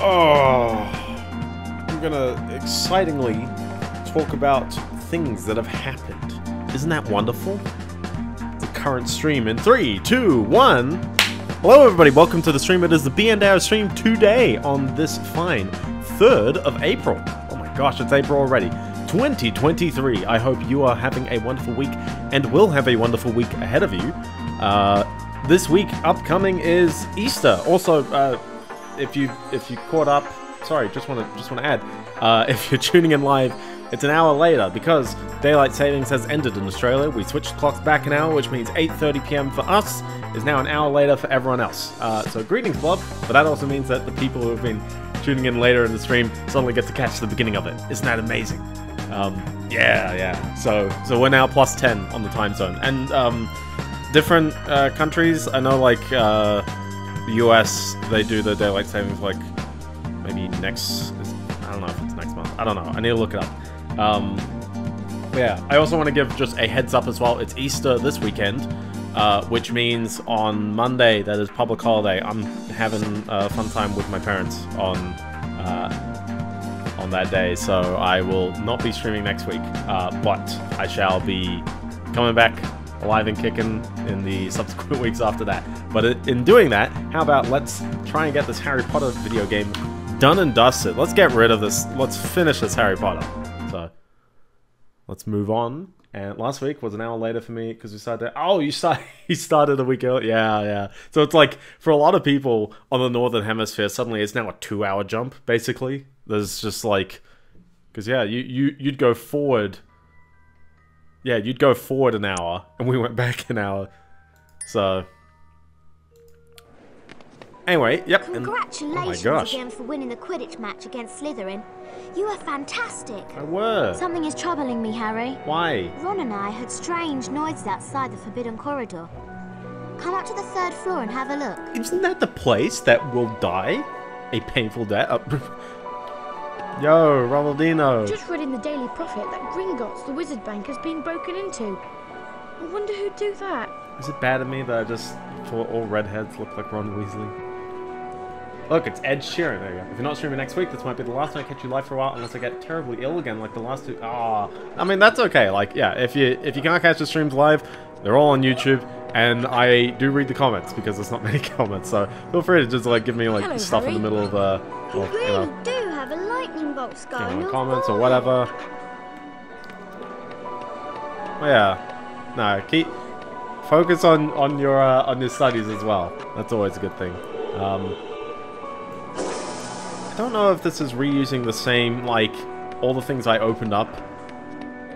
Oh, I'm gonna excitingly talk about things that have happened. Isn't that wonderful? The current stream in 3, 2, 1. Hello everybody, welcome to the stream. It is the B&R stream today on this fine 3rd of April. Oh my gosh, it's April already. 2023. I hope you are having a wonderful week and will have a wonderful week ahead of you. This week upcoming is Easter. Also, if you caught up, sorry, just want to add, if you're tuning in live, it's an hour later because daylight savings has ended in Australia. We switched clocks back an hour, which means 8:30 p.m. for us is now an hour later for everyone else. So greetings, Bob. But that also means that the people who have been tuning in later in the stream suddenly get to catch the beginning of it. Isn't that amazing? Yeah. So we're now plus 10 on the time zone, and different countries. I know, like the US, they do the daylight savings like maybe next. I don't know if it's next month. I don't know. I need to look it up. Yeah. I also want to give just a heads up as well. It's Easter this weekend, which means on Monday that is public holiday. I'm having a fun time with my parents on that day, so I will not be streaming next week, but I shall be coming back alive and kicking in the subsequent weeks after that. But in doing that, how about let's try and get this Harry Potter video game done and dusted. Let's get rid of this. Let's finish this Harry Potter. So let's move on. And last week was an hour later for me because we started. Oh, you started a week early. Yeah. So it's like for a lot of people on the Northern Hemisphere, suddenly it's now a 2-hour jump. Basically, there's just like, because yeah, you'd go forward. Yeah, you'd go forward an hour, and we went back an hour. So anyway, yep. Congratulations again for winning the Quidditch match against Slytherin. You are fantastic. I were. Something is troubling me, Harry. Why? Ron and I heard strange noises outside the Forbidden Corridor. Come up to the 3rd floor and have a look. Isn't that the place that will die? A painful death? Yo, Ronaldino. Just read in the Daily Prophet that Gringotts, the wizard bank, has been broken into. I wonder who'd do that. Is it bad of me that I just thought all redheads look like Ron Weasley? Look, it's Ed Sheeran. There you go. If you're not streaming next week, this might be the last time I catch you live for a while, unless I get terribly ill again, like the last 2. Ah, oh. I mean that's okay. Like, yeah, if you can't catch the streams live, they're all on YouTube, and I do read the comments because there's not many comments. So feel free to just like give me like hello, stuff Harry. In the middle of you really do have a lightning bolt scar in the comments or whatever. Oh, yeah, no, keep focus on your studies as well. That's always a good thing. I don't know if this is reusing the same, like, all the things I opened up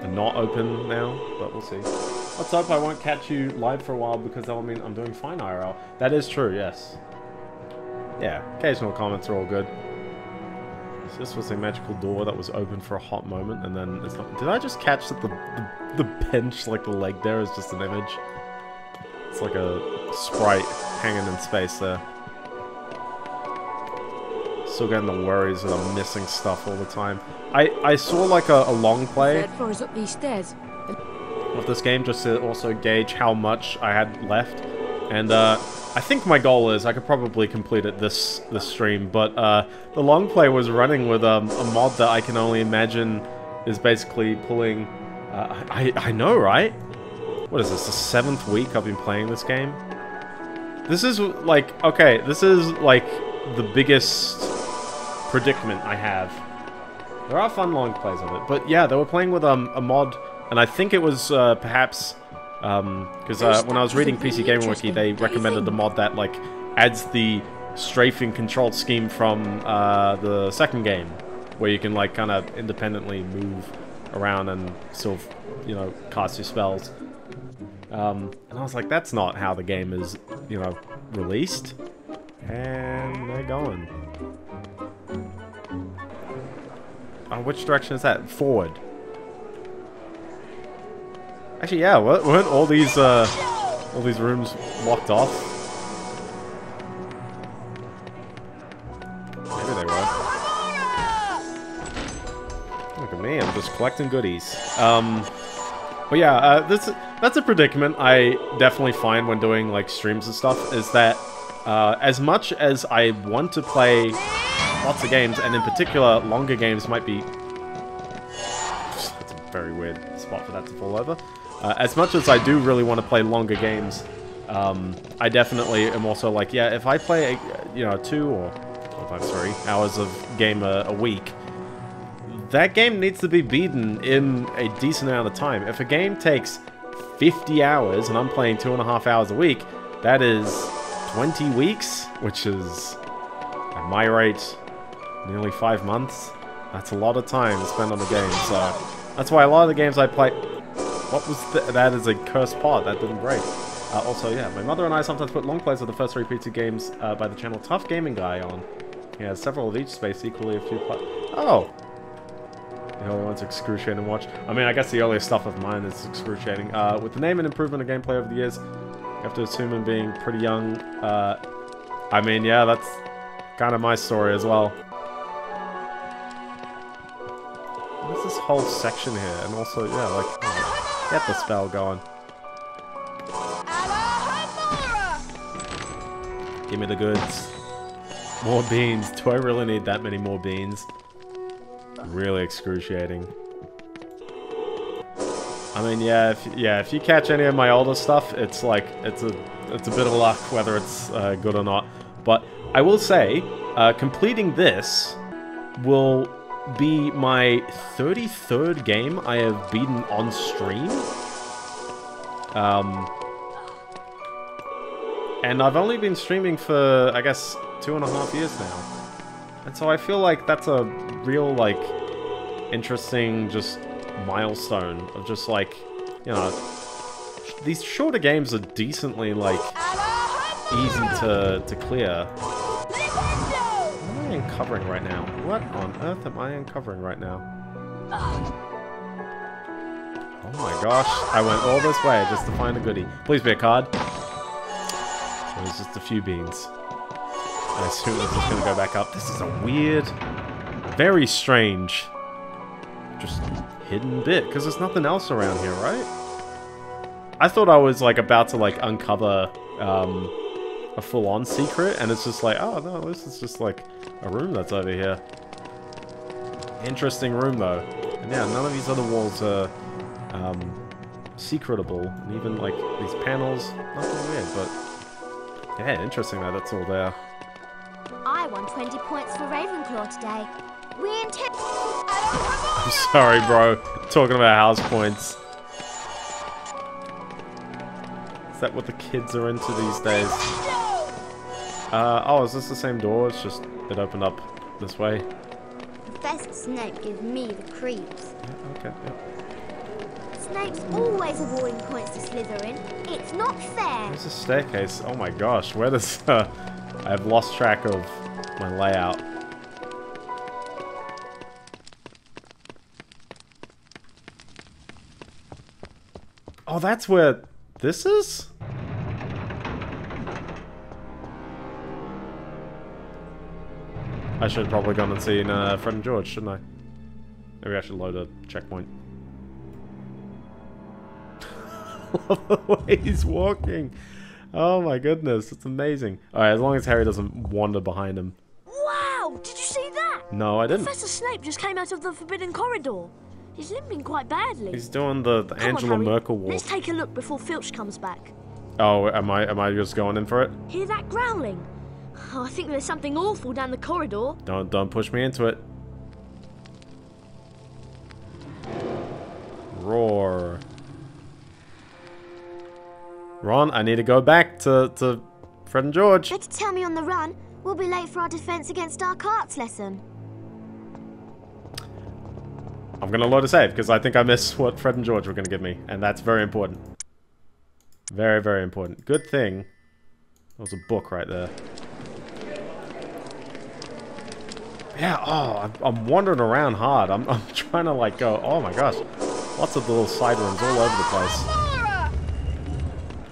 are not open now, but we'll see. Let's hope I won't catch you live for a while because that will mean I'm doing fine IRL. That is true, yes. Yeah, occasional comments are all good. So this was a magical door that was open for a hot moment and then it's not. Did I just catch that the bench, like the leg there, is just an image? It's like a sprite hanging in space there. Still getting the worries that I'm missing stuff all the time. I saw like a long play of this game just to also gauge how much I had left, and I think my goal is I could probably complete it this stream. But the long play was running with a mod that I can only imagine is basically pulling. I know, right? What is this? The 7th week I've been playing this game. This is like okay. This is like the biggest predicament I have. There are fun long plays of it, but yeah, they were playing with a mod, and I think it was perhaps because when I was reading PC Gamer Wiki, they recommended the mod that like adds the strafing control scheme from the 2nd game, where you can like kind of independently move around and still, you know, cast your spells. And I was like, that's not how the game is, you know, released. And they're going. Oh, which direction is that? Forward. Actually, yeah. Weren't all these rooms locked off? Maybe they were. Look at me, I'm just collecting goodies. But yeah, that's a predicament I definitely find when doing like streams and stuff. Is that as much as I want to play Lots of games, and in particular, longer games might be... That's a very weird spot for that to fall over. As much as I do really want to play longer games, I definitely am also like, yeah, if I play, you know, 2 or sometimes 3 hours of game a week, that game needs to be beaten in a decent amount of time. If a game takes 50 hours and I'm playing 2.5 hours a week, that is 20 weeks, which is, at my rate, nearly 5 months. That's a lot of time spent on the game, so that's why a lot of the games I play... What was that is a cursed pod that didn't break. Also, yeah, my mother and I sometimes put long plays of the first 3 pizza games by the channel Tough Gaming Guy on. He has several of each space, equally a few Oh! The only one's excruciating to watch. I mean, I guess the earliest stuff of mine is excruciating. With the name and improvement of gameplay over the years, you have to assume I'm being pretty young. I mean, yeah, that's kind of my story as well. What's this whole section here? And also, yeah, like, oh, get the spell going. Alohomora! Give me the goods. More beans. Do I really need that many more beans? Really excruciating. I mean, if you catch any of my older stuff, it's like it's a bit of luck whether it's good or not. But I will say, completing this will be my 33rd game I have beaten on stream. And I've only been streaming for, I guess, 2.5 years now. And so I feel like that's a real, like, interesting, just, milestone of just, like, you know, these shorter games are decently, like, easy to clear. What am I uncovering right now? What on earth am I uncovering right now? Oh my gosh, I went all this way just to find a goodie. Please be a card. It was just a few beans. I assume it's just gonna go back up. This is a weird, very strange, just hidden bit, because there's nothing else around here, right? I thought I was like about to like uncover a full-on secret, and it's just like, oh no, this is just like a room that's over here. Interesting room though. And yeah, none of these other walls are secretable, and even like these panels, nothing weird, but yeah, interesting though, that's all there. I won 20 points for Ravenclaw today. I'm sorry, bro. Talking about house points. Is that what the kids are into these days? Oh, is this the same door? It's just it opened up this way. Professor Snape gives me the creeps. Yeah, okay. Yeah. Snape's always awarding points to Slytherin. It's not fair. There's a staircase. Oh my gosh, where does I've lost track of my layout. Oh, that's where this is? I should have probably gone and seen Fred and George, shouldn't I? Maybe I should load a checkpoint. Love the way he's walking. Oh my goodness, it's amazing. Alright, as long as Harry doesn't wander behind him. Wow, did you see that? No, I didn't. Professor Snape just came out of the Forbidden Corridor. He's limping quite badly. He's doing the Angela Merkel walk. Let's take a look before Filch comes back. Oh, am I just going in for it? Hear that growling? Oh, I think there's something awful down the corridor. Don't push me into it. Roar. Ron, I need to go back to Fred and George. Better tell me on the run. We'll be late for our defense against dark arts lesson. I'm going to load a save, because I think I missed what Fred and George were going to give me. And that's very important. Very, very important. Good thing there was a book right there. Yeah, oh, I'm wandering around hard. I'm trying to, like, go, oh my gosh. Lots of little side rooms all over the place.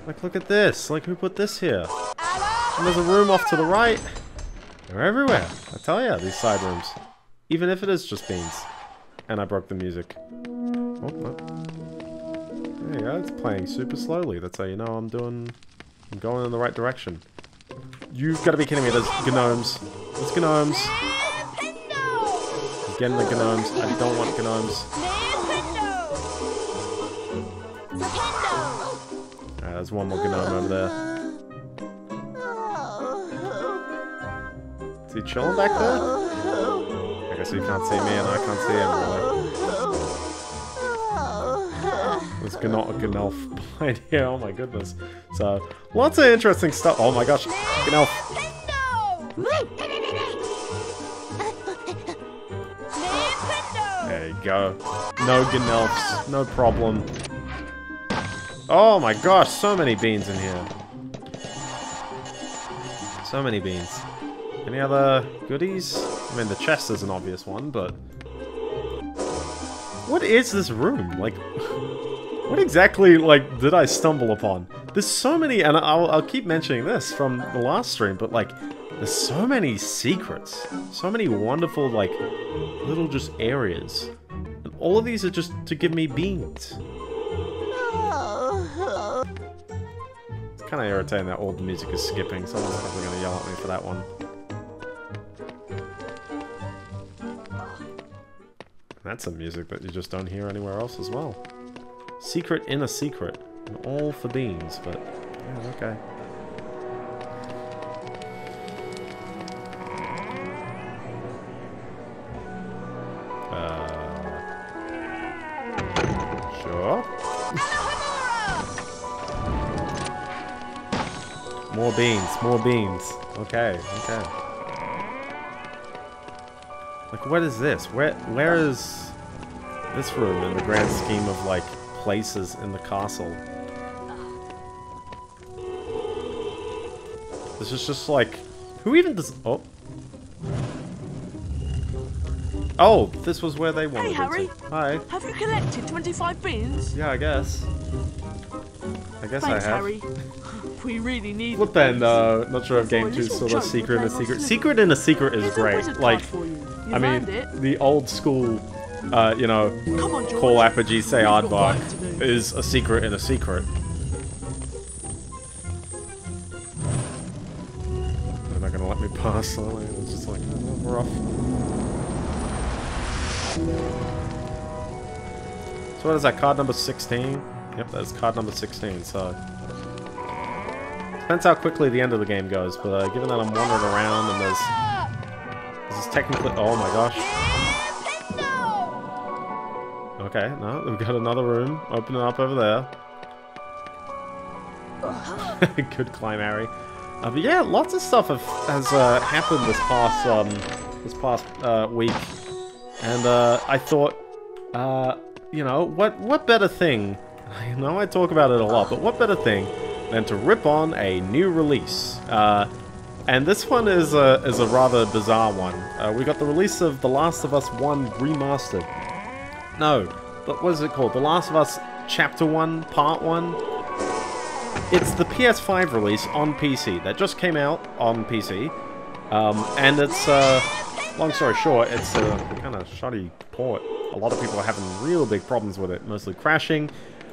Like, look at this. Like, who put this here? And there's a room off to the right. They're everywhere. I tell ya, these side rooms. Even if it is just beans. And I broke the music. Oh, there you go. It's playing super slowly. That's how you know I'm going in the right direction. You've got to be kidding me. There's gnomes. There's gnomes. Again, the gnomes. I don't want gnomes. Alright, there's one more gnome over there. Is he chilling back there? I guess he can't see me and I can't see him. There's Gnolf behind here. Oh my goodness. So, lots of interesting stuff. Oh my gosh. Gnolf. Go. No Gnolfs, no problem. Oh my gosh, so many beans in here. So many beans. Any other goodies? I mean, the chest is an obvious one, but... What is this room? Like, what exactly, like, did I stumble upon? There's so many, and I'll keep mentioning this from the last stream, but like, there's so many secrets. So many wonderful, like, little just areas. All of these are just to give me beans. It's kind of irritating that all the music is skipping. Someone's probably going to yell at me for that one. That's some music that you just don't hear anywhere else as well. Secret in a secret. And all for beans, but... Yeah, okay. More beans, more beans. Okay, okay. Like, what is this? Where is this room in the grand scheme of, like, places in the castle? This is just like... Who even does... Oh. Oh, this was where they wanted Harry. To. Hi. Have you collected 25 beans? Yeah, I guess. Thanks, I have. Harry. We really need Flipendo, not sure if Game 2 saw the secret in a secret. Secret in a secret is great. Like, I mean, the old school, you know, call apogee, say aardvark is a secret in a secret. They're not gonna let me pass, are they? It's just like, oh, we're off. So what is that, card number 16? Yep, that's card number 16, so... Depends how quickly the end of the game goes, but given that I'm wandering around and there's... This is technically... Oh my gosh. Okay, no, we've got another room. Open it up over there. Good climb, Harry. But yeah, lots of stuff has happened this past week. And I thought, you know, what better thing... I know I talk about it a lot, but what better thing... than to rip on a new release. And this one is a rather bizarre one. We got the release of The Last of Us 1 Remastered. No, but what is it called? The Last of Us Chapter 1, Part 1? It's the PS5 release on PC that just came out on PC. And it's, long story short, it's a kind of shoddy port. A lot of people are having real big problems with it, mostly crashing.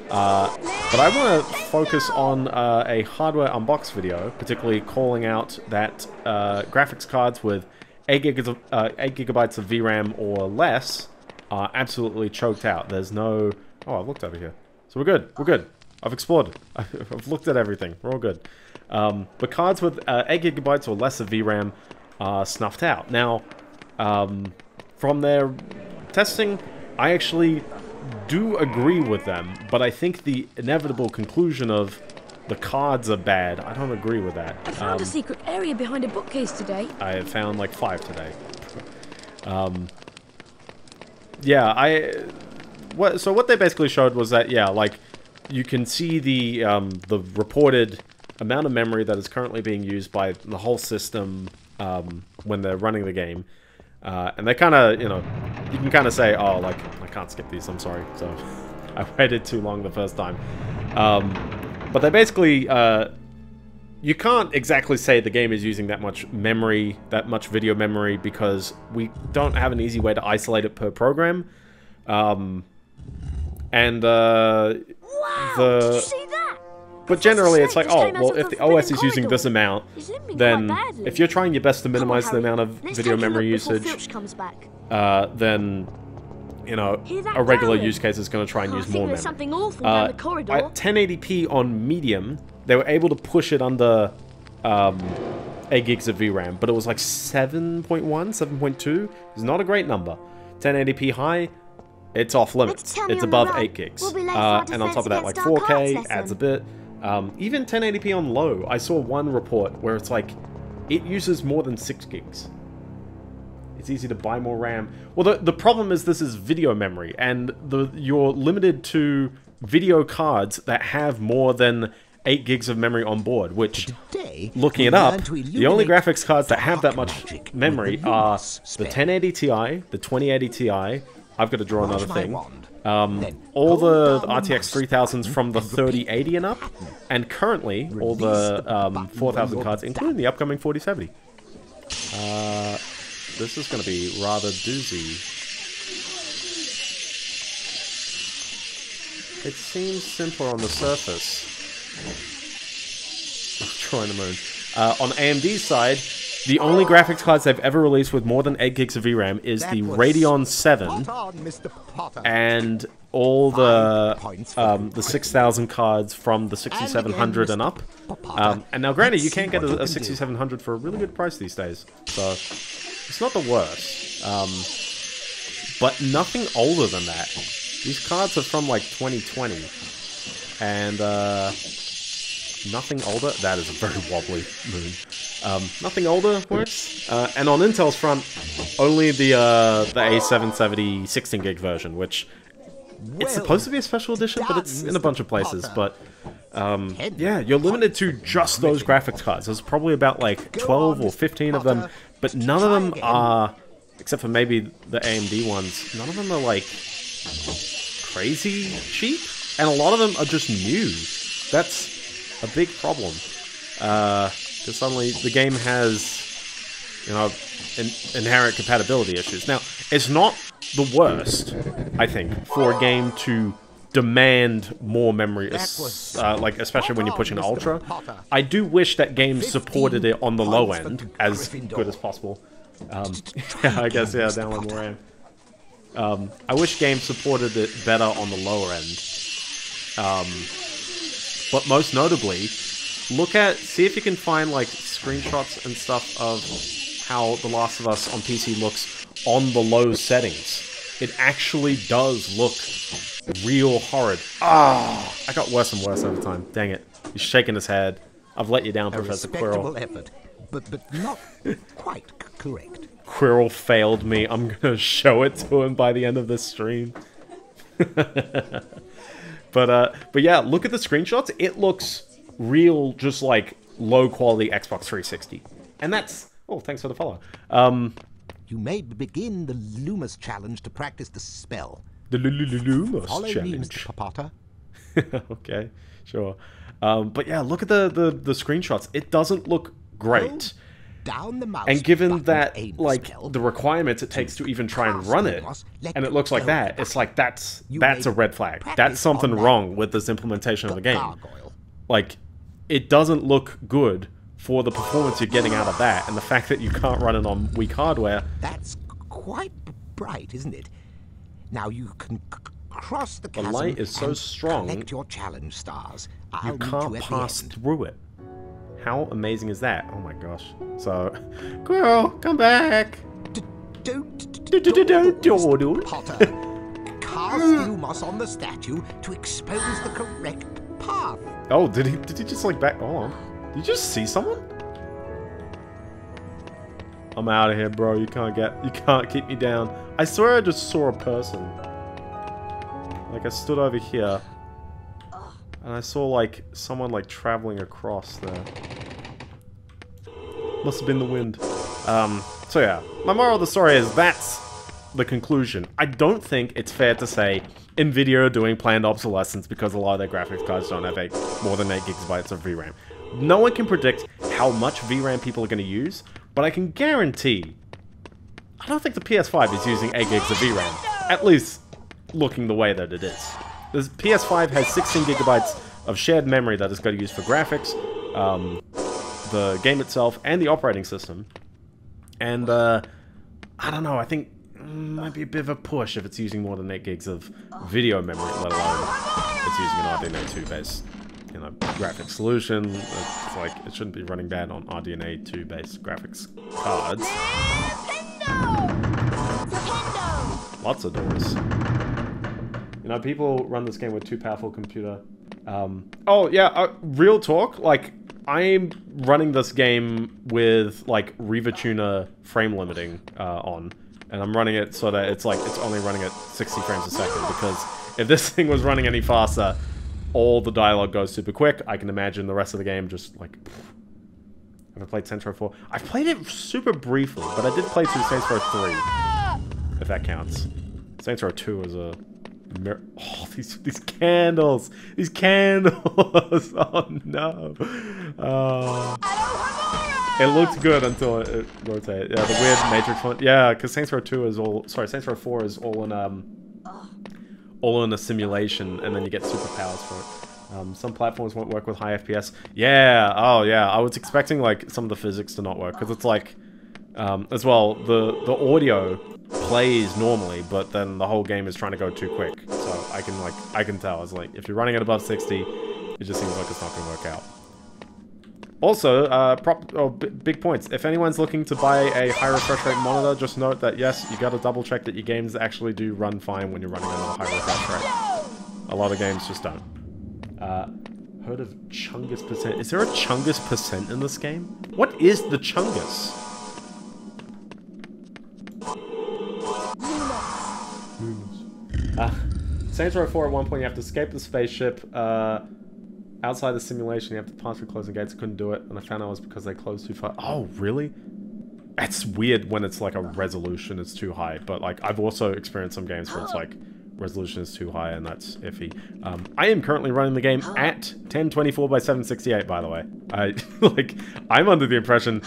But I want to focus on a hardware unbox video, particularly calling out that graphics cards with 8 gigabytes of VRAM or less are absolutely choked out. There's no... Oh, I've looked over here. So we're good. We're good. I've explored. I've looked at everything. We're all good. But cards with 8 gigabytes or less of VRAM are snuffed out. Now, from their testing, I actually... do agree with them, but I think the inevitable conclusion of the cards are bad, I don't agree with that. I found a secret area behind a bookcase today. I have found like 5 today. Yeah, so what they basically showed was that, yeah, like, you can see the reported amount of memory that is currently being used by the whole system when they're running the game. And they kind of, you know, you can kind of say, oh, like, I can't skip these, I'm sorry, so I waited too long the first time. But they basically, you can't exactly say the game is using that much memory, that much video memory, because we don't have an easy way to isolate it per program. Wow, did you see that? But generally, it's like, oh, well, if the OS is using this amount, then if you're trying your best to minimize the amount of video memory usage, then, you know, a regular use case is going to try and use more memory. Something awful down the corridor. At 1080p on medium, they were able to push it under 8 gigs of VRAM, but it was like 7.1, 7.2. It's not a great number. 1080p high, it's off limits. It's above 8 gigs. And on top of that, like 4K adds a bit. Even 1080p on low, I saw one report where it's like, it uses more than 6 gigs. It's easy to buy more RAM. Well, the problem is this is video memory, and you're limited to video cards that have more than 8 gigs of memory on board, which, looking it up, the only graphics cards that have that much memory are the 1080 Ti, the 2080 Ti, I've got to draw another thing, all the RTX 3000s from the 3080 and up, and currently all the 4000 cards, including the upcoming 4070. This is going to be rather doozy. It seems simpler on the surface. Trying to move. On AMD's side, the only graphics cards they've ever released with more than 8 gigs of VRAM is the Radeon 7 and all the 6,000 cards from the 6700 and up. And now, granted, you can get a 6700 for a really good price these days, so it's not the worst. But nothing older than that. These cards are from like 2020, and nothing older. That is a very wobbly moon. Nothing older works. And on Intel's front, only the A770 16 gig version, which it's supposed to be a special edition, but it's in a bunch of places. But yeah, you're limited to just those graphics cards. There's probably about like 12 or 15 of them, but none of them are, except for maybe the AMD ones, none of them are like crazy cheap, and a lot of them are just new. That's a big problem, because suddenly the game has, you know, inherent compatibility issues. Now, it's not the worst, I think, for a game to demand more memory, like especially when you're pushing Ultra. I do wish that games supported it on the low end as good as possible. I guess, yeah, down one more end. I wish games supported it better on the lower end. But most notably, look at, see if you can find like screenshots and stuff of how The Last of Us on PC looks on the low settings. It actually does look real horrid. Ah, I got worse and worse over time. Dang it! He's shaking his head. I've let you down, Professor Quirrell. A respectable effort, but not quite correct. Quirrell failed me. I'm gonna show it to him by the end of this stream. But yeah, look at the screenshots. It looks real, just like low-quality Xbox 360. And that's... Oh, thanks for the follow. You may begin the Lumos challenge to practice the spell. The Lumos challenge. Follow me, Mr. Papata. Okay, sure. But yeah, look at the screenshots. It doesn't look great. Down the mouse, and given that, like, the requirements it takes to even try and run it, and it looks like that, it's like, that's a red flag. That's something wrong with this implementation of the game. Like, it doesn't look good for the performance you're getting out of that, and the fact that you can't run it on weak hardware. That's quite bright, isn't it? Now you can cross the chasm. The light is so strong, collect your challenge stars. You can't pass through it. How amazing is that? Oh my gosh. So, girl, come back! Don't, Potter. Cast Lumos on the statue to expose the correct path. Oh, did he just like back on? Did you just see someone? I'm out of here, bro. You can't keep me down. I swear I just saw a person. Like, I stood over here, and I saw, like, someone, like, traveling across there. Must have been the wind. So yeah, my moral of the story is that's the conclusion. I don't think it's fair to say NVIDIA are doing planned obsolescence because a lot of their graphics cards don't have more than 8 gigabytes of VRAM. No one can predict how much VRAM people are going to use, but I can guarantee I don't think the PS5 is using 8 gigs of VRAM. At least looking the way that it is. The PS5 has 16 gigabytes of shared memory that it's got to use for graphics, the game itself, and the operating system. And I don't know. I think might be a bit of a push if it's using more than 8 gigs of video memory, let alone it's using an RDNA 2 based, you know, graphics solution. It's like, it shouldn't be running bad on RDNA 2 based graphics cards. Lots of doors. You know, people run this game with too powerful computer. Oh yeah, real talk, like, I'm running this game with, like, RevaTuner frame limiting on, and I'm running it so that it's, like, it's only running at 60 frames a second, because if this thing was running any faster, all the dialogue goes super quick. I can imagine the rest of the game just, like, pfft. Have I played Saints Row 4? I've played it super briefly, but I did play through Saints Row 3, if that counts. Saints Row 2 is a... Oh, these candles! These candles! Oh no! It looked good until it rotated. Yeah, the weird Matrix one. Yeah, because Saints Row 2 is all... Sorry, Saints Row 4 is all in a simulation, and then you get superpowers for it. Some platforms won't work with high FPS. Yeah! Oh yeah, I was expecting, like, some of the physics to not work, because it's like... as well, the audio plays normally, but then the whole game is trying to go too quick. So I can tell. It's like, if you're running it above 60, it just seems like it's not gonna work out. Also, big points. If anyone's looking to buy a high refresh rate monitor, just note that yes, you gotta double check that your games actually do run fine when you're running on a high refresh rate. A lot of games just don't. Heard of Chungus percent? Is there a Chungus percent in this game? What is the Chungus? Saints Row 4, at one point you have to escape the spaceship outside the simulation. You have to pass through closing gates. I couldn't do it, and I found out it was because they closed too far. Oh, really? That's weird when it's like a resolution is too high, but like I've also experienced some games where it's like resolution is too high and that's iffy. I am currently running the game at 1024 by 768, by the way. I'm under the impression,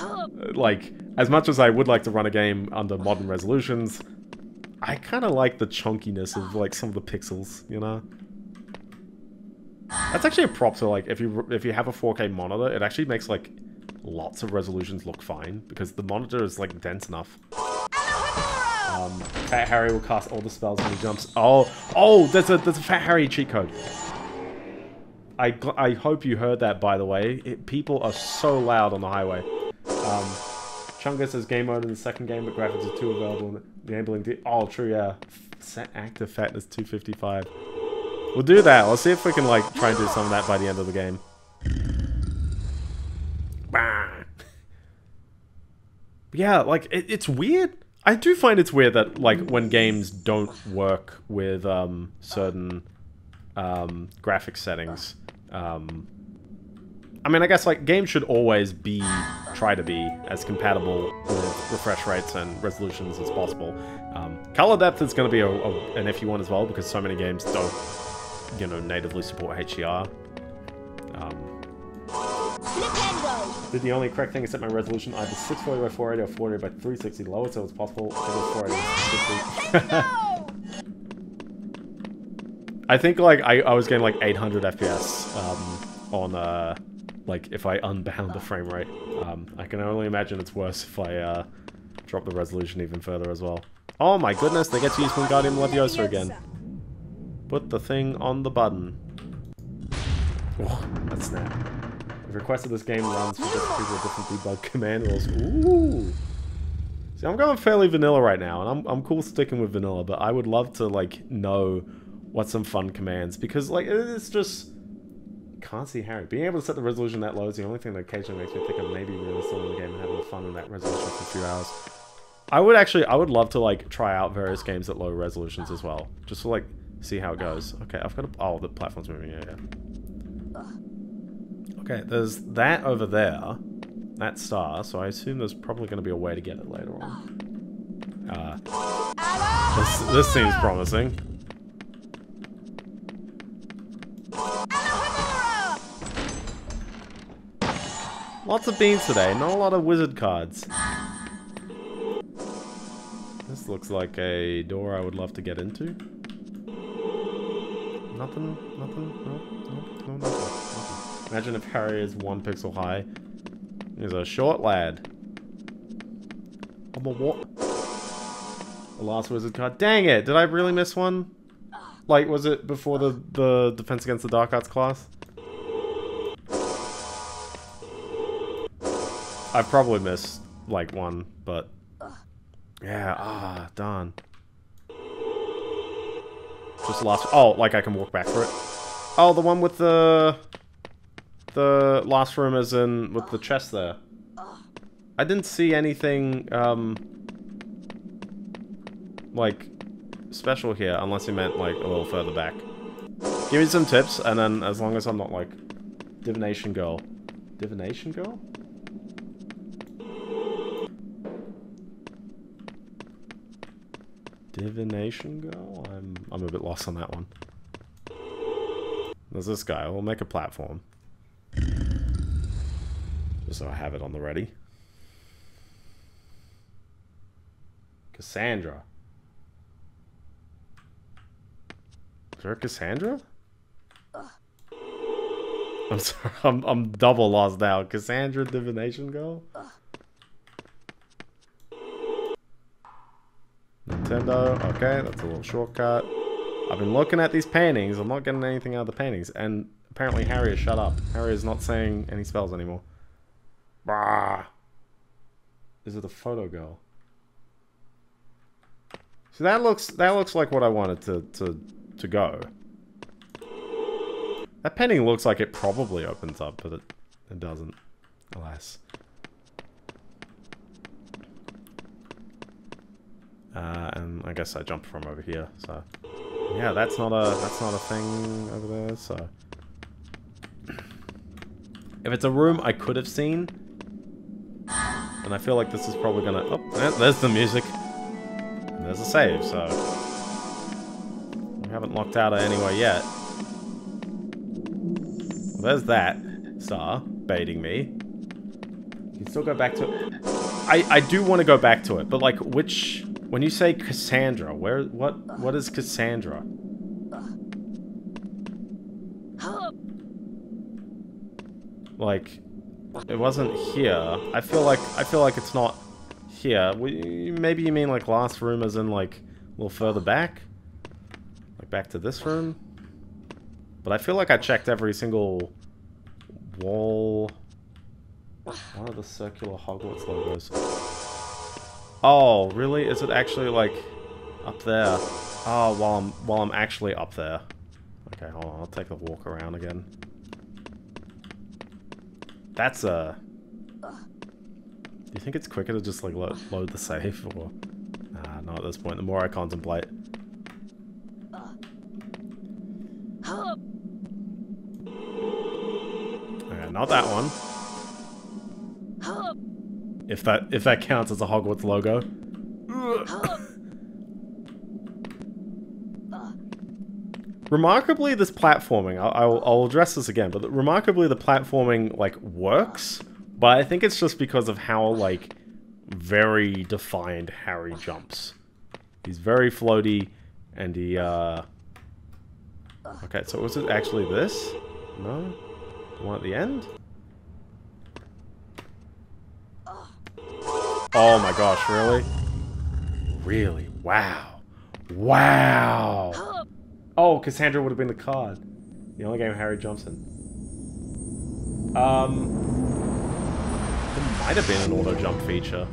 like, as much as I would like to run a game under modern resolutions, I kind of like the chunkiness of, like, some of the pixels, you know? That's actually a prop to, like, if you have a 4K monitor, it actually makes, like, lots of resolutions look fine, because the monitor is, like, dense enough. Fat Harry will cast all the spells when he jumps. Oh, there's a Fat Harry cheat code. I hope you heard that, by the way. People are so loud on the highway. Chungus has game mode in the second game, but graphics are too available, enabling the... Oh, true, yeah. Set active fatness 255. We'll do that. Let's see if we can, like, try and do some of that by the end of the game. Yeah, like, it's weird. I do find it's weird that, like, when games don't work with certain graphic settings. I mean, I guess, like, games should always be, try to be, as compatible with refresh rates and resolutions as possible. Color depth is going to be an iffy one as well, because so many games don't, you know, natively support HDR. Did the only correct thing is set my resolution either 640 by 480 or 480 by 360, the lowest it was possible. I think, like, I was getting, like, 800 FPS on... like, if I unbound the frame rate. I can only imagine it's worse if I drop the resolution even further as well. Oh my goodness, they get to use Wingardium Leviosa again. Put the thing on the button. Oh, that snap. I've requested this game runs for different people with different debug command rules. Ooh! See, I'm going fairly vanilla right now, and I'm cool sticking with vanilla, but I would love to, like, know what some fun commands, because, like, it's just... Can't see Harry. Being able to set the resolution that low is the only thing that occasionally makes me think of maybe really still in the game and having fun in that resolution for a few hours. I would love to, like, try out various games at low resolutions as well. Just to, like, see how it goes. Okay, I've got a... Oh, the platform's moving. Yeah. Okay, there's that over there. That star. So I assume there's probably going to be a way to get it later on. This seems promising. Lots of beans today, not a lot of wizard cards. This looks like a door I would love to get into. Nothing. Imagine if Harry is 1 pixel high. He's a short lad. I'm a what? The Last Wizard card. Dang it! Did I really miss one? Like, was it before the Defense Against the Dark Arts class? I probably missed, like, one, but... Yeah, ah, darn. Just the last... Oh, like, I can walk back for it. Oh, the one with the... The last room is in with the chest there. I didn't see anything, like, special here, unless you meant, like, a little further back. Give me some tips, and then as long as I'm not, like, divination girl. Divination girl? Divination girl? I'm a bit lost on that one. There's this guy. We'll make a platform. Just so I have it on the ready. Cassandra. Is there a Cassandra? I'm sorry, I'm double lost now. Cassandra, divination girl? Nintendo, okay, that's a little shortcut. I've been looking at these paintings, I'm not getting anything out of the paintings, and apparently Harry is shut up. Harry is not saying any spells anymore. Bah! Is it the photo girl? See, that looks like what I wanted to go. That painting looks like it probably opens up, but it doesn't, alas. And I guess I jumped from over here, so yeah, that's not a thing over there. So if it's a room I could have seen, and I feel like this is probably gonna. Oh, there's the music. And there's a save, so we haven't locked out of anywhere yet. Well, there's that star baiting me. You can still go back to it. I do want to go back to it, but like which. When you say Cassandra, where, what is Cassandra? Like, it wasn't here. I feel like it's not here. Maybe you mean like last room as in like a little further back? Like back to this room? But I feel like I checked every single wall. One of the circular Hogwarts logos. Oh, really? Is it actually, like, up there? Oh, while I'm actually up there. Okay, hold on, I'll take a walk around again. That's a... Do you think it's quicker to just, like, load the save, or... Nah, not at this point. The more I contemplate. Okay, not that one. If that counts as a Hogwarts logo. Remarkably, this platforming, I'll address this again, but remarkably the platforming, like, works, but I think it's just because of how, like, very defined Harry jumps. He's very floaty, and he, Okay, so was it actually this? No? The one at the end? Oh my gosh, really? Really? Wow. Wow! Oh, Cassandra would have been the card. The only game Harry jumps in. There might have been an auto-jump feature.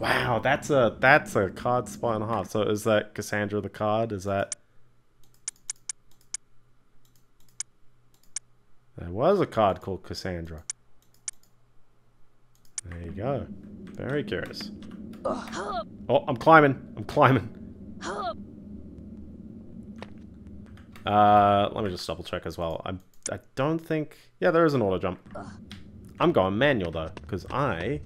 Wow, that's a card spot and a half. So is that Cassandra the card? Is that... There was a card called Cassandra. There you go. Very curious. Oh, I'm climbing. I'm climbing. Let me just double check as well. I don't think... Yeah, there is an auto jump. I'm going manual though, because I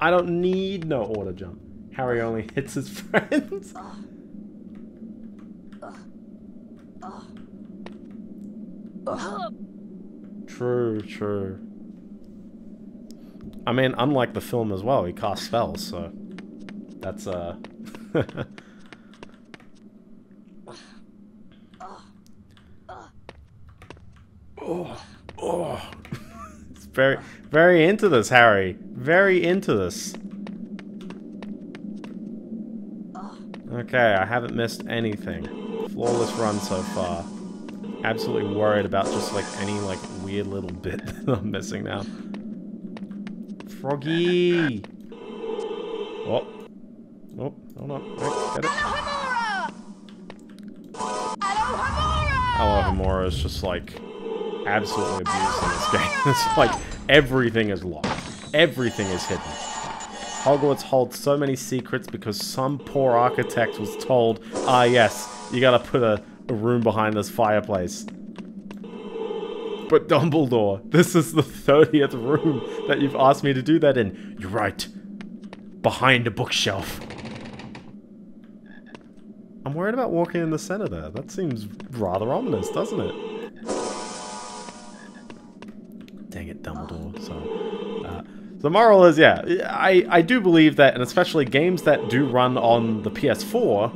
don't need no auto jump. Harry only hits his friends. True, true. I mean, unlike the film as well, he casts spells, so... That's, oh, oh. It's very, very into this, Harry. Very into this. Okay, I haven't missed anything. Flawless run so far. Absolutely worried about just like any like weird little bit that I'm missing now. Froggy! Oh. Oh, hold on. Get it. Alohomora! Alohomora! Alohomora is just like absolutely abused in this game. It's like everything is locked. Everything is hidden. Hogwarts holds so many secrets because some poor architect was told, ah yes, you gotta put a room behind this fireplace. But Dumbledore, this is the 30th room that you've asked me to do that in. You're right. Behind a bookshelf. I'm worried about walking in the center there. That seems rather ominous, doesn't it? Dang it, Dumbledore. So, the moral is, yeah, I do believe that, and especially games that do run on the PS4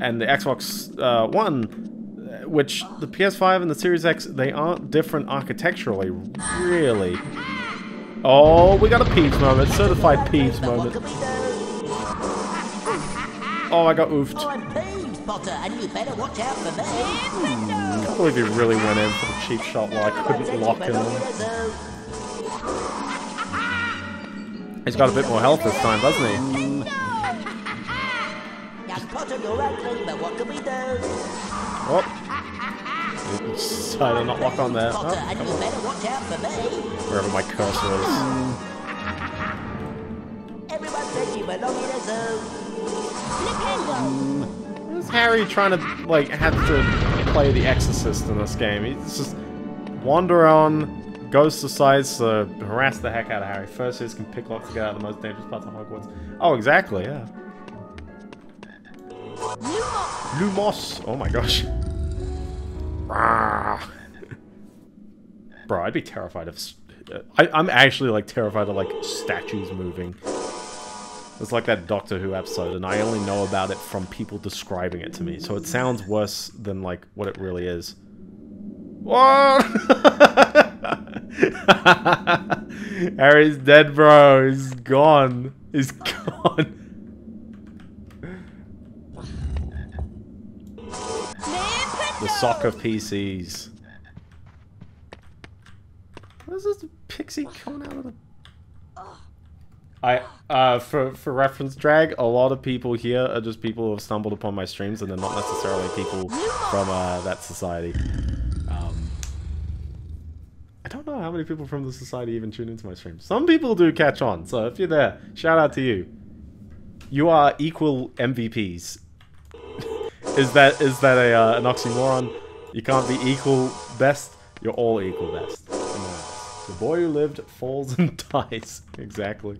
and the Xbox One, which the PS5 and the Series X, they aren't different architecturally, really. Oh, we got a Peeves moment, certified Peeves moment. Oh, I got oofed. I can't believe you really went in for the cheap shot while I couldn't lock him. He's got a bit more health this time, doesn't he? Oh. I did not lock on there. Oh, wherever my cursor is. Why is Harry trying to, like, have to play the Exorcist in this game? He's just wander on, goes to sides to harass the heck out of Harry. First, he can pick locks to get out of the most dangerous parts of Hogwarts. Oh, exactly, yeah. Lumos! Oh my gosh. Bro, I'd be terrified of... I'm actually, like, terrified of, like, statues moving. It's like that Doctor Who episode, and I only know about it from people describing it to me, so it sounds worse than, like, what it really is. Whoa! Harry's dead, bro. He's gone. He's gone. The soccer PCs. What is this pixie coming out of the... For reference drag, a lot of people here are just people who have stumbled upon my streams and they're not necessarily people from, that society. I don't know how many people from the society even tune into my streams. Some people do catch on, so if you're there, shout out to you. You are equal MVPs. Is that an oxymoron? You can't be equal best. You're all equal best. The boy who lived falls and dies. Exactly.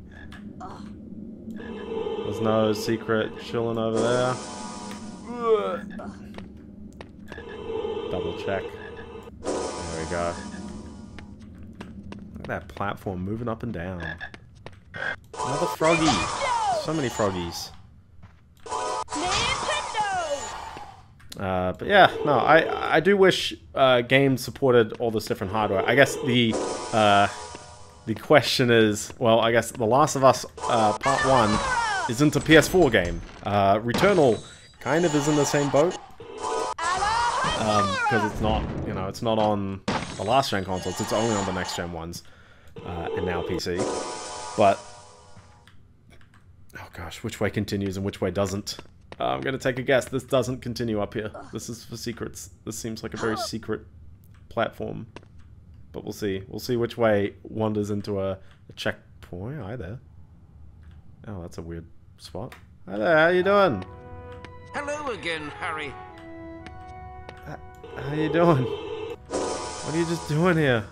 There's no secret chilling over there. Double check. There we go. Look at that platform moving up and down. Another froggy. So many froggies. But yeah, no, I do wish games supported all this different hardware. I guess the question is, well, I guess The Last of Us Part 1 isn't a PS4 game. Returnal kind of is in the same boat. Because it's not, you know, it's not on the last-gen consoles, it's only on the next-gen ones. And now PC. But, oh gosh, which way continues and which way doesn't? I'm gonna take a guess. This doesn't continue up here. This is for secrets. This seems like a very secret platform. But we'll see. We'll see which way wanders into a checkpoint. Hi there. Oh, that's a weird spot. Hi there, how you doing? Hello again, Harry. How you doing? What are you just doing here?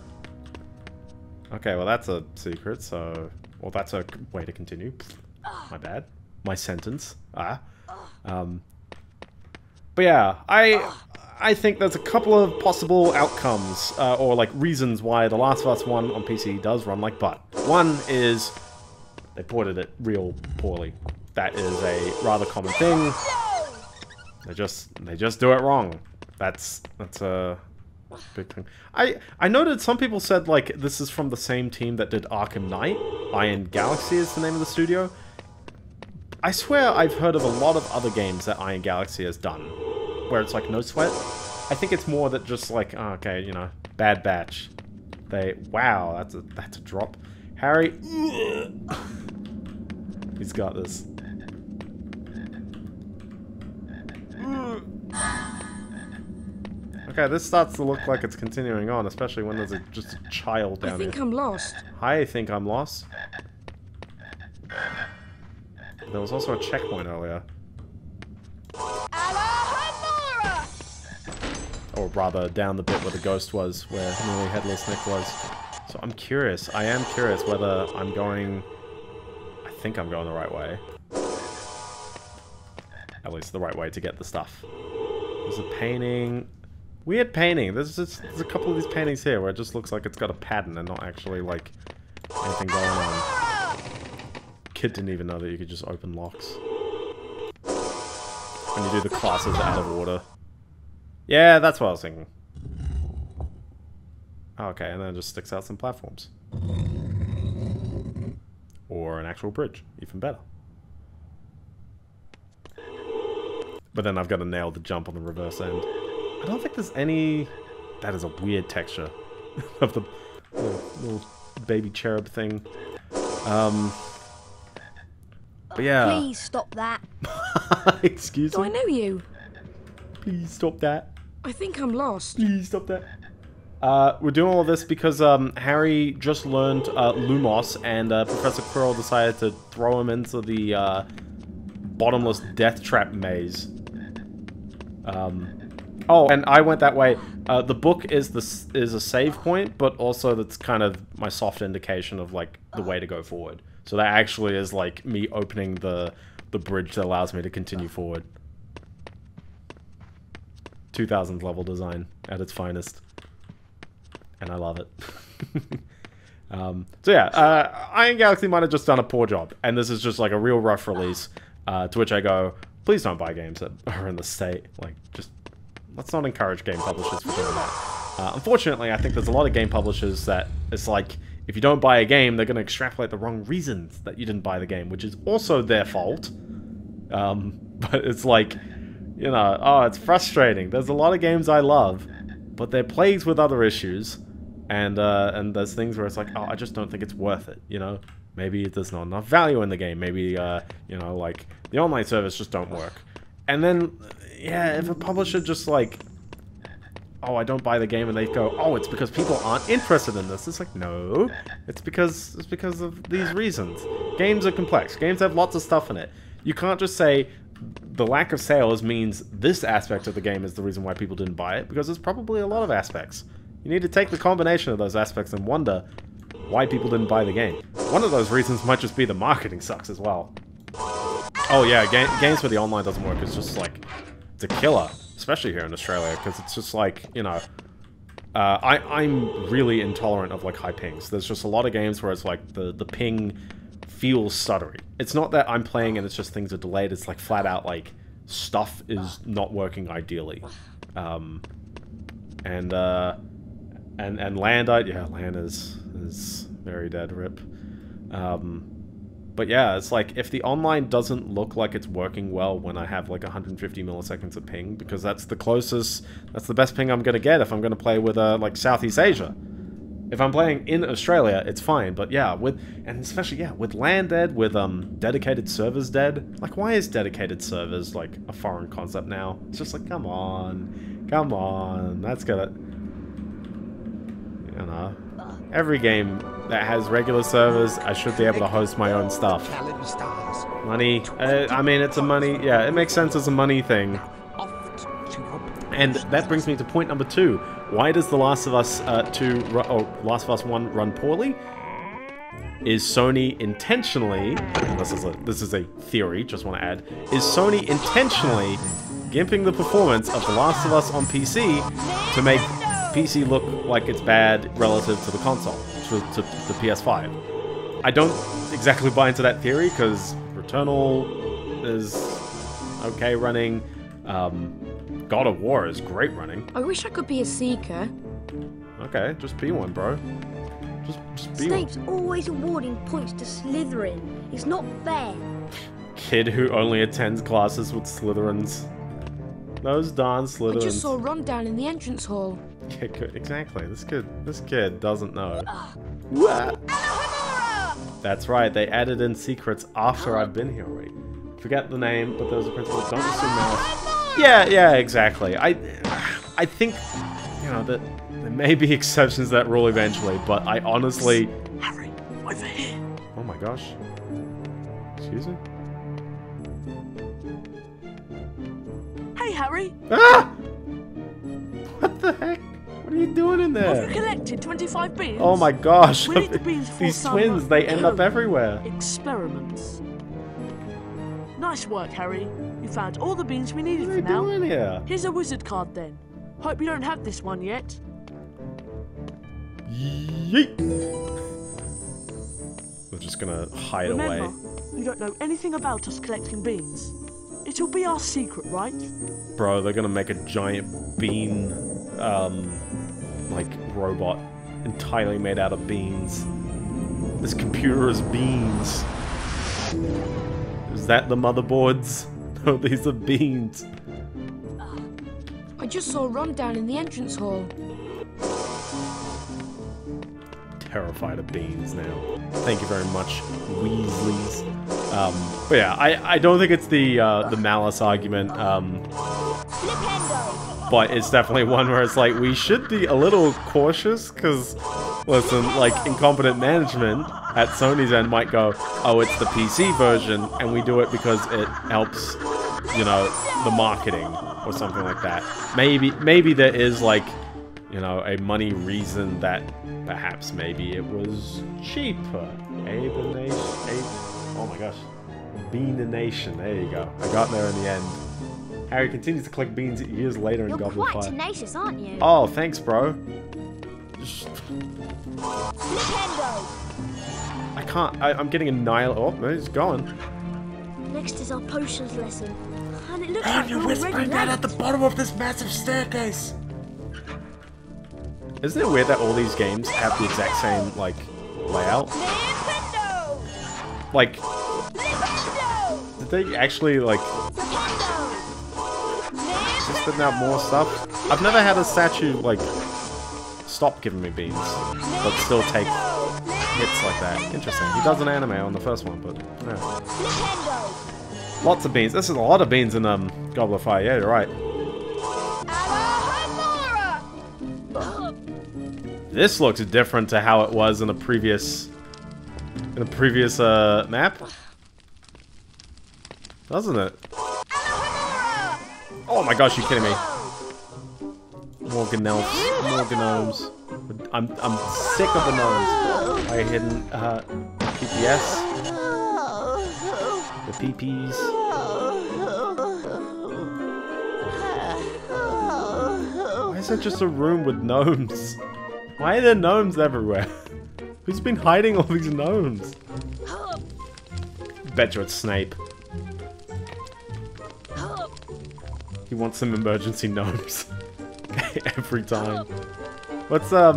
Okay, well that's a secret, so... Well, that's a way to continue. My bad. My sentence. Ah. But yeah, I think there's a couple of possible outcomes, or like reasons why The Last of Us 1 on PC does run like butt. One is they ported it real poorly. That is a rather common thing. They just do it wrong. That's a big thing. I noted some people said like this is from the same team that did Arkham Knight. Iron Galaxy is the name of the studio. I swear I've heard of a lot of other games that Iron Galaxy has done, where it's like no sweat. I think it's more that just like, oh, okay, you know, Bad Batch. Wow, that's a drop. Harry, he's got this. Okay, this starts to look like it's continuing on, especially when there's just a child down here. I think I'm lost. I think I'm lost. There was also a checkpoint earlier. Alohomora! Or rather, down the bit where the ghost was, where nearly Headless Nick was. So I'm curious. I am curious whether I'm going... I think I'm going the right way. At least the right way to get the stuff. There's a painting... Weird painting. There's a couple of these paintings here where it just looks like it's got a pattern and not actually, like, anything going on. Kid didn't even know that you could just open locks. When you do the classes out of order. Yeah, that's what I was thinking. Oh, okay, and then it just sticks out some platforms. Or an actual bridge. Even better. But then I've got to nail the jump on the reverse end. I don't think there's any... That is a weird texture of the little baby cherub thing. But yeah. Please stop that. Excuse me? Do I know you? Please stop that. I think I'm lost. Please stop that. We're doing all this because Harry just learned Lumos, and Professor Quirrell decided to throw him into the bottomless death trap maze. Oh, and I went that way. The book is a save point, but also that's kind of my soft indication of like the way to go forward. So that actually is like me opening the bridge that allows me to continue forward. 2000s level design at its finest, and I love it. So yeah, Iron Galaxy might have just done a poor job, and this is just like a real rough release. To which I go, please don't buy games that are in the state. Like just. Let's not encourage game publishers for doing that. Unfortunately, I think there's a lot of game publishers that it's like, if you don't buy a game, they're going to extrapolate the wrong reasons that you didn't buy the game, which is also their fault. But it's like, you know, oh, it's frustrating. There's a lot of games I love, but they're plagued with other issues. And there's things where it's like, oh, I just don't think it's worth it, you know? Maybe there's not enough value in the game. Maybe, you know, like, the online service just don't work. And then... Yeah, if a publisher just like, oh, I don't buy the game, and they go, oh, it's because people aren't interested in this. It's like, no, it's because of these reasons. Games are complex. Games have lots of stuff in it. You can't just say the lack of sales means this aspect of the game is the reason why people didn't buy it, because there's probably a lot of aspects. You need to take the combination of those aspects and wonder why people didn't buy the game. One of those reasons might just be the marketing sucks as well. Oh yeah, games where the online doesn't work is just like... It's a killer, especially here in Australia, because it's just like, you know, I'm really intolerant of like high pings. There's just a lot of games where it's like the ping feels stuttery. It's not that I'm playing and it's just things are delayed. It's like flat out like stuff is not working ideally. And Landite, yeah, Land is very dead, rip. But yeah, it's like, if the online doesn't look like it's working well when I have like 150 milliseconds of ping, because that's the closest, that's the best ping I'm going to get if I'm going to play with like Southeast Asia. If I'm playing in Australia, it's fine, but yeah, especially with LAN dead, with dedicated servers dead, like why is dedicated servers like a foreign concept now? It's just like, come on, that's gonna, you know. Every game that has regular servers, I should be able to host my own stuff. Money. I mean, it's a money... Yeah, it makes sense as a money thing. And that brings me to point number 2. Why does The Last of Us 2 or Last of Us 1 run poorly? Is Sony intentionally... This is a theory, just want to add. Is Sony intentionally gimping the performance of The Last of Us on PC to make... PC look like it's bad relative to the console, to the PS5. I don't exactly buy into that theory, because Returnal is okay running, God of War is great running. I wish I could be a seeker. Okay, just be one, bro. Just be one. Snape's always awarding points to Slytherin. It's not fair. Kid who only attends classes with Slytherins. Those darn Slytherins. I just saw Ron down in the entrance hall. Yeah, good. Exactly. This kid doesn't know. Alohomora! That's right. They added in secrets after I've been here already. Forget the name, but those are principles. Don't assume now. Yeah, exactly. I think, you know, that there may be exceptions to that rule eventually, but I honestly. Harry, over here. Oh my gosh. Excuse me. Hey, Harry. Ah! What the heck? What are you doing in there? Have you collected 25 beans? Oh my gosh. We need the beans for these summer. Twins, they end up everywhere. Experiments. Nice work, Harry. You found all the beans we needed for now. What are you doing here? Here's a wizard card then. Hope you don't have this one yet. Yeet! We're just gonna hide away. You don't know anything about us collecting beans. It'll be our secret, right? Bro, they're gonna make a giant bean, like, robot entirely made out of beans. This computer is beans. Is that the motherboards? No, these are beans. I just saw Ron down in the entrance hall. Terrified of beans now. Thank you very much, Weasleys. But yeah, I don't think it's the malice argument, but it's definitely one where it's like, we should be a little cautious, because, listen, like, incompetent management at Sony's end might go, oh, it's the PC version, and we do it because it helps, you know, the marketing, or something like that. Maybe there is, like, you know, a money reason that perhaps maybe it was cheaper. Oh my gosh. Bean a nation. There you go. I got there in the end. Harry continues to collect beans years later in Goblet of Fire. You're quite tenacious, aren't you? Oh, thanks, bro. Flipendo. I can't. I'm getting a Nile. Oh, no, he's gone. Next is our potions lesson. And it looks like you're whispering that at the bottom of this massive staircase. Isn't it weird that all these games have the exact same, like, layout? Like, did they actually, like, just putting out more stuff? I've never had a statue, like, stop giving me beans, but still take hits like that. Interesting. He does an anime on the first one, but, yeah. Lots of beans. This is a lot of beans in, Goblet of Fire. Yeah, you're right. This looks different to how it was in the previous map, doesn't it? Oh my gosh, you're kidding me! More gnomes. I'm sick of the gnomes. I hidden PPS, the PPs. Why is that just a room with gnomes? Why are there gnomes everywhere? Who's been hiding all these gnomes? Bet you it's Snape. He wants some emergency gnomes. Every time. What's, I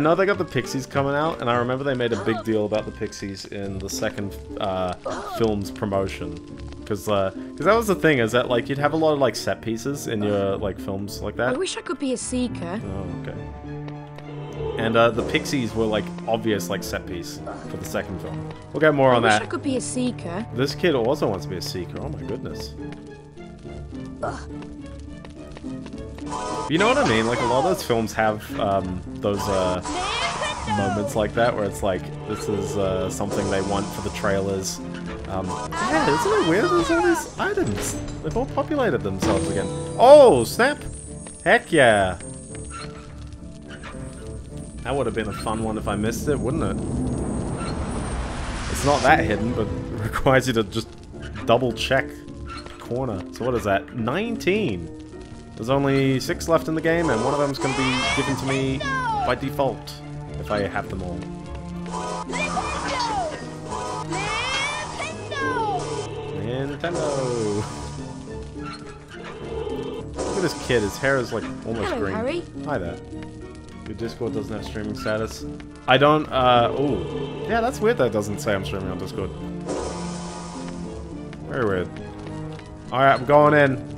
know they got the Pixies coming out, and I remember they made a big deal about the Pixies in the second, film's promotion. Because that was the thing, is that, like, you'd have a lot of, like, set pieces in your, like, films like that. I wish I could be a seeker. Oh, okay. And the Pixies were, like, obvious, like, set piece for the second film. We'll get more on that. I wish I could be a seeker. This kid also wants to be a seeker. Oh my goodness. You know what I mean? Like, a lot of those films have those moments like that where it's like, this is something they want for the trailers. Yeah, isn't it weird? There's all these items. They've all populated themselves again. Oh, snap! Heck yeah! That would have been a fun one if I missed it, wouldn't it? It's not that hidden, but it requires you to just double check the corner. So what is that? 19! There's only 6 left in the game, and one of them's going to be given to me by default, if I have them all. Nintendo! Look at this kid, his hair is like almost green. Harry. Hi there. Your Discord doesn't have streaming status. I don't, ooh. Yeah, that's weird that it doesn't say I'm streaming on Discord. Very weird. Alright, I'm going in.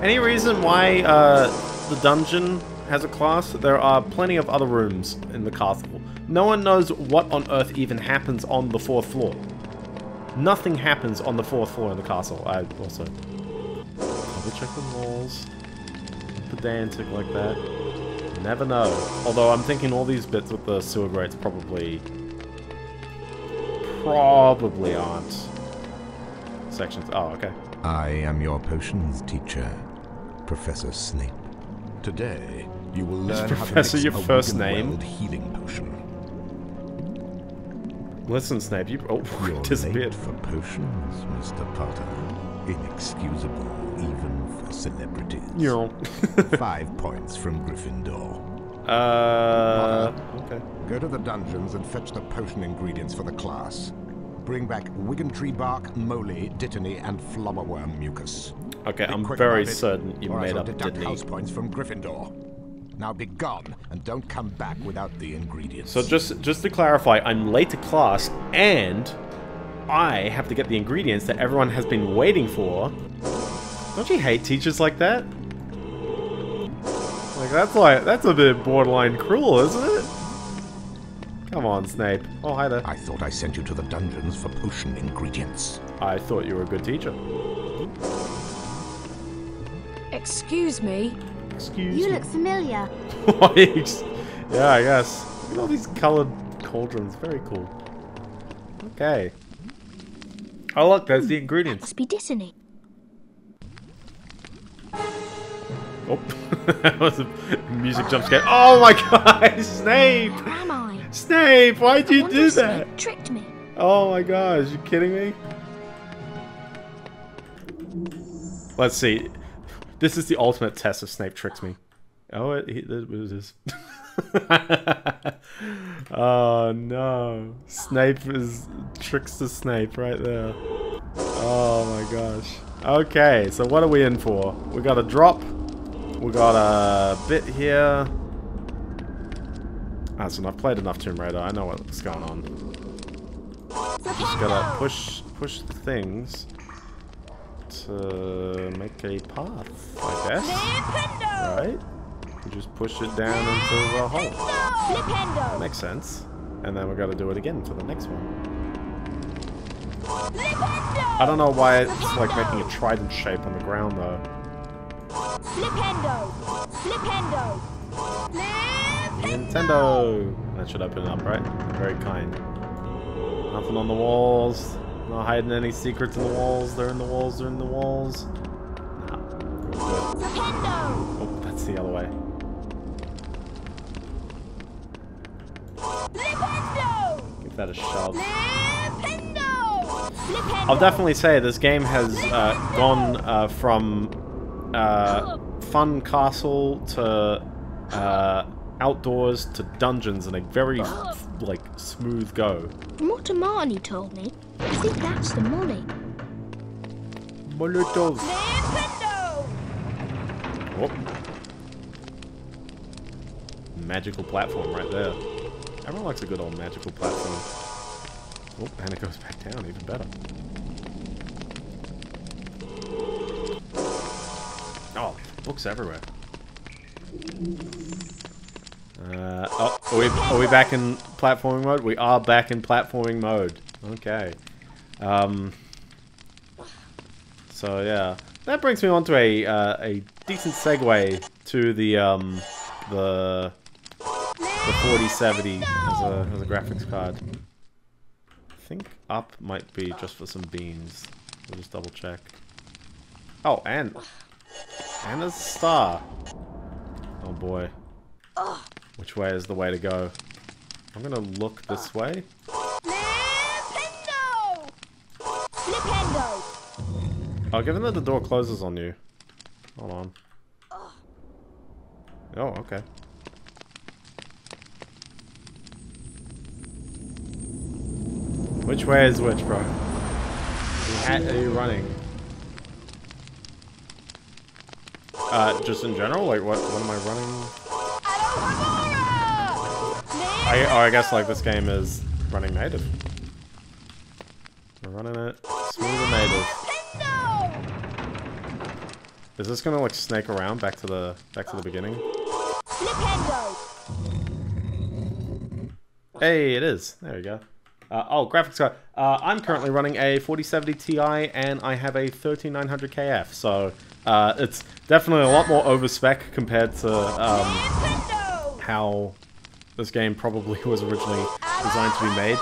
Any reason why the dungeon has a class? There are plenty of other rooms in the castle. No one knows what on earth even happens on the fourth floor. Nothing happens on the fourth floor in the castle. I also double check the walls. Pedantic like that. You never know. Although I'm thinking all these bits with the sewer grates probably aren't sections. Oh, okay. I am your potions teacher, Professor Snape. Today, you will learn how to mix your first name healing potion. Listen, Snape, you disappeared for potions, Mr. Potter. Inexcusable, even for celebrities. Yeah. 5 points from Gryffindor. Potter, okay. Go to the dungeons and fetch the potion ingredients for the class. Bring back Wigan Tree Bark, Moly, Dittany, and Flubberworm Mucus. Okay, I'm very certain you made up Dittany. House points from Gryffindor. Now be gone, and don't come back without the ingredients. So just to clarify, I'm late to class, and I have to get the ingredients that everyone has been waiting for. Don't you hate teachers like that? Like, that's a bit borderline cruel, isn't it? Come on, Snape. Oh, hi there. I thought I sent you to the dungeons for potion ingredients. I thought you were a good teacher. Excuse me. Excuse me. You look familiar. What? Yeah, I guess. Look at all these colored cauldrons. Very cool. Okay. Oh, look, there's the ingredients. Must be Dittany. Oh, that was a music jump scare. Oh my god, Snape! Where am I? Snape, why'd you do that? Snape tricked me. Oh my gosh, you kidding me? Let's see. This is the ultimate test if Snape tricks me. Oh, it was his. Oh no. Snape is trickster Snape right there. Oh my gosh. Okay, so what are we in for? We got a drop. We got a bit here. Ah, so I've played enough Tomb Raider. I know what's going on. Just gotta push the things to make a path, I guess. Right? You just push it down into the hole. Makes sense. And then we gotta do it again for the next one. I don't know why it's like making a trident shape on the ground though. Flipendo! Flipendo! Nintendo! That should open it up, right? Very kind. Nothing on the walls. Not hiding any secrets in the walls. They're in the walls. They're in the walls. No. Oh, that's the other way. Give that a shove. I'll definitely say this game has gone from fun castle to outdoors to dungeons in a very like smooth go. What Marnie told me, I think that's the molly. Molotov. Magical platform right there. Everyone likes a good old magical platform. Oh, and it goes back down, even better. Oh, books everywhere. Oh, are we back in platforming mode? We are back in platforming mode. Okay. So yeah, that brings me on to a decent segue to the 4070 as a graphics card. I think up might be just for some beans. We'll just double check. Oh, and a star. Oh boy. Which way is the way to go? I'm gonna look this way. Flipendo! Flipendo! Oh, given that the door closes on you. Hold on. Oh, okay. Which way is which, bro? What are you running? Just in general? Like, what am I running? I guess, like, this game is running native. We're running it smoother native. Is this gonna like snake around back to the beginning? Flipendo. Hey, it is. There we go. Oh, graphics card. I'm currently running a 4070 Ti and I have a 13900 KF, so it's definitely a lot more overspec compared to how this game probably was originally designed to be made.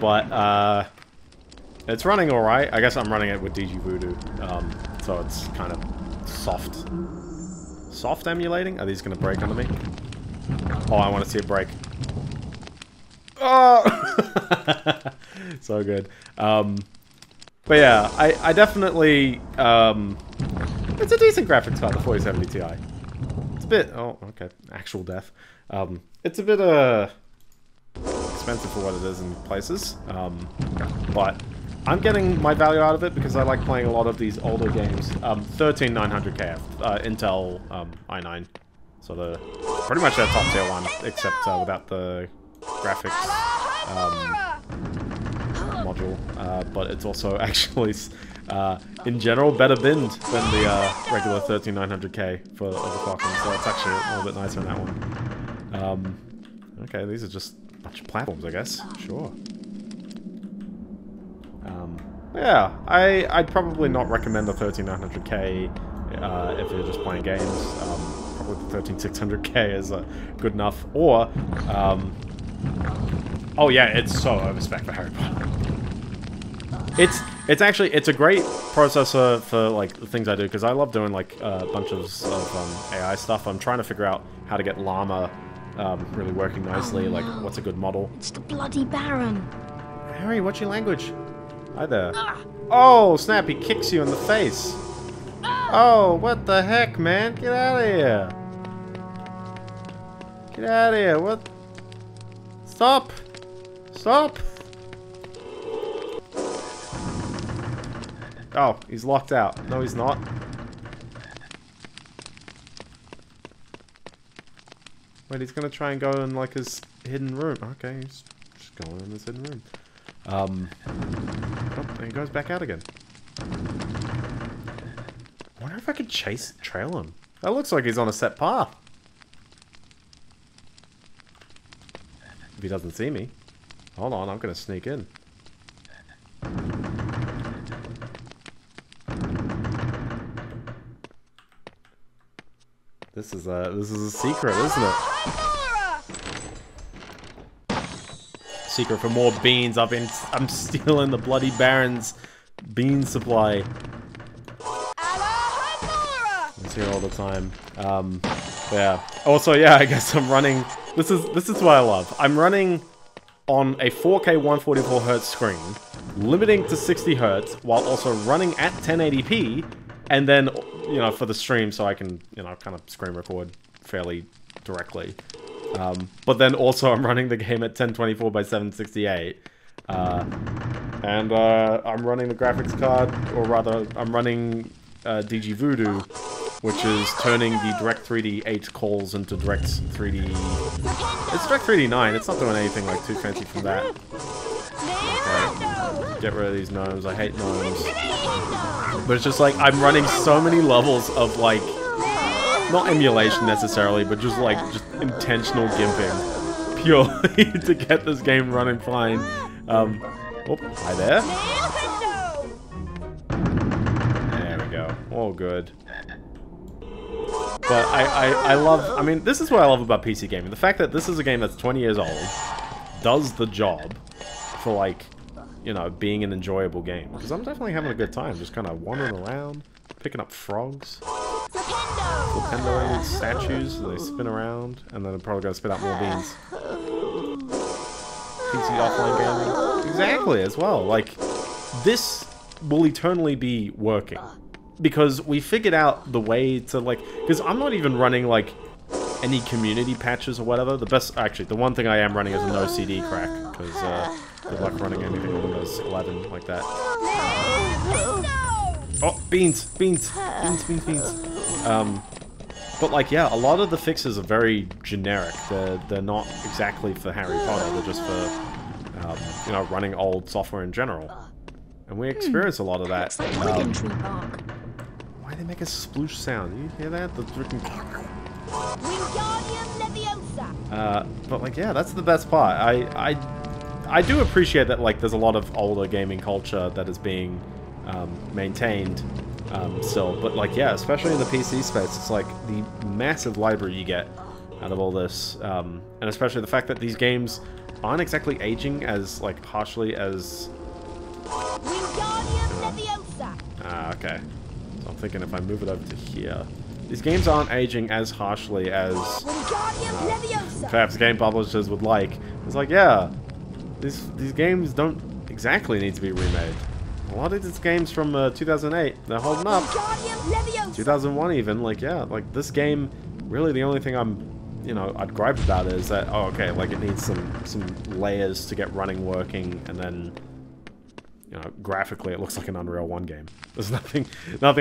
But it's running alright. I guess I'm running it with DG Voodoo, so it's kind of soft. Soft emulating? Are these gonna break under me? Oh, I want to see it break. Oh! So good. But yeah, I definitely... it's a decent graphics card, the 4070 Ti. It's a bit... Oh, okay. Actual death. It's a bit, expensive for what it is in places. But I'm getting my value out of it because I like playing a lot of these older games. 13900KF. Intel i9. So the... Pretty much their top tier one, except without the... graphics module, but it's also actually, in general, better binned than the regular 13900K for overclocking, so it's actually a little bit nicer in that one. Okay, these are just a bunch of platforms, I guess. Sure. Yeah, I'd probably not recommend the 13900K if you're just playing games. Probably the 13600K is good enough, or... oh yeah, it's so overspec for Harry Potter. It's actually, it's a great processor for like the things I do, because I love doing like bunches of AI stuff. I'm trying to figure out how to get Llama really working nicely. Oh, no. Like, what's a good model? It's the bloody Baron. Harry, what's your language? Hi there. Oh snap! He kicks you in the face. Oh, what the heck, man! Get out of here! Get out of here! What? Stop! Stop! Oh, he's locked out. No, he's not. Wait, he's gonna try and go in, like, his hidden room. Okay, he's just going in his hidden room. Oh, and he goes back out again. I wonder if I could trail him. That looks like he's on a set path. If he doesn't see me. Hold on, I'm gonna sneak in. This is a secret, isn't it? Secret for more beans. I'm stealing the bloody Baron's bean supply. It's here all the time. Yeah. Also, yeah, I guess I'm running. This is what I love. I'm running on a 4K 144Hz screen, limiting to 60Hz, while also running at 1080p, and then, you know, for the stream, so I can, you know, kind of screen record fairly directly. But then also I'm running the game at 1024 by 768. I'm running the graphics card, or rather, I'm running DG Voodoo, which is turning the Direct 3D 8 calls into Direct 3D... It's Direct 3D 9, it's not doing anything like too fancy from that. Okay. Get rid of these gnomes, I hate gnomes. But it's just like, I'm running so many levels of like... Not emulation necessarily, but just like, just intentional gimping. Purely to get this game running fine. Oh, hi there. There we go, all good. But I love, I mean, this is what I love about PC gaming. The fact that this is a game that's 20 years old, does the job for, like, you know, being an enjoyable game. Because I'm definitely having a good time, just kind of wandering around, picking up frogs. Flipendo statues, they spin around, and then they're probably going to spit out more beans. PC offline gaming. Exactly, as well. Like, this will eternally be working. Because we figured out the way to, like... Because I'm not even running, like, any community patches or whatever. The best... Actually, the one thing I am running is a no CD crack. Because, good luck running anything on Windows 11 like that. Oh, beans! Beans! Beans, beans, beans. But like, yeah, a lot of the fixes are very generic. They're not exactly for Harry Potter. They're just for you know, running old software in general. And we experience a lot of that. Why do they make a sploosh sound? You hear that? The freaking. Wingardium Leviosa. But like, yeah, that's the best part. I do appreciate that. Like, there's a lot of older gaming culture that is being maintained. So, but like, yeah, especially in the PC space, it's like the massive library you get out of all this, and especially the fact that these games aren't exactly aging as like harshly as. Okay. So I'm thinking if I move it over to here. These games aren't aging as harshly as perhaps game publishers would like. It's like, yeah, these games don't exactly need to be remade. A lot of these games from 2008, they're holding up. 2001 even, like, yeah, like this game, really the only thing I'm, you know, I'd gripe about is that, oh, okay, like it needs some layers to get running working, and then, you know, graphically it looks like an Unreal 1 game. There's nothing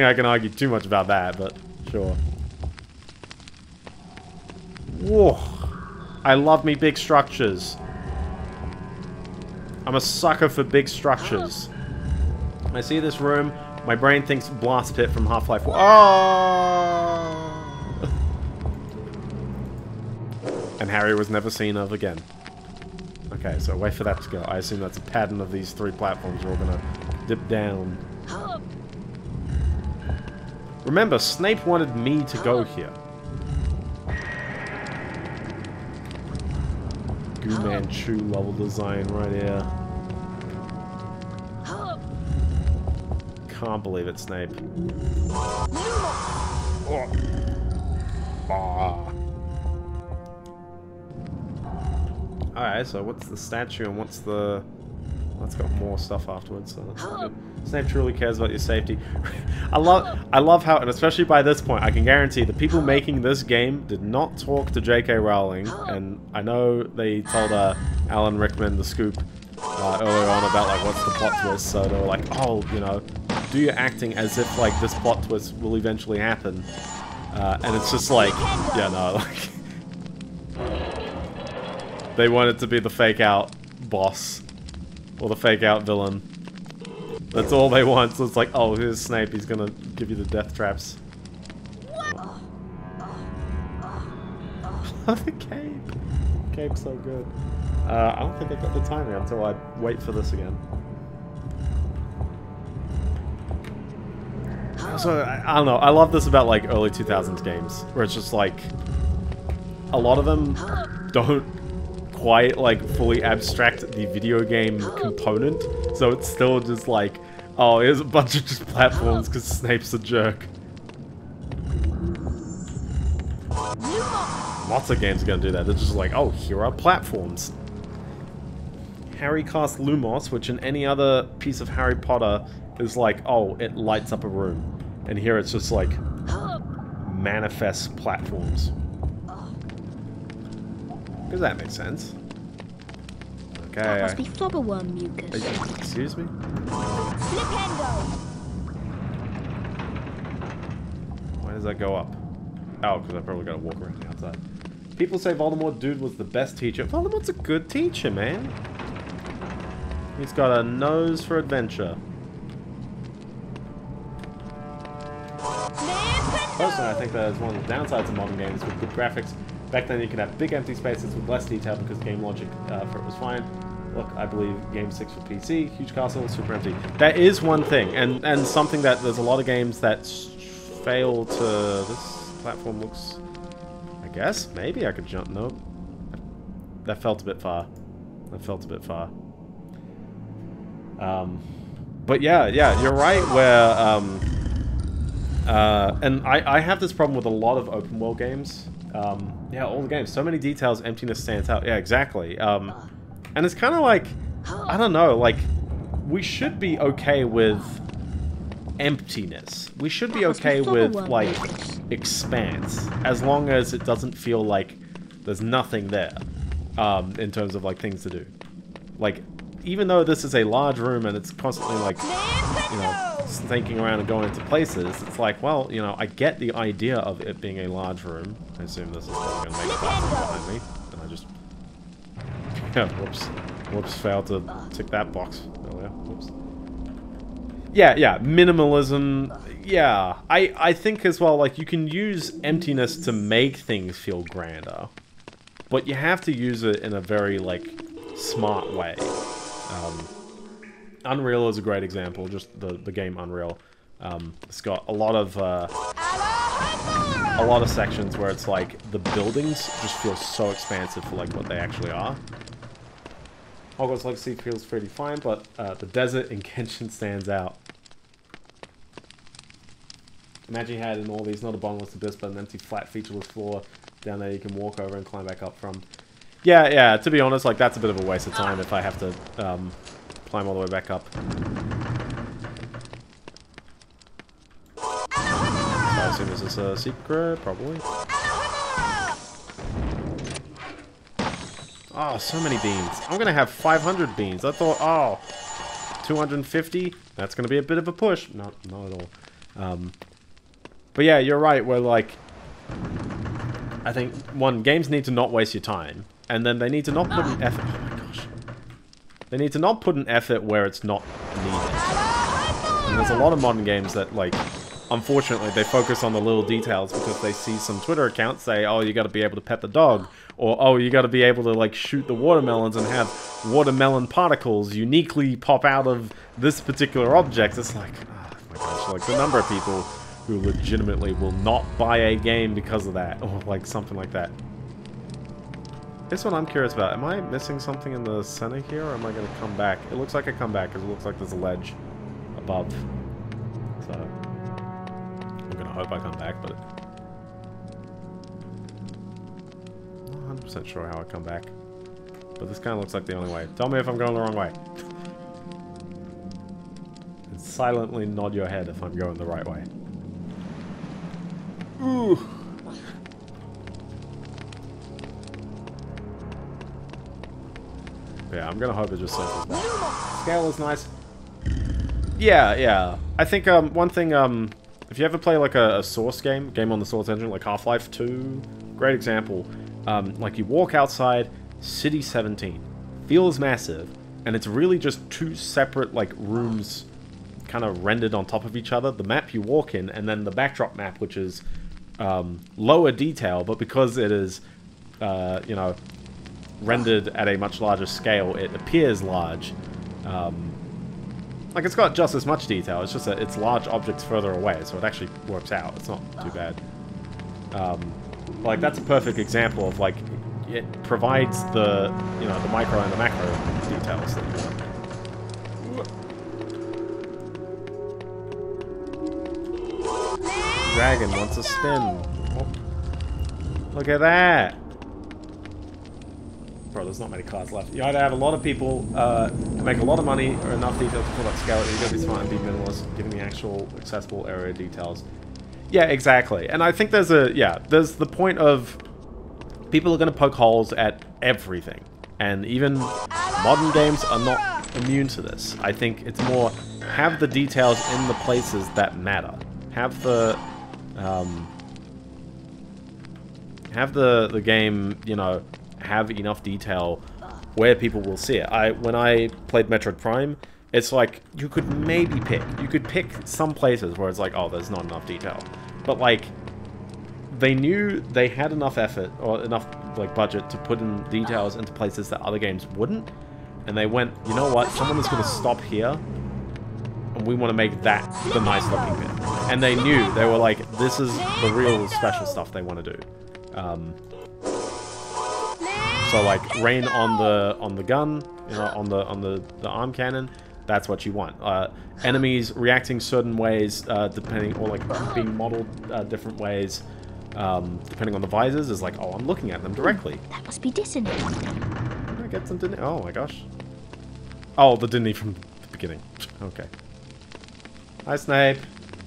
I can argue too much about that, but sure. Whoa. I love me big structures. I'm a sucker for big structures. I see this room, my brain thinks Blast Pit from Half-Life 4. Oh! And Harry was never seen of again. Okay, so wait for that to go. I assume that's a pattern of these three platforms. We're all gonna dip down. Remember, Snape wanted me to go here. Gu Manchu level design right here. Can't believe it, Snape. Oh. Ah. Alright, so what's the statue and what's the... That's got more stuff afterwards, so that's good. Snape truly cares about your safety. I love how, and especially by this point, I can guarantee the people making this game did not talk to J.K. Rowling, and I know they told Alan Rickman the scoop earlier on about like what's the plot twist, so they were like, oh, you know, do your acting as if like this plot twist will eventually happen, and it's just like, yeah, no, like they wanted to be the fake out boss. Or the fake-out villain. That's all they want, so it's like, oh, here's Snape, he's gonna give you the death traps. What? The cape! The cape's so good. I don't think I've got the timing until I wait for this again. So, I don't know, I love this about, like, early 2000s games, where it's just, like, a lot of them don't quite like fully abstract the video game component, so it's still just like, oh, here's a bunch of just platforms because Snape's a jerk. Lots of games are gonna do that. They're just like, oh, here are platforms. Harry casts Lumos, which in any other piece of Harry Potter is like, oh, it lights up a room, and here it's just like manifests platforms. Does that make sense? Okay. That must be flubberworm mucus. Excuse me? Flipendo. Why does that go up? Oh, because I probably gotta walk around the outside. People say Voldemort dude was the best teacher. Voldemort's a good teacher, man. He's got a nose for adventure. Personally, I think that is one of the downsides of modern games with good graphics. Back then you could have big empty spaces with less detail because game logic for it was fine. Look, I believe Game 6 for PC, huge castle, super empty. That is one thing, and something that there's a lot of games that fail to... This platform looks... I guess, maybe I could jump. Nope. That felt a bit far. That felt a bit far. But yeah, you're right where... and I have this problem with a lot of open world games. Yeah, all the games. So many details, emptiness stands out. Yeah, exactly. And it's kind of like, I don't know, like, we should be okay with emptiness. We should be okay with, like, expanse. As long as it doesn't feel like there's nothing there. In terms of, like, things to do. Like, even though this is a large room and it's constantly like, you know, thinking around and going into places, it's like, well, you know, I get the idea of it being a large room. I assume this is going to make a platform behind me, and I just, yeah, whoops, failed to tick that box earlier. Whoops. Yeah, minimalism. Yeah, I think as well, like, you can use emptiness to make things feel grander, but you have to use it in a very, like, smart way. Unreal is a great example, just the game Unreal. It's got a lot of sections where it's like the buildings just feel so expansive for like what they actually are. Hogwarts Legacy feels pretty fine, but the desert in Genshin stands out. Imagine you had in all these, not a bottomless abyss, but an empty flat featureless floor down there you can walk over and climb back up from. Yeah, to be honest, like, that's a bit of a waste of time if I have to climb all the way back up. So I assume this is a secret, probably. Oh, so many beans. I'm gonna have 500 beans. I thought, oh, 250? That's gonna be a bit of a push. Not at all. But yeah, you're right, we're like, I think, one, games need to not waste your time, and then they need to not put an effort. Oh my gosh. They need to not put an effort where it's not needed. And there's a lot of modern games that, like, unfortunately, they focus on the little details because they see some Twitter accounts say, oh, you gotta be able to pet the dog, or, oh, you gotta be able to, like, shoot the watermelons and have watermelon particles uniquely pop out of this particular object. It's like, oh my gosh, like, the number of people who legitimately will not buy a game because of that, or, like, something like that. This one I'm curious about. Am I missing something in the center here, or am I gonna come back? It looks like I come back, because it looks like there's a ledge above. So I'm gonna hope I come back, but I'm not 100% sure how I come back. But this kind of looks like the only way. Tell me if I'm going the wrong way. And silently nod your head if I'm going the right way. Ooh. Yeah, I'm gonna hope it just circles back. Scale is nice. Yeah. I think one thing, if you ever play like a Source game on the Source engine, like Half-Life 2, great example. Like, you walk outside, City 17 feels massive, and it's really just two separate, like, rooms kind of rendered on top of each other. The map you walk in, and then the backdrop map, which is lower detail, but because it is, you know, rendered at a much larger scale, it appears large. Like, it's got just as much detail, it's just that it's large objects further away, so it actually works out. It's not too bad. Like, that's a perfect example of, like, it provides the, you know, the micro and the macro details that you want. Dragon wants a spin. Oh. Look at that! Bro, there's not many cards left. You either have a lot of people make a lot of money or enough detail to pull up scale, you gotta be smart and be minimalist, giving the actual accessible area details. Yeah, exactly. And I think there's a, yeah, there's the point of people are gonna poke holes at everything. And even modern games are not immune to this. I think it's more, have the details in the places that matter. Have the game, you know, have enough detail where people will see it. When I played Metroid Prime, it's like, you could maybe pick. You could pick some places where it's like, oh, there's not enough detail. But, like, they knew they had enough effort, or enough, like, budget to put in details into places that other games wouldn't. And they went, you know what, someone is going to stop here, and we want to make that the nice looking bit. And they knew, they were like, this is the real special stuff they want to do. So, like, rain on the gun, you know, on the arm cannon, that's what you want. Enemies reacting certain ways, depending, or, like, being modeled different ways, depending on the visors, is like, oh, I'm looking at them directly. That must be dissonant. I'm gonna get some Dini. Oh my gosh. Oh, the Dini from the beginning. Okay. Hi, Snape.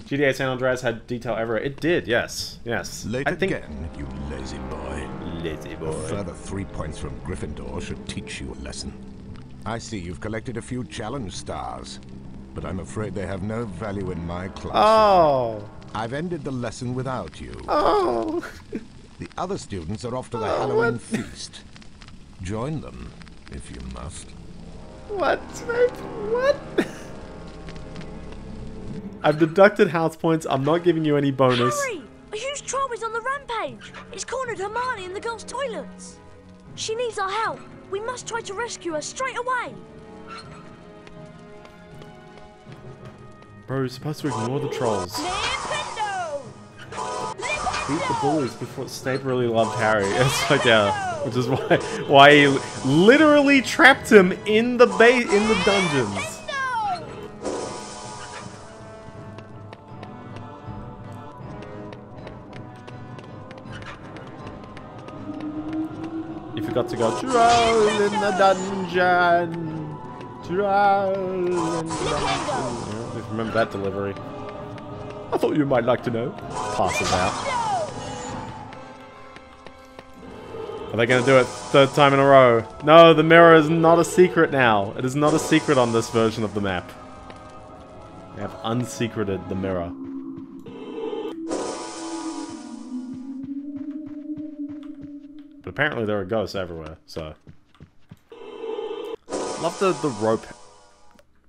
GTA San Andreas had detail everywhere. It did, yes. Late I think again, you lazy boy. A further 3 points from Gryffindor should teach you a lesson. I see you've collected a few challenge stars, but I'm afraid they have no value in my class. Oh! I've ended the lesson without you. Oh! The other students are off to the Halloween feast. Join them, if you must. What? What? I've deducted house points. I'm not giving you any bonus. Harry! A huge troll is on the rampage. It's cornered Hermione in the girls' toilets. She needs our help. We must try to rescue her straight away. Bro, you're supposed to ignore the trolls. Flipendo! Beat the bullies before Snape really loved Harry. That's my doubt. Which is why he literally trapped him in the dungeons. Got to go troll in the dungeon. Troll in the dungeon. Yeah, if you remember that delivery. I thought you might like to know. Passes out. Are they going to do it third time in a row? No, the mirror is not a secret now. It is not a secret on this version of the map. They have unsecreted the mirror. But apparently there are ghosts everywhere, so... Love the rope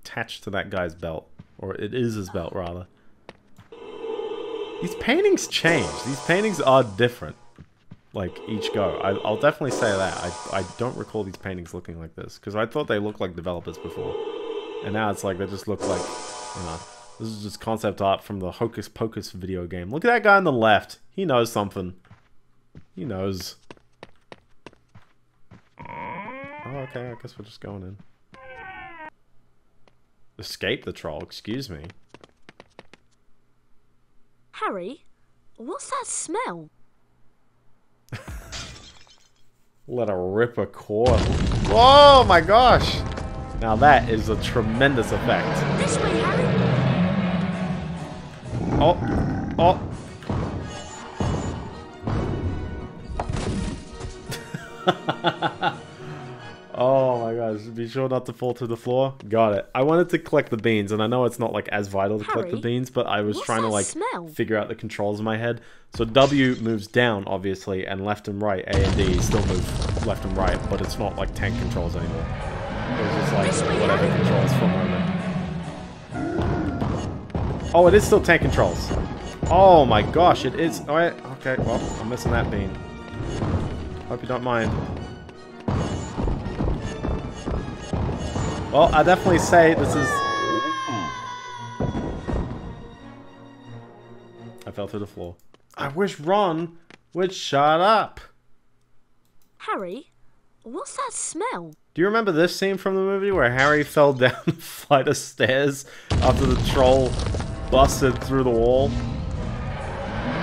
attached to that guy's belt. Or it is his belt, rather. These paintings change. These paintings are different. Like, each go. I'll definitely say that. I don't recall these paintings looking like this. Because I thought they looked like developers before. And now it's like, they just look like... You know, this is just concept art from the Hocus Pocus video game. Look at that guy on the left. He knows something. He knows... Oh, okay, I guess we're just going in. Escape the troll, excuse me. Harry, what's that smell? Let her rip a cord. Oh my gosh! Now that is a tremendous effect. This way, Harry. Oh, oh. Oh my gosh, be sure not to fall to the floor. Got it. I wanted to collect the beans, and I know it's not like as vital to collect the beans, but I was trying to like figure out the controls in my head. So W moves down, obviously, and left and right, A and D still move left and right, but it's not like tank controls anymore. It was just like whatever controls for a moment. Oh, it is still tank controls. Oh my gosh, it is. Alright, okay, well, I'm missing that bean. Hope you don't mind. Well, I definitely say this is... I fell through the floor. I wish Ron would shut up. Harry, what's that smell? Do you remember this scene from the movie where Harry fell down a flight of stairs after the troll busted through the wall?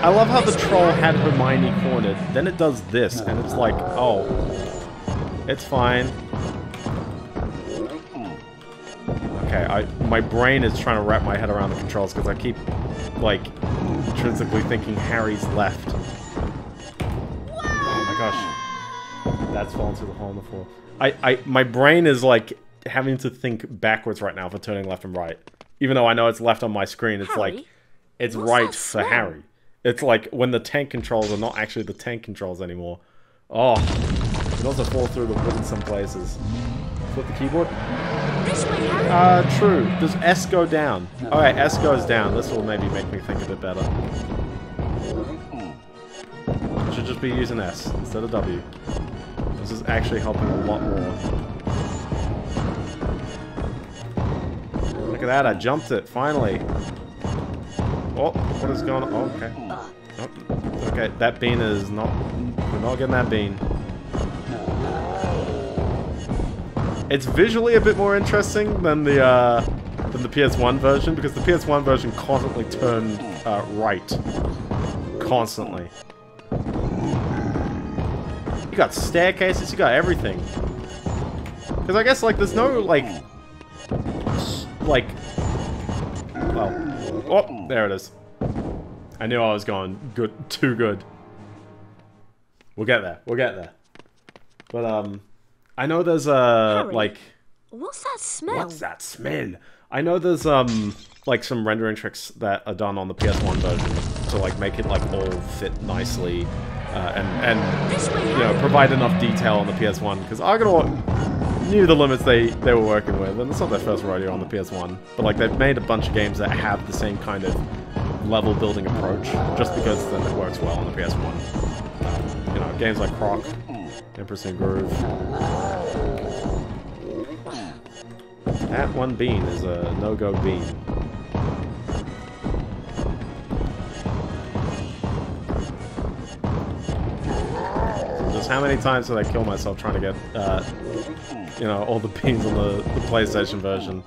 I love how the troll had Hermione cornered. Then it does this, and it's like, oh, it's fine. Okay, my brain is trying to wrap my head around the controls because I keep, like, intrinsically thinking Harry's left. Whoa! Oh my gosh. That's fallen through the hole in the floor. My brain is, like, having to think backwards right now for turning left and right. Even though I know it's left on my screen, it's Harry? Like, it's what's right for Harry. It's like when the tank controls are not actually the tank controls anymore. Oh, it also falls through the wood in some places. Flip the keyboard. True. Does S go down? Alright, S goes down. This will maybe make me think a bit better. I should just be using S instead of W. This is actually helping a lot more. Look at that, I jumped it, finally. Oh, what is going on? Oh, okay. Oh, okay, that bean is not... We're not getting that bean. It's visually a bit more interesting than the PS1 version, because the PS1 version constantly turned right. Constantly. You got staircases, you got everything. Because I guess, like, there's no, like... Like... Well... Oh, there it is. I knew I was going good, too good. We'll get there, we'll get there. But, I know there's a, Harry, like... What's that smell? What's that smell? I know there's like some rendering tricks that are done on the PS1 version to like make it like all fit nicely and you know provide enough detail on the PS1 because Argonaut knew the limits they were working with, and it's not their first rodeo on the PS1. But like they've made a bunch of games that have the same kind of level building approach just because then it works well on the PS1. You know, games like Croc, Empress and Groove. That one bean is a no-go bean. So just how many times did I kill myself trying to get, you know, all the beans on the PlayStation version?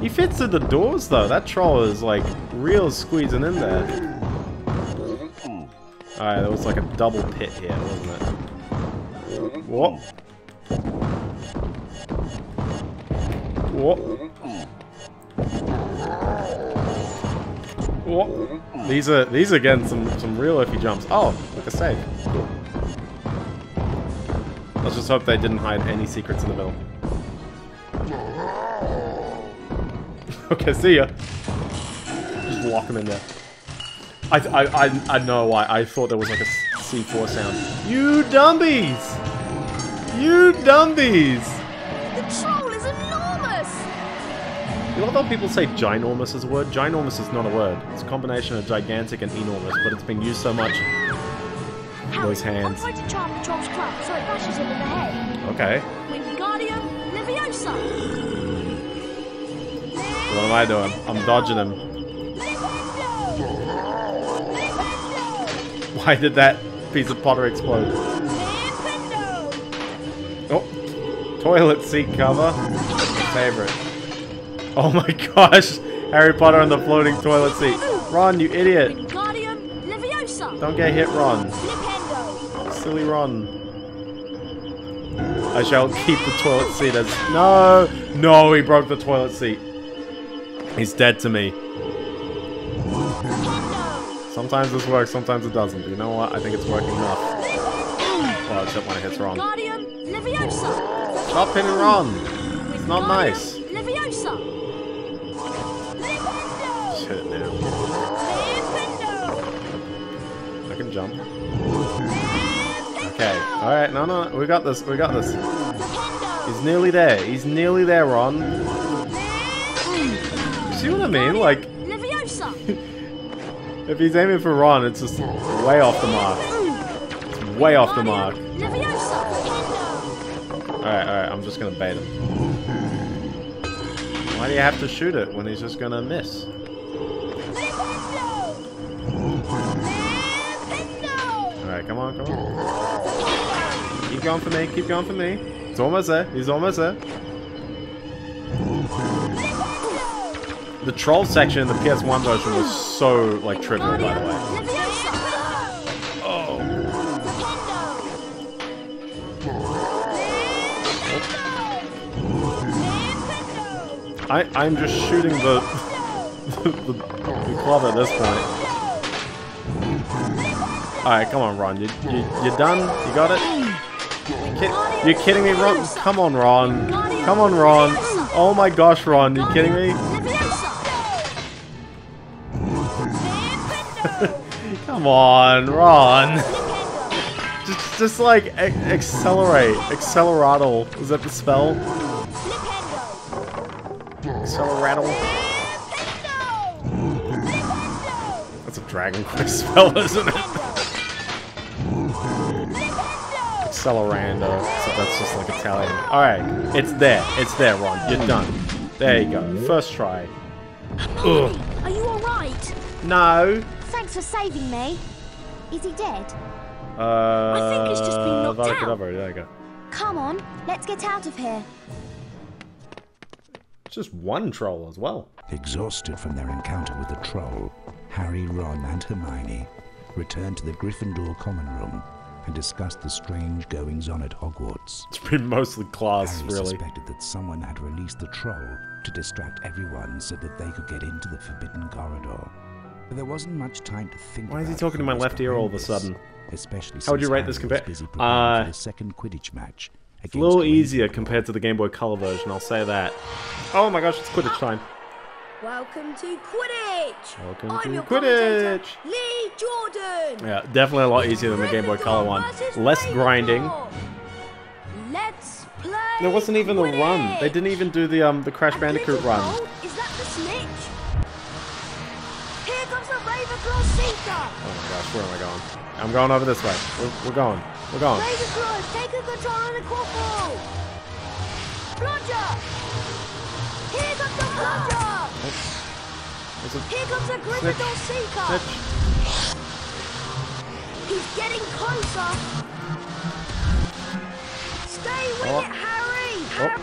He fits through the doors though. That troll is like real squeezing in there. Alright, there was like a double pit here, wasn't it? Whoa. What? What? These are getting some real iffy jumps. Oh, look, a save. Let's just hope they didn't hide any secrets in the middle. Okay, see ya. Just lock them in there. I know why. I thought there was like a C4 sound. You dumbies! You dumbies! A lot of people say ginormous is a word. Ginormous is not a word. It's a combination of gigantic and enormous, but it's been used so much. Boys' hands. I'm trying to charm the troll's club so it bashes him in the head. Okay. Wingardium Leviosa. What am I doing? I'm dodging him. Flipendo. Why did that piece of pottery explode? Oh. Toilet seat cover. Favorite. Oh my gosh! Harry Potter on the floating toilet seat. Ron, you idiot! Don't get hit, Ron. Silly Ron. I shall keep the toilet seat as... No! No, he broke the toilet seat. He's dead to me. Sometimes this works, sometimes it doesn't. But you know what? I think it's working enough. Well, except when it hits Ron. Stop hitting Ron! It's not nice. I can jump. Okay. Alright, no, no, we got this, we got this. He's nearly there, Ron. See what I mean? Like, if he's aiming for Ron, it's just way off the mark. It's way off the mark. Alright, I'm just gonna bait him. Why do you have to shoot it when he's just gonna miss? Alright, come on, come on. Keep going for me, keep going for me. It's almost there, he's almost there. The troll section in the PS1 version was so, like, trivial, by the way. Oh. I'm just shooting the club at this point. Alright, come on, Ron. You're done? You got it? You're kidding me, Ron? Come on, Ron. Come on, Ron. Oh my gosh, Ron. You kidding me? Come on, Ron. Just like, accelerate. Accelerado. Is that the spell? Accelerado. Dragon Quest spell, isn't it? Accelerando. So that's just like Italian. Alright, it's there, Ron. You're done. There you go. First try. Ugh. Are you alright? No. Thanks for saving me. Is he dead? I think he's just been knocked out. Avada Kedavra. There you go. Come on, let's get out of here. Just one troll as well. Exhausted from their encounter with the troll, Harry, Ron, and Hermione returned to the Gryffindor common room and discussed the strange goings-on at Hogwarts. It's been mostly class, Harry really. Suspected that someone had released the troll to distract everyone so that they could get into the Forbidden Corridor. But there wasn't much time to think. Why is he talking to my left ear all of a sudden? Especially how would you rate this compared to the second Quidditch match It's a little easier compared to the Game Boy Color version, I'll say that. Oh my gosh, it's Quidditch time. Welcome to Quidditch! Welcome to Quidditch! Lee Jordan! Yeah, definitely a lot easier than the Game Boy Color one. Less grinding. Let's play. There wasn't even a run. They didn't even do the Crash Bandicoot run. Is that the snitch? Here comes the Ravenclaw seeker! Oh my gosh, where am I going? I'm going over this way. We're going. We're going. Ravenclaw is taking control of the Quirrell! Bludger! Here comes the Bludger! Here comes a Gryffindor seeker! Snitch. He's getting closer! Stay with it, Harry!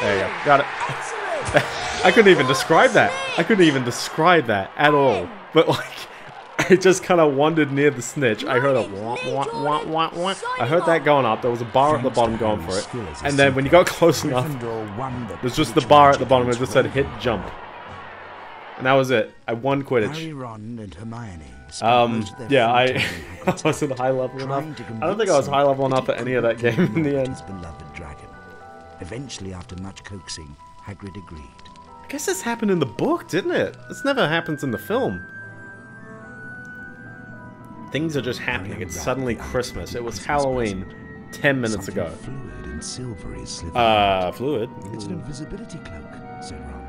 There you go, got it. Excellent. I couldn't even describe that. I couldn't even describe that at all. But like, I just kind of wandered near the snitch. I heard a wah, wah, wah, wah. I heard that going up. There was a bar at the bottom going for it. And then when you got close enough, there's just the bar at the bottom. It just said hit jump. And that was it. I won Quidditch. Yeah, I wasn't high level enough. I don't think I was high level enough at any of that game in the end. Eventually, after much coaxing, Hagrid agreed. I guess this happened in the book, didn't it? This never happens in the film. Things are just happening. It's suddenly Christmas. It was Halloween 10 minutes ago. Fluid and silvery slithering. Fluid? Ooh. It's an invisibility cloak, said Ron.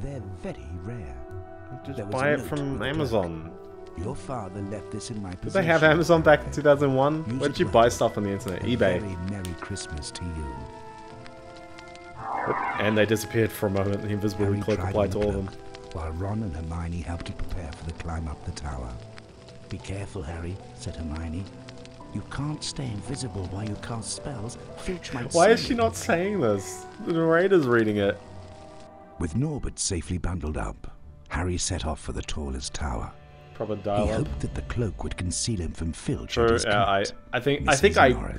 They're very rare. Just buy it from Amazon. Your father left this in my possession. Did they have Amazon back in 2001? Where did you buy stuff on the internet? eBay. Very Merry Christmas to you. And they disappeared for a moment. The invisibility cloak applied to all of them. While Ron and Hermione helped to prepare for the climb up the tower. Be careful, Harry, said Hermione. You can't stay invisible while you cast spells. Filch might Why is she not saying this? The narrator's reading it. With Norbert safely bundled up, Harry set off for the tallest tower. Proper dialogue. He hoped that the cloak would conceal him from Filch. I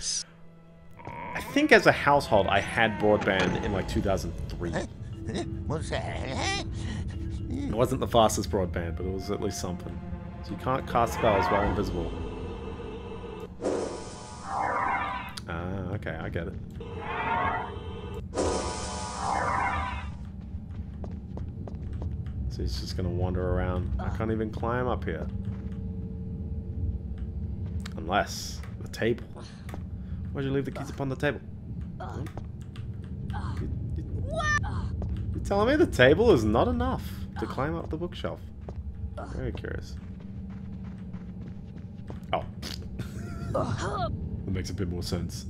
think as a household I had broadband in like 2003. What's that? It wasn't the fastest broadband, but it was at least something. So you can't cast spells while invisible. Ah, okay, I get it. So he's just gonna wander around. I can't even climb up here. Unless the table. Why'd you leave the keys upon the table? You're telling me the table is not enough to climb up the bookshelf? Very curious. Oh. That makes a bit more sense.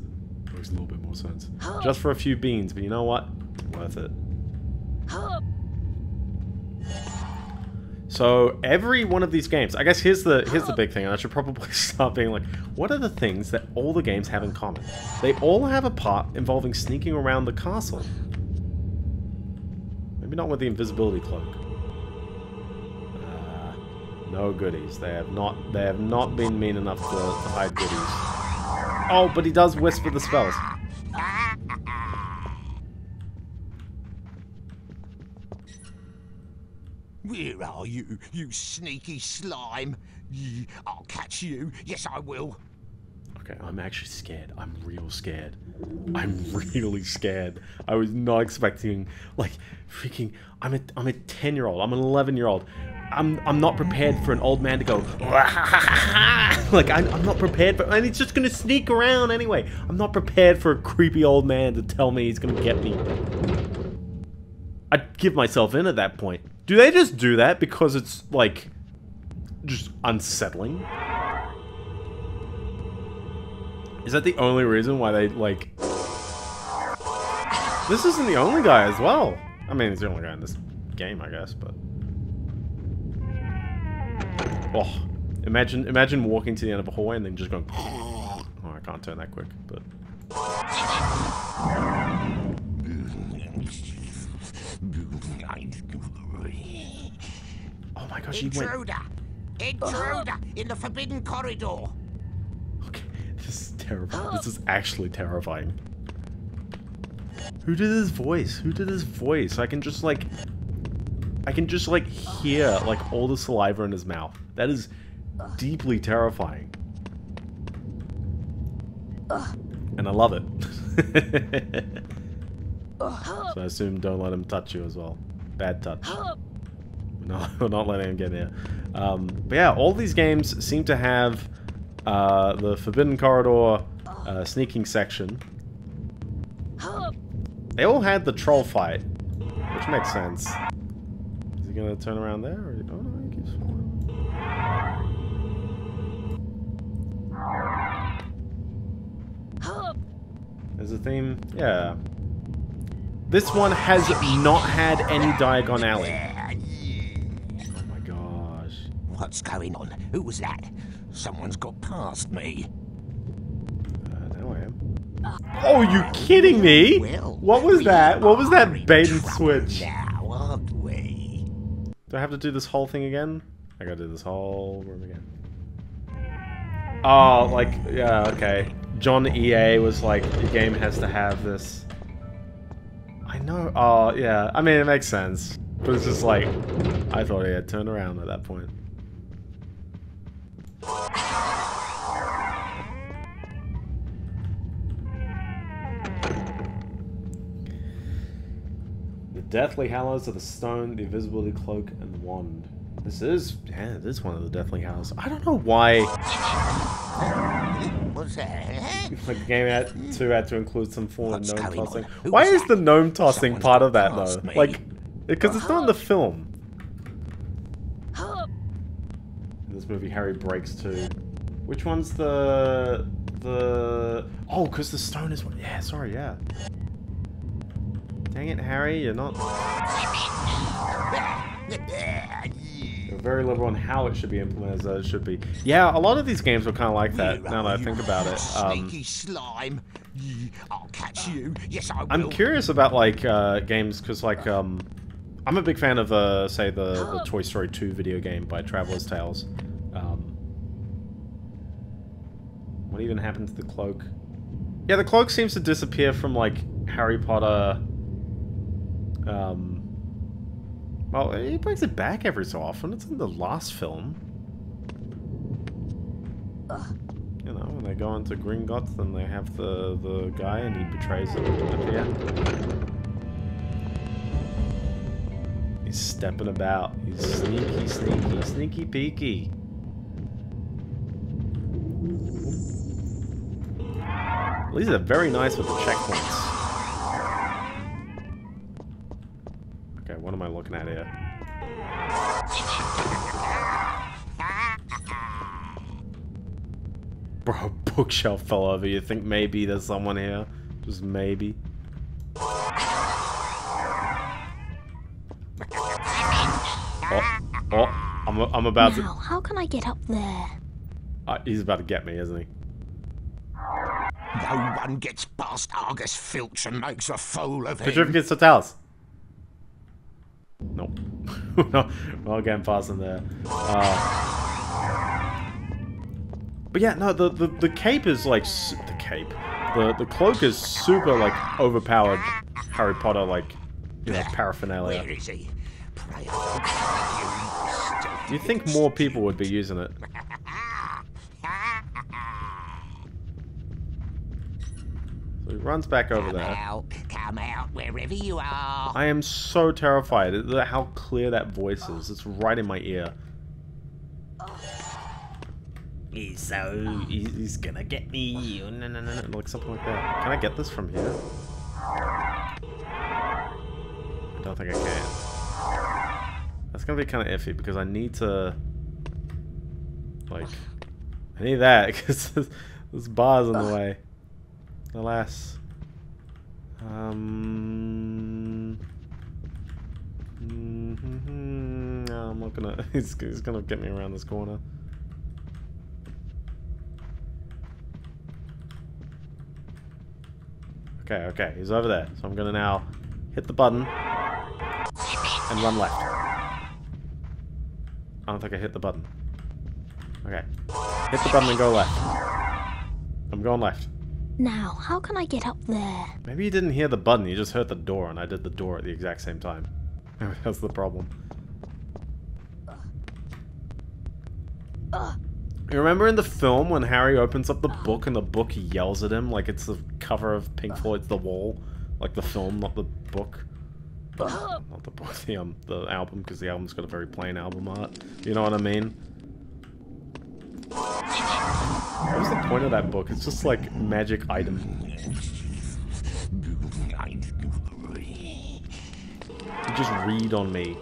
Makes a little bit more sense. Just for a few beans, but you know what? Worth it. So every one of these games, I guess here's the big thing, and I should probably start being like, what are the things that all the games have in common? They all have a part involving sneaking around the castle. Maybe not with the invisibility cloak. No goodies. They have not been mean enough to hide goodies. Oh, but he does whisper the spells. Where are you, you sneaky slime? I'll catch you. Yes, I will. Okay, I'm actually scared. I'm real scared. I'm really scared. I was not expecting, like, freaking. I'm a 10-year-old. I'm an 11-year-old. I'm not prepared for an old man to go like I'm not prepared for, and he's just gonna sneak around anyway. I'm not prepared for a creepy old man to tell me he's gonna get me. I'd give myself in at that point. Do they just do that because it's like just unsettling? Is that the only reason why they like? This isn't the only guy as well. I mean, he's the only guy in this game, I guess, but. Oh, imagine walking to the end of a hallway and then just going. Oh, I can't turn that quick, but. Oh my gosh, Intruder in the Forbidden Corridor. Okay, this is terrible. This is actually terrifying. Who did his voice? Who did his voice? I can just like hear like all the saliva in his mouth. That is deeply terrifying. and I love it. So I assume don't let him touch you as well. Bad touch. We're not letting him get near. But yeah, all these games seem to have the Forbidden Corridor sneaking section. They all had the troll fight, which makes sense. Is he gonna turn around there? Or... oh no, he keeps falling. There's a theme. Yeah. This one has not had any Diagon Alley. Oh my gosh. What's going on? Who was that? Someone's got past me. Now I am. Oh, are you kidding me? What was that? What was that bait and switch? Now, aren't we? Do I have to do this whole thing again? I gotta do this whole room again. Oh, like, yeah, okay. John EA was like, the game has to have this. I know. Oh, yeah. I mean, it makes sense. But it's just like, I thought he had turned around at that point. The Deathly Hallows are the stone, the invisibility cloak, and the wand. This is, yeah, this is one of the Deathly Hallows. I don't know why. What's that? Like the game had to include some form of gnome tossing. Why is the gnome tossing part of that though? Like, because it's not in the film. In this movie, Harry breaks too. Which one's the? Oh, because the stone is one. Yeah, sorry, yeah. Dang it, Harry, you're not. You're very liberal on how it should be implemented, as it should be. Yeah, a lot of these games were kind of like that. Now that I think about it, sneaky slime. I'll catch you. Yes, I will. I'm curious about like games because like I'm a big fan of say the Toy Story 2 video game by Traveler's Tales. What even happened to the cloak? Yeah, the cloak seems to disappear from like Harry Potter. Well, he brings it back every so often. It's in the last film. You know, when they go into Gringotts and they have the guy and he betrays them at the end. He's stepping about. He's sneaky, sneaky, sneaky peeky. Well, these are very nice with the checkpoints. Okay, what am I looking at here? Bro, bookshelf fell over. You think maybe there's someone here? Just maybe. Oh, I'm about to... how can I get up there? He's about to get me, isn't he? No one gets past Argus Filch and makes a fool of him. Petrificus Totalis. Nope. No, we're not getting past in there. But yeah, no, the cape is like the cape. The cloak is super like overpowered Harry Potter like, you know, paraphernalia. Where is he? You think more people would be using it? So he runs back over there. Come out wherever you are. I am so terrified at how clear that voice is. It's right in my ear. He's gonna get me. Oh, no. Like something like that. Can I get this from here? I don't think I can. That's gonna be kind of iffy because I need to. Like, I need that because this bar's in the way. Alas. No, I'm not gonna. He's gonna get me around this corner. Okay, he's over there. So I'm gonna now hit the button and run left. I don't think I hit the button. Okay, hit the button and go left. I'm going left. Now, how can I get up there? Maybe you didn't hear the button, you just heard the door, and I did the door at the exact same time. That's the problem. You remember in the film when Harry opens up the book and the book yells at him like it's the cover of Pink Floyd's The Wall? Like the film, not the book. Not the book, the album, because the album's got a very plain album art. You know what I mean? What was the point of that book? It's just like magic item. You just read on me.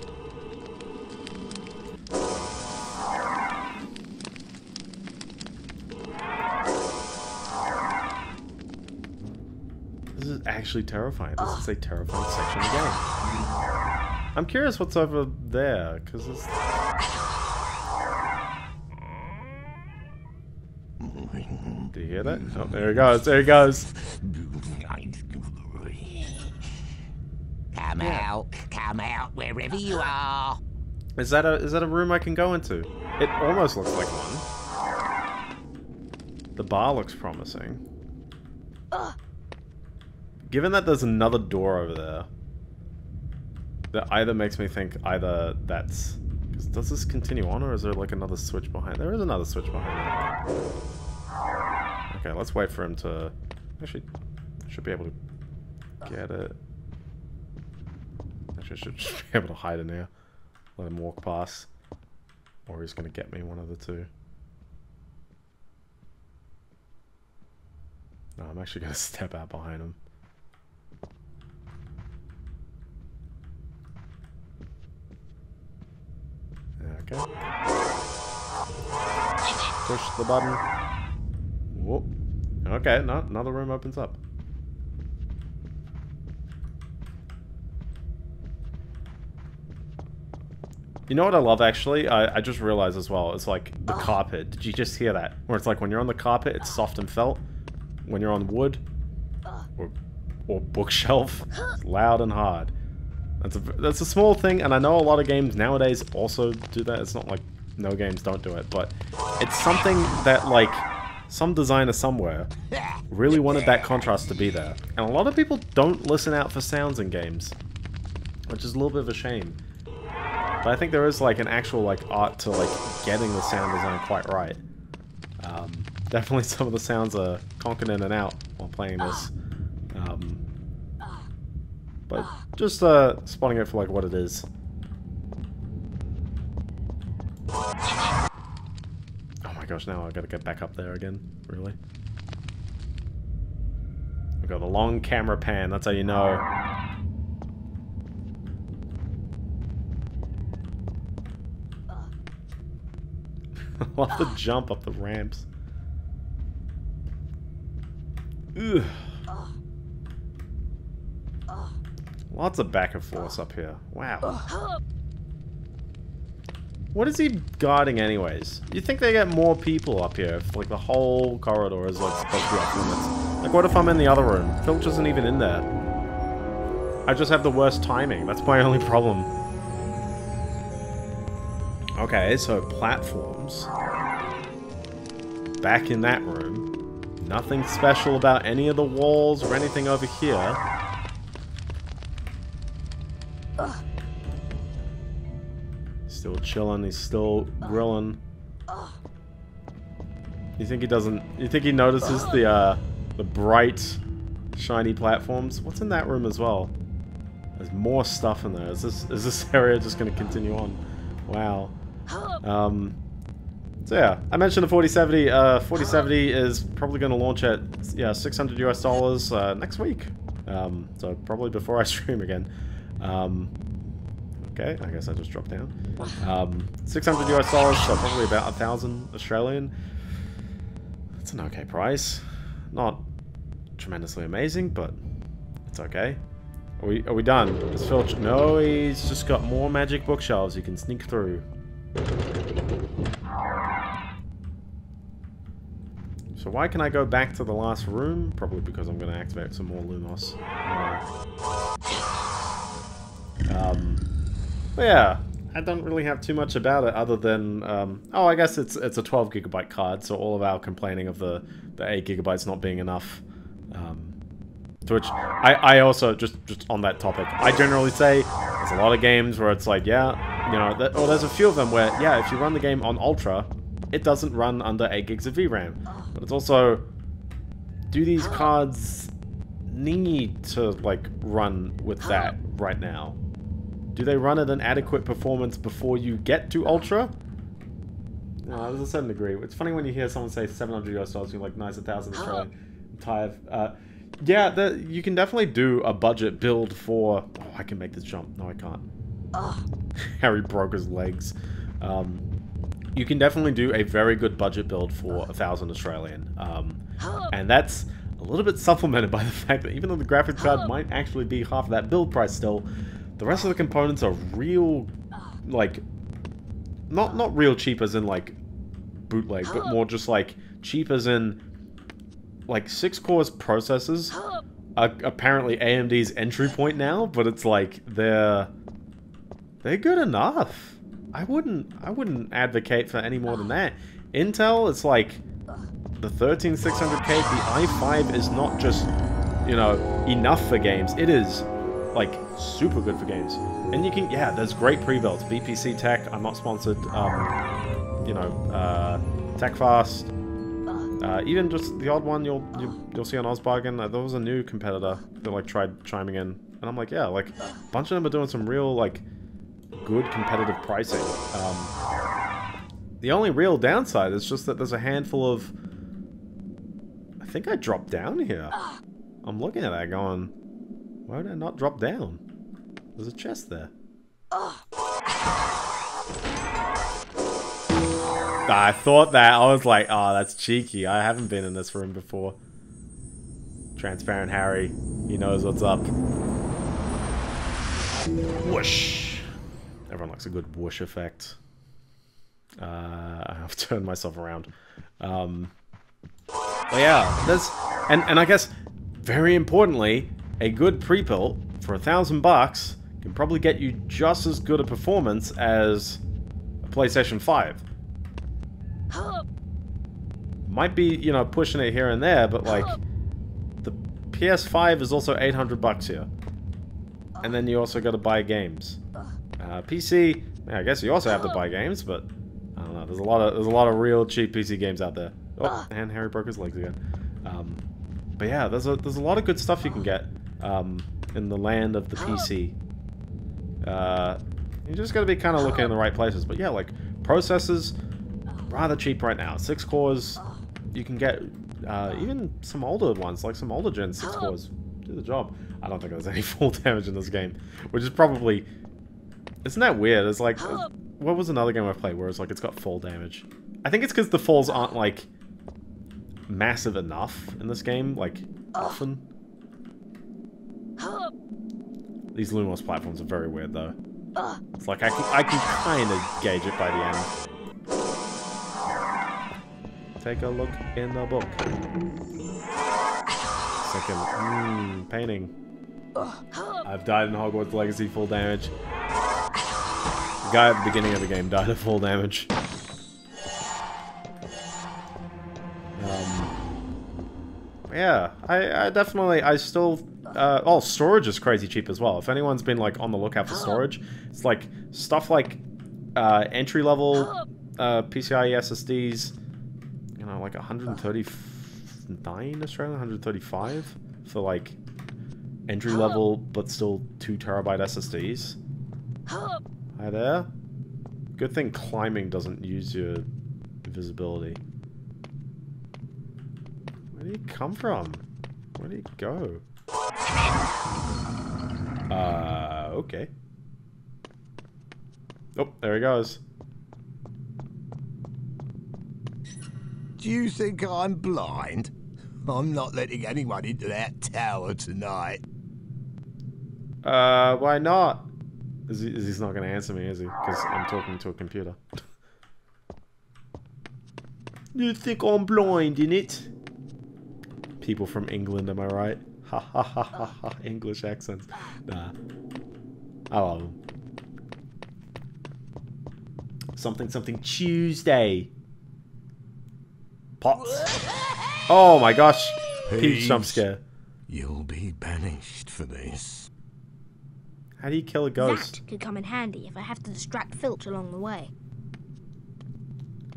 This is actually terrifying. This is a terrifying section of the game. I'm curious what's over there, because it's... Do you hear that? Oh, there he goes, there he goes! Come out, come out, wherever you are! Is that a room I can go into? It almost looks like one. The bar looks promising. Given that there's another door over there, that either makes me think either that's... Does this continue on, or is there like another switch behind? There is another switch behind there. Okay, let's wait for him to... Actually, I should be able to get it. Actually, I should just be able to hide in there. Let him walk past. Or he's gonna get me, one of the two. No, I'm actually gonna step out behind him. Okay. Push the button. Whoop. Okay, no, another room opens up. You know what I love, actually? I just realized as well, it's like the carpet. Did you just hear that? Where it's like when you're on the carpet, it's soft and felt. When you're on wood or bookshelf, it's loud and hard. That's a small thing, and I know a lot of games nowadays also do that. It's not like no games don't do it, but it's something that, like, some designer somewhere really wanted that contrast to be there. And a lot of people don't listen out for sounds in games, which is a little bit of a shame. But I think there is, like, an actual, like, art to, like, getting the sound design quite right. Definitely some of the sounds are conking in and out while playing this. But just spotting it for like what it is. Oh my gosh, now I gotta get back up there again, really? We've got the long camera pan, that's how you know. I love the jump up the ramps. Ugh. Lots of back and forth up here. Wow. What is he guarding anyways? You'd think they get more people up here if like the whole corridor is like supposed to be off limits. Like what if I'm in the other room? Filch isn't even in there. I just have the worst timing. That's my only problem. Okay, so platforms. Back in that room. Nothing special about any of the walls or anything over here. Still chilling, he's still grilling. You think he doesn't... You think he notices the bright, shiny platforms? What's in that room as well? There's more stuff in there. Is this area just going to continue on? Wow. So yeah, I mentioned the 4070. 4070 is probably going to launch at $600 US next week. So probably before I stream again. Okay, I guess I just dropped down. $600 US, so probably about 1,000 Australian. That's an okay price. Not tremendously amazing, but it's okay. Are we done? Is Filch? No, he's just got more magic bookshelves you can sneak through. So why can I go back to the last room? Probably because I'm going to activate some more Lumos. But yeah, I don't really have too much about it other than, oh, I guess it's a 12 GB card, so all of our complaining of the 8 GB not being enough. To which I also just on that topic, I generally say there's a lot of games where it's like, yeah, you know, or there's a few of them where, yeah, if you run the game on Ultra, it doesn't run under 8 gigs of VRAM. But it's also, do these cards need to like run with that right now? Do they run at an adequate performance before you get to Ultra? No, there's a certain degree. It's funny when you hear someone say $700 US, you're like, nice, 1,000 Australian. Entire, yeah, you can definitely do a budget build for... Oh, I can make this jump. No, I can't. Harry broke his legs. You can definitely do a very good budget build for 1,000 Australian. And that's a little bit supplemented by the fact that even though the graphics card might actually be half of that build price still, the rest of the components are real, like, not real cheap as in, like, bootleg, but more just, like, cheap as in, like, 6-core processors are apparently AMD's entry point now, but it's like, they're good enough. I wouldn't advocate for any more than that. Intel, it's like, the 13600K, the i5 is not just, you know, enough for games. It is, like, super good for games. And you can, yeah, there's great pre-builds. VPC Tech, I'm not sponsored, you know, TechFast, even just the odd one you'll see on Ozbargain. There was a new competitor that, like, tried chiming in. And I'm like, yeah, like, a bunch of them are doing some real, like, good competitive pricing. The only real downside is just that there's a handful of... I think I dropped down here. I'm looking at that going, why did I not drop down? There's a chest there. I thought that. I was like, oh, that's cheeky. I haven't been in this room before. Transparent Harry. He knows what's up. Whoosh. Everyone likes a good whoosh effect. I have to turn myself around. But yeah, there's... And I guess, very importantly, a good pre-built for $1,000 can probably get you just as good a performance as a PlayStation 5. Might be, you know, pushing it here and there, but like the PS5 is also $800 here, and then you also got to buy games. PC, I guess you also have to buy games, but I don't know. There's a lot of real cheap PC games out there. Oh, and Harry broke his legs again. But yeah, there's a lot of good stuff you can get in the land of the PC. You just got to be kind of looking in the right places. But yeah, like processors, rather cheap right now. 6 cores. You can get even some older ones, like some older gen 6 cores. Do the job. I don't think there's any fall damage in this game, which is probably... Isn't that weird? It's like... What was another game I played where it's like it's got fall damage? I think it's because the falls aren't like massive enough in this game, like often. These Lumos platforms are very weird though. It's like I can kind of gauge it by the end. Take a look in the book. Second, painting. I've died in Hogwarts Legacy full damage. The guy at the beginning of the game died of full damage. Yeah, I definitely, I still, oh, storage is crazy cheap as well. If anyone's been, like, on the lookout for storage, it's, like, stuff like, entry-level, PCIe SSDs, you know, like, 139 Australian, 135 for, like, entry-level, but still 2 TB SSDs. Hi there. Good thing climbing doesn't use your invisibility. Where do you come from? Where do you go? Okay. Oh, there he goes. Do you think I'm blind? I'm not letting anyone into that tower tonight. Why not? He's not going to answer me, is he? Because I'm talking to a computer. You think I'm blind, innit? People from England, am I right? Ha ha ha ha ha, English accents. Nah. I love them. Something something Tuesday. Pots. Oh my gosh. Peeves jump scare. You'll be banished for this. How do you kill a ghost? That could come in handy if I have to distract Filch along the way.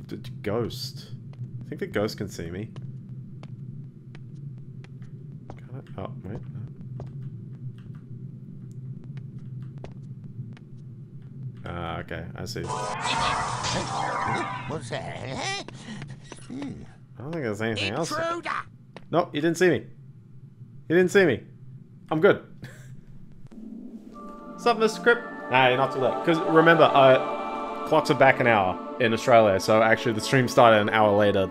the ghost. I think the ghost can see me. Can it? Oh, wait. No. Ah, okay, I see. What's that? I don't think there's anything else. Intruder! No, you didn't see me. You didn't see me. I'm good. What's up, Mr. Crip? Nah, you're not too late. Because remember, clocks are back an hour in Australia, so actually the stream started an hour later.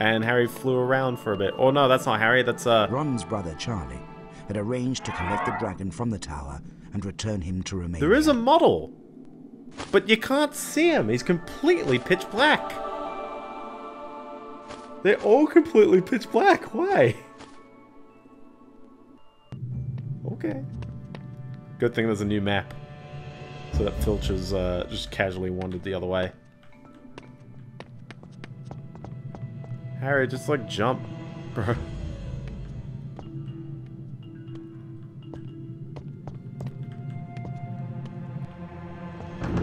And Harry flew around for a bit. Oh no, that's not Harry, that's Ron's brother, Charlie, had arranged to collect the dragon from the tower and return him to Romania. There is a model! But you can't see him, he's completely pitch black. They're all completely pitch black, why? Okay. Good thing there's a new map. So that Filch has just casually wandered the other way. Harry, just like jump, bro.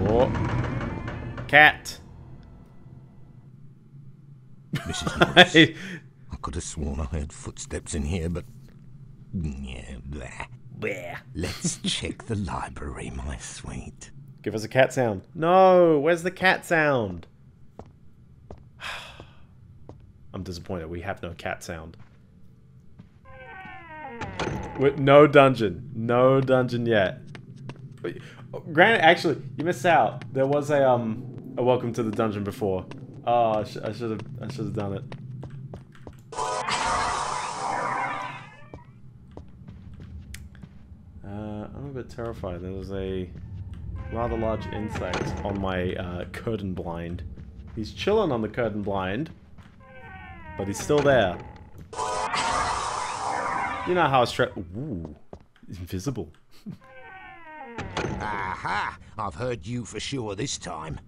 Whoa. Cat! Mrs. Lewis, I could have sworn I heard footsteps in here, but... yeah, bleh. Bleh. Let's check the library, my sweet. Give us a cat sound. No, where's the cat sound? I'm disappointed, we have no cat sound. No dungeon. No dungeon yet. Granted, actually, you missed out. There was a welcome to the dungeon before. Oh, I should have done it. I'm a bit terrified. There was a rather large insect on my curtain blind. He's chilling on the curtain blind, but he's still there. You know how ooh, invisible. Aha! I've heard you for sure this time.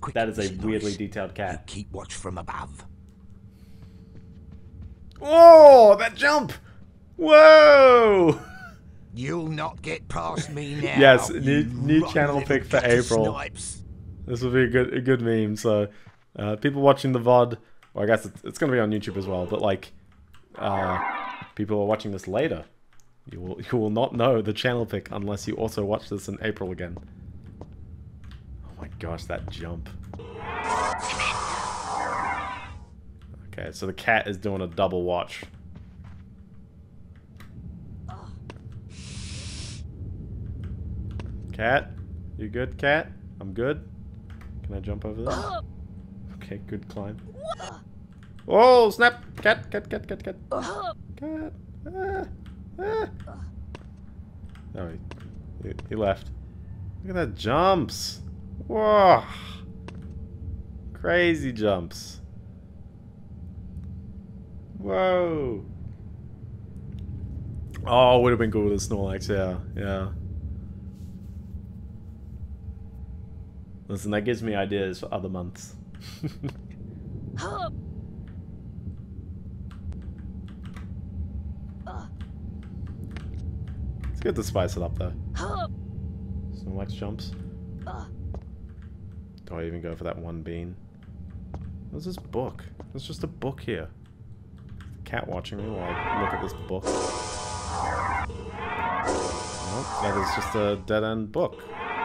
Quick, that is a weirdly detailed cat. You keep watch from above. Oh, that jump! Whoa! You'll not get past me now. Yes, new channel pick for April. Snipes. This will be a good meme. So, people watching the VOD, well, I guess it's going to be on YouTube as well. But like, people are watching this later. You will not know the channel pick unless you also watch this in April again. Oh my gosh, that jump. Okay, so the cat is doing a double watch. Cat, you good, cat? I'm good. Can I jump over this? Okay, good climb. Oh, snap! Cat. Cat. Ah. Oh, he left. Look at that jumps. Whoa. Crazy jumps. Whoa. Oh, would have been good with a Snorlax, yeah. Listen, that gives me ideas for other months. It's good to spice it up, though. Snorlax jumps. Do I even go for that one bean? What's this book? There's just a book here. Cat watching me while I look at this book. Oh, that is just a dead-end book.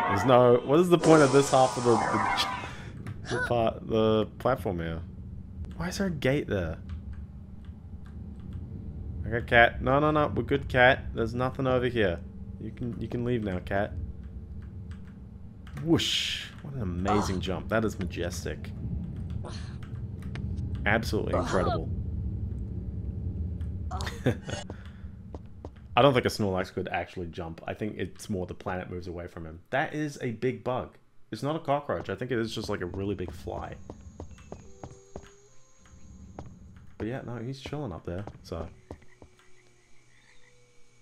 There's no... what is the point of this half of the platform here? Why is there a gate there? Okay, cat. No. We're good, cat. There's nothing over here. You can leave now, cat. Whoosh. What an amazing jump. That is majestic. Absolutely incredible. I don't think a Snorlax could actually jump. I think it's more the planet moves away from him. That is a big bug. It's not a cockroach. I think it is just like a really big fly. But yeah, no, he's chilling up there, so...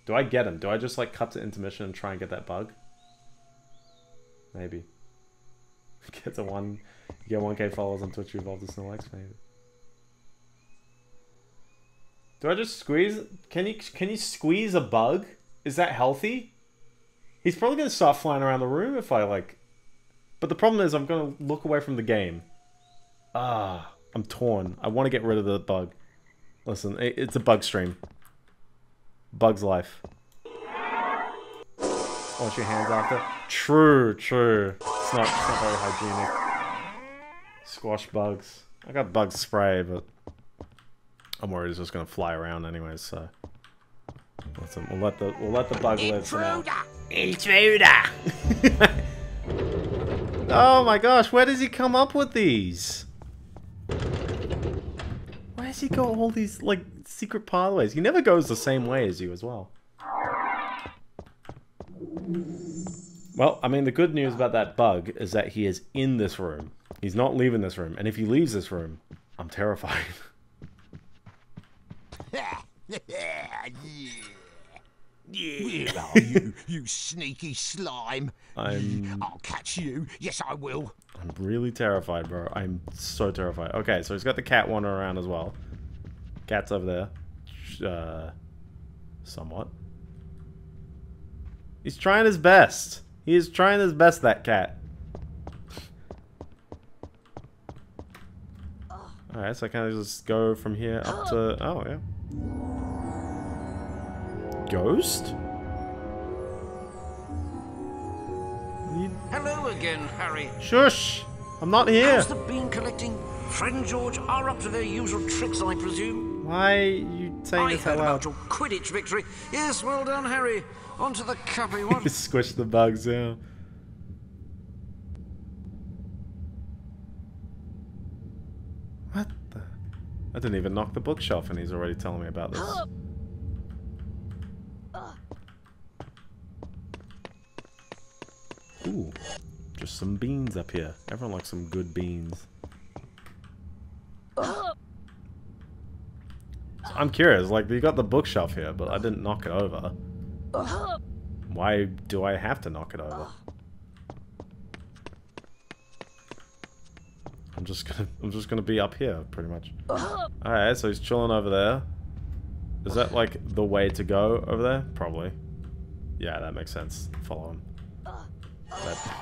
do I get him? Do I just like cut to intermission and try and get that bug? Maybe. Get to one... you get 1K followers on Twitch, you evolve to Snorlax, maybe. Do I just squeeze? Can you squeeze a bug? Is that healthy? He's probably gonna start flying around the room if I like. But the problem is I'm gonna look away from the game. Ah, I'm torn. I want to get rid of the bug. Listen, it's a bug stream. Bug's life. Wash your hands after. True, true. It's not very hygienic. Squash bugs. I got bug spray, but I'm worried it's just gonna fly around anyways. So listen, we'll let the bug live for now. Intruder. Oh my gosh, where does he come up with these? Where does he go all these like secret pathways? He never goes the same way as you as well. Well, I mean, the good news about that bug is that he is in this room. He's not leaving this room, and if he leaves this room, I'm terrified. Yeah. Where are you, you sneaky slime? I'll catch you. Yes, I will. I'm really terrified, bro. I'm so terrified. Okay, so he's got the cat wandering around as well. Cat's over there. Somewhat. He's trying his best. He is trying his best, that cat. Alright, so I kind of just go from here up to... Oh, yeah. Ghost? Hello again, Harry. Shush! I'm not here. How's the bean collecting? Fred and George are up to their usual tricks, I presume. Why are you saying this out loud? I heard about your Quidditch victory. Yes, well done, Harry. Onto the cuppy one. Squish the bugs out. What the? I didn't even knock the bookshelf, and he's already telling me about this. Ooh, just some beans up here. Everyone likes some good beans. So I'm curious, like, you got the bookshelf here, but I didn't knock it over. Why do I have to knock it over? I'm just gonna be up here, pretty much. Alright, so he's chilling over there. Is that, like, the way to go over there? Probably. Yeah, that makes sense. Follow him.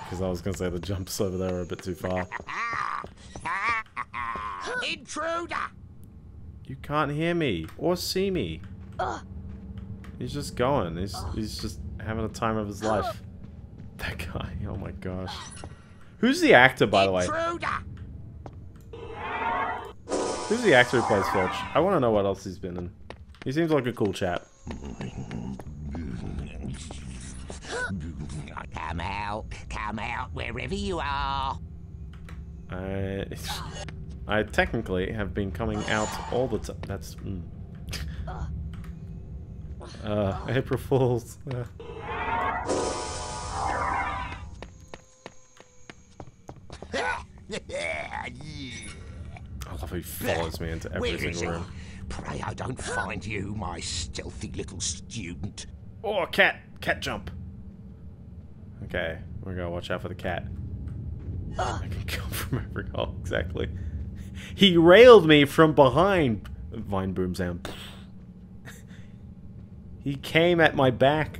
Because I was going to say the jumps over there are a bit too far. Intruder! You can't hear me or see me. He's just going. He's just having a time of his life. That guy. Oh my gosh. Who's the actor, by the way? Who's the actor who plays Filch? I want to know what else he's been in. He seems like a cool chap. Come out, wherever you are. I technically have been coming out all the time. That's April Fools. I love how he follows me into every single room. Pray I don't find you, my stealthy little student. Oh, cat! Cat jump! Okay, we're gonna watch out for the cat. I can come from every hole, exactly. He railed me from behind! Vine boom sound. He came at my back.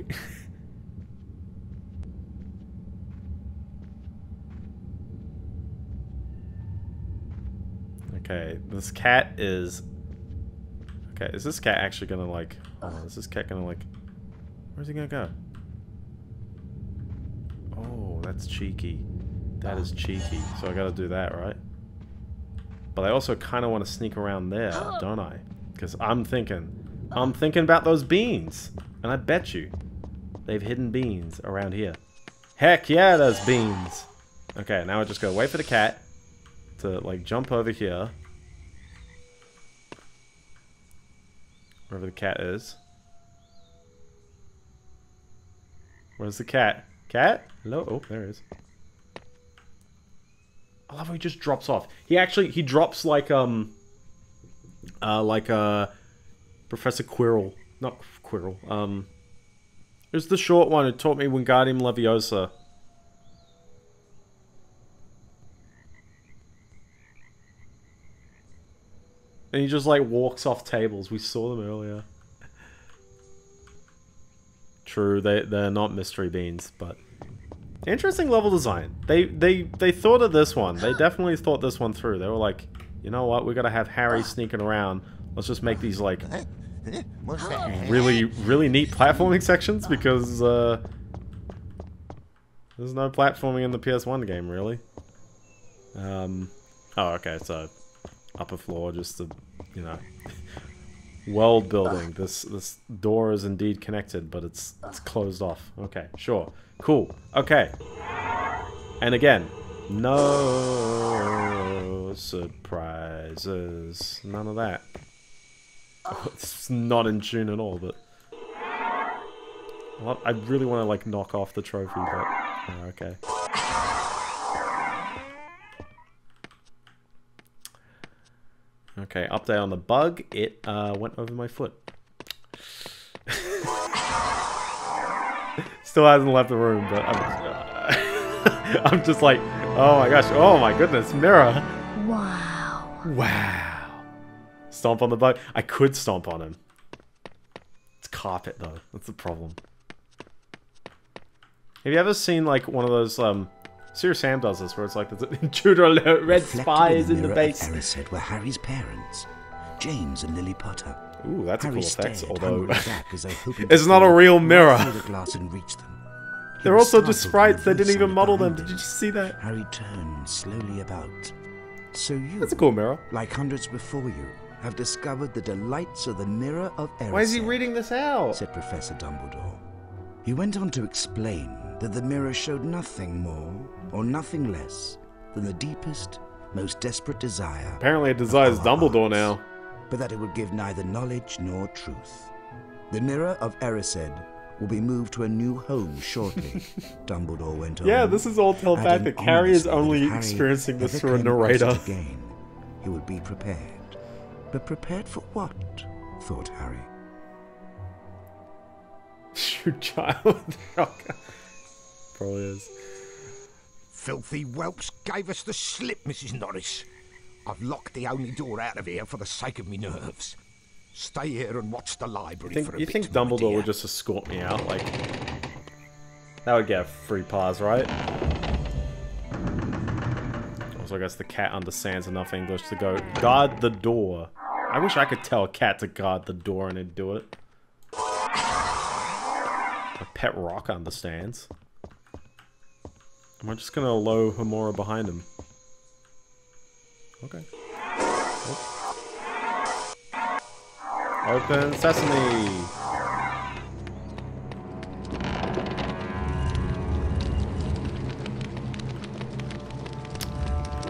Okay, this cat is... Okay, is this cat actually gonna like... Oh, is this cat gonna like... Where's he gonna go? Oh, that's cheeky. That is cheeky. So I gotta do that, right? But I also kind of want to sneak around there, don't I? Because I'm thinking about those beans. And I bet you they've hidden beans around here. Heck yeah, there's beans. Okay, now I just gotta wait for the cat to, like, jump over here. Wherever the cat is. Where's the cat? Cat? Hello? Oh, there he is. I love how he just drops off. He drops like Professor Quirrell. Not Quirrell. It was the short one who taught me Wingardium Leviosa. And he just, like, walks off tables. We saw them earlier. True, they're not mystery beans, but Interesting level design. They thought of this one. They definitely thought this one through. They were like, you know what? We're gonna have Harry sneaking around. Let's just make these like really neat platforming sections because there's no platforming in the PS1 game really. Oh, okay. So upper floor, just to, you know, world building. This door is indeed connected, but it's closed off. Okay, sure, cool. Okay, and again, no surprises. None of that. It's not in tune at all. But I really want to like knock off the trophy. But oh, okay. Okay, update on the bug. It went over my foot. Still hasn't left the room, but I'm just like, oh my gosh, oh my goodness, mirror. Wow. Wow. Stomp on the bug. I could stomp on him. It's carpet though. That's the problem. Have you ever seen like one of those Serious Sam does this, where it's like, the intruder alert, red spy is in the base. Harry said were Harry's parents, James and Lily Potter. Ooh, that's Harry a cool effect, although it's not a real mirror. They're also just sprites, they didn't even model them. Did you just see that? Harry turned slowly about. So you, that's a cool mirror. Like hundreds before you, have discovered the delights of the mirror of Erised. Why is he reading this out? Said Professor Dumbledore. He went on to explain that the mirror showed nothing more or nothing less than the deepest, most desperate desire. Apparently it desires Dumbledore now. But that it would give neither knowledge nor truth. The mirror of Erised will be moved to a new home shortly, Dumbledore went on. Yeah, this is all telepathic. Harry is only experiencing this through a narrator. Again, he would be prepared. But prepared for what? Thought Harry. Shoot child with the shotgun. Probably is. Filthy whelps gave us the slip, Mrs. Norris. I've locked the only door out of here for the sake of me nerves. Stay here and watch the library for a bit. You think Dumbledore would just escort me out? Like, that would get a free pass, right? Also, I guess the cat understands enough English to go, guard the door. I wish I could tell a cat to guard the door and it'd do it. A pet rock understands. Am I just gonna Alohomora behind him? Okay. Oops. Open sesame!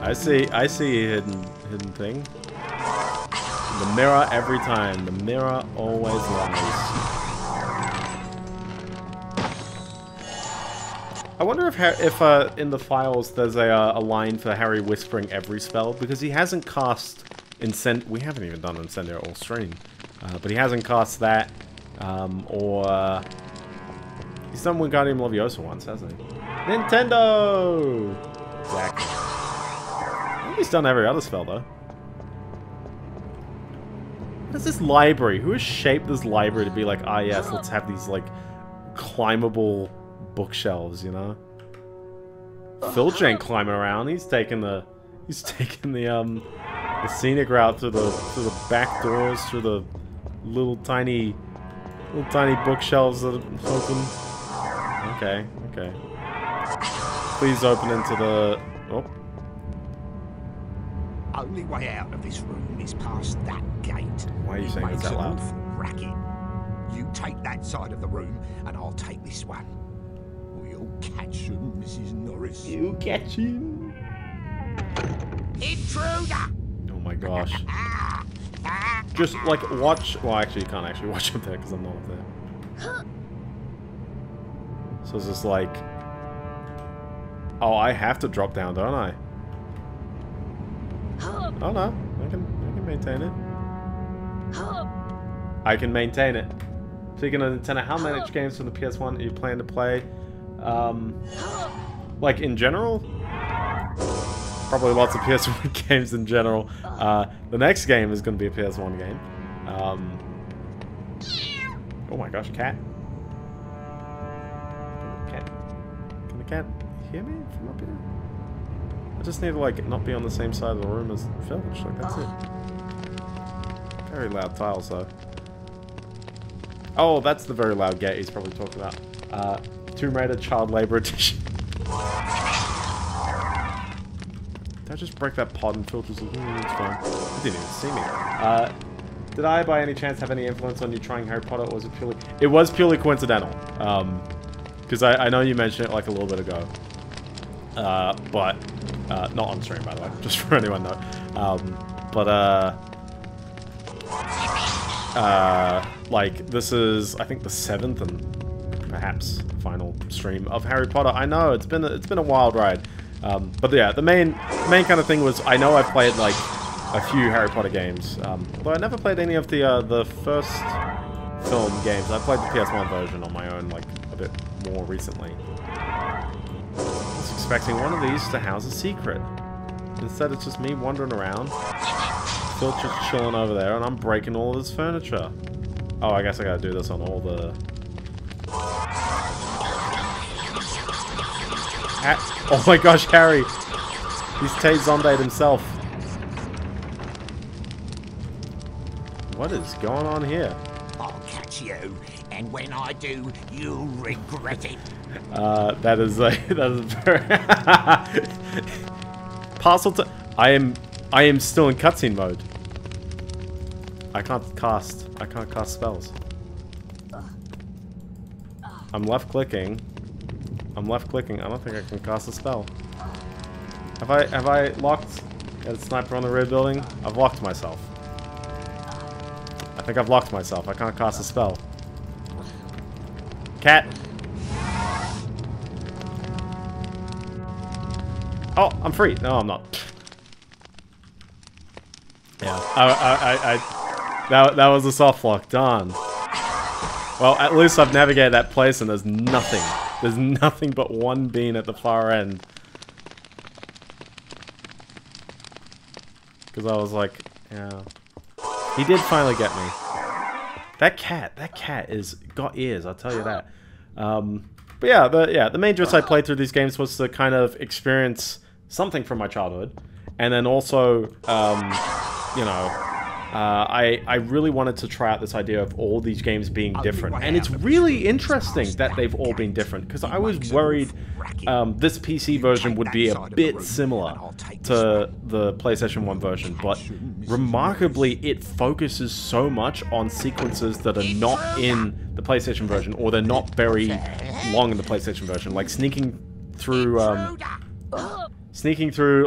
I see a hidden thing. The mirror every time. The mirror always lies. I wonder if in the files there's a line for Harry whispering every spell, because he hasn't cast we haven't even done Incendio all stream, but he hasn't cast that, or he's done Wingardium Leviosa once, hasn't he? Nintendo! Exactly. I think he's done every other spell though. What is this library? Who has shaped this library to be like, ah yes, let's have these like climbable bookshelves, you know. Filch ain't climbing around. He's taking the scenic route through the back doors, through the little tiny bookshelves that open. Okay, okay. Please open into the. Oh. Only way out of this room is past that gate. Why are you saying it's that loud? Racket. You take that side of the room, and I'll take this one. Catch him, Mrs. Norris. You catch him. Intruder! Oh my gosh. Just like watch. Well, actually, you can't actually watch up there because I'm not up there. So it's just like. Oh, I have to drop down, don't I? Oh no, I can maintain it. I can maintain it. Speaking of Nintendo, how many games from the PS1 are you planning to play? Like in general, probably lots of PS1 games in general. The next game is going to be a PS1 game. Oh my gosh, cat! Can the cat hear me from up here? I just need to, like, not be on the same side of the room as Filch. Like, that's it. Very loud tiles, though. Oh, that's the very loud gate he's probably talking about. Tomb Raider Child Labor Edition. Did I just break that pod and Filch was looking at its phone? It didn't even see me. Did I, by any chance, have any influence on you trying Harry Potter, or was it purely... It was purely coincidental. Because I know you mentioned it, like, a little bit ago. But... not on stream, by the way, just for anyone to know. Like, this is, I think, the 7th and perhaps final stream of Harry Potter. I know, it's been a wild ride. But yeah, the main kind of thing was, I know I played, like, a few Harry Potter games. Though I never played any of the first film games. I played the PS1 version on my own, like, a bit more recently. Expecting one of these to house a secret. Instead, it's just me wandering around. Filch is chilling over there, and I'm breaking all of his furniture. Oh, I guess I gotta do this on all the... Oh my gosh, Harry! He's Tay-Zondaid himself. What is going on here? I'll catch you, and when I do, you'll regret it. That is like, that is very parcel to I am still in cutscene mode. I can't cast spells. I'm left clicking. I don't think I can cast a spell. Have I locked a sniper on the rear building? I've locked myself. I think I've locked myself. I can't cast a spell. Cat. Oh, I'm free. No, I'm not. Yeah, that was a soft lock. Darn. Well, at least I've navigated that place and there's nothing. There's nothing but one bean at the far end. Because I was like, yeah. He did finally get me. That cat is got ears, I'll tell you that. But yeah, the main gist I played through these games was to kind of experience something from my childhood, and then also, you know, I really wanted to try out this idea of all these games being different, and it's really interesting that they've all been different, because I was worried this PC version would be a bit similar to the PlayStation 1 version, but remarkably it focuses so much on sequences that are not in the PlayStation version, or they're not very long in the PlayStation version, like sneaking through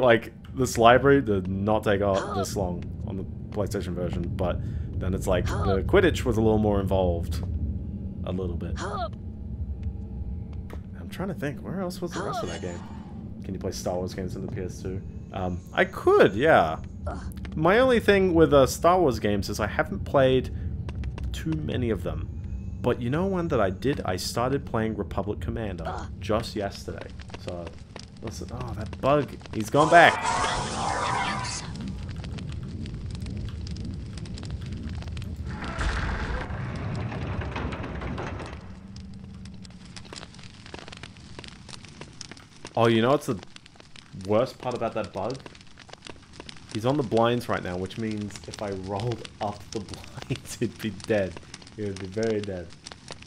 like this library did not take all this long on the PlayStation version, but then it's like the Quidditch was a little more involved, a little bit. I'm trying to think, where else was the rest of that game? Can you play Star Wars games on the PS2? I could, yeah. My only thing with Star Wars games is I haven't played too many of them, but you know one that I did? I started playing Republic Commander just yesterday, so listen, oh, that bug, he's gone back. Oh, you know what's the worst part about that bug? He's on the blinds right now, which means if I rolled up the blinds, he'd be dead. He would be very dead.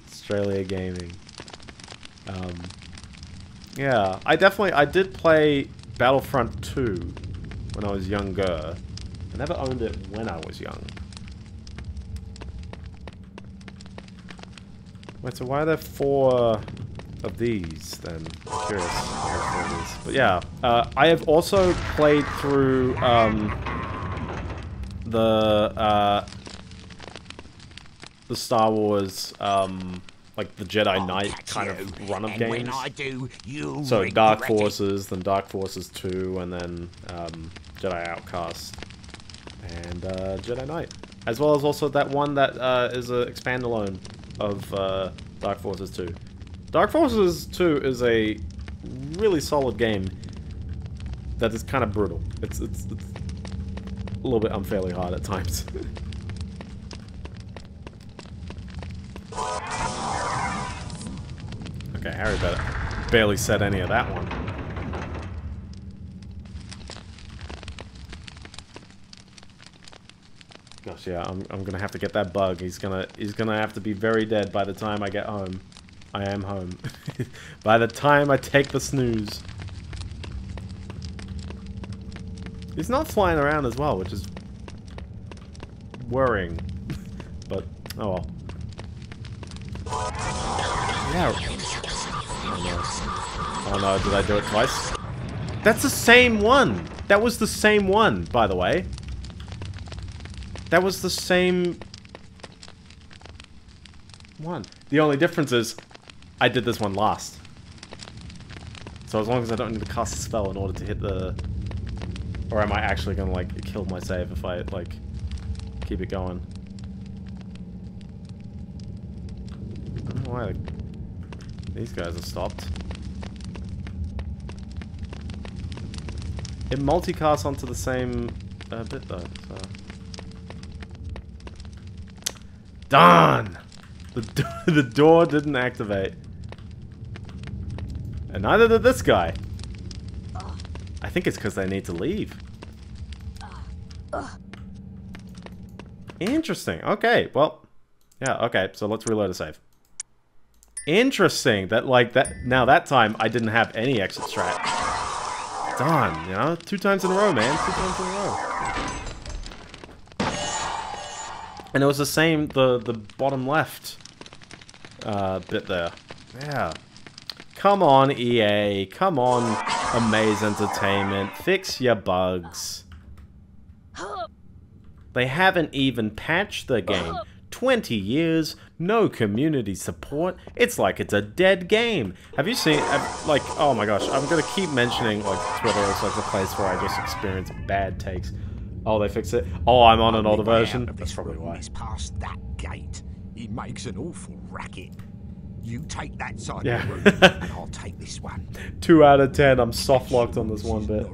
Australia Gaming. Yeah, I did play Battlefront 2 when I was younger. I never owned it when I was young. Wait, so why are there four... of these, then I'm curious what it is. But yeah, I have also played through the Star Wars like the Jedi Knight kind of run of games. So Dark Forces, then Dark Forces 2, and then Jedi Outcast and Jedi Knight, as well as also that one that is a expandalone of Dark Forces 2. Dark Forces 2 is a really solid game that is kind of brutal. It's a little bit unfairly hard at times. Okay, Harry barely said any of that one. Gosh, yeah, I'm gonna have to get that bug. He's gonna have to be very dead by the time I get home. I am home. By the time I take the snooze. He's not flying around as well, which is worrying. But oh well. Yeah. Oh no, did I do it twice? That's the same one! That was the same one, by the way. That was the same one. The only difference is I did this one last. So as long as I don't need to cast a spell in order to hit the... Or am I actually gonna, like, kill my save if I, like, keep it going? I don't know why these guys have stopped. It multicasts onto the same bit though, so... Darn! The door didn't activate. And neither did this guy. I think it's because they need to leave. Interesting. Okay, well... Yeah, okay, so let's reload a save. Interesting that, like, that... Now that time, I didn't have any exit strat. Darn, you know? 2 times in a row, man. 2 times in a row. And it was the same, the bottom left bit there. Yeah. Come on, EA. Come on, Amaze Entertainment. Fix your bugs. They haven't even patched the game. 20 years, no community support. It's like it's a dead game. Have you seen, like, oh my gosh, I'm gonna keep mentioning, like, Twitter is like the place where I just experience bad takes. Oh, they fixed it. Oh, I'm on an older version. That's probably why. He's past that gate. He makes an awful racket. You take that side of the room, and I'll take this one. 2 out of 10. I'm soft locked on this one bit.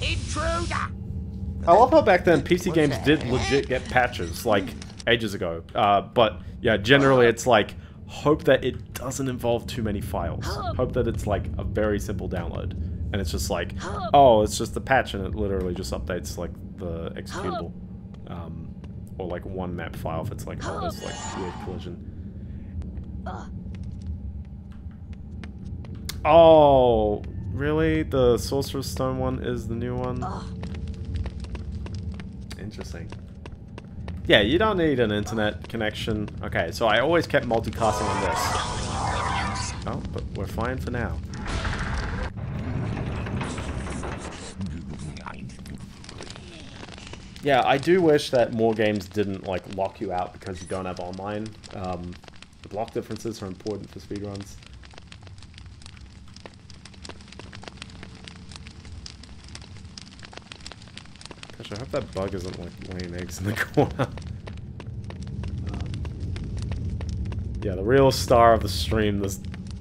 Intruder. I love how back then PC games did legit get patches, like, ages ago. But, yeah, generally it's like, hope that it doesn't involve too many files. Hope that it's, like, a very simple download. And it's just like, oh, it's just the patch and it literally just updates, like, the executable. Or, like, one map file if it's, like, oh, this, like, weird collision. Oh, really? The Sorcerer's Stone one is the new one? Interesting. Yeah, you don't need an internet connection. Okay, so I always kept multicasting on this. Oh, but we're fine for now. Yeah, I do wish that more games didn't, like, lock you out because you don't have online. The block differences are important for speedruns. I hope that bug isn't, like, laying eggs in the corner. Yeah, the real star of the stream, this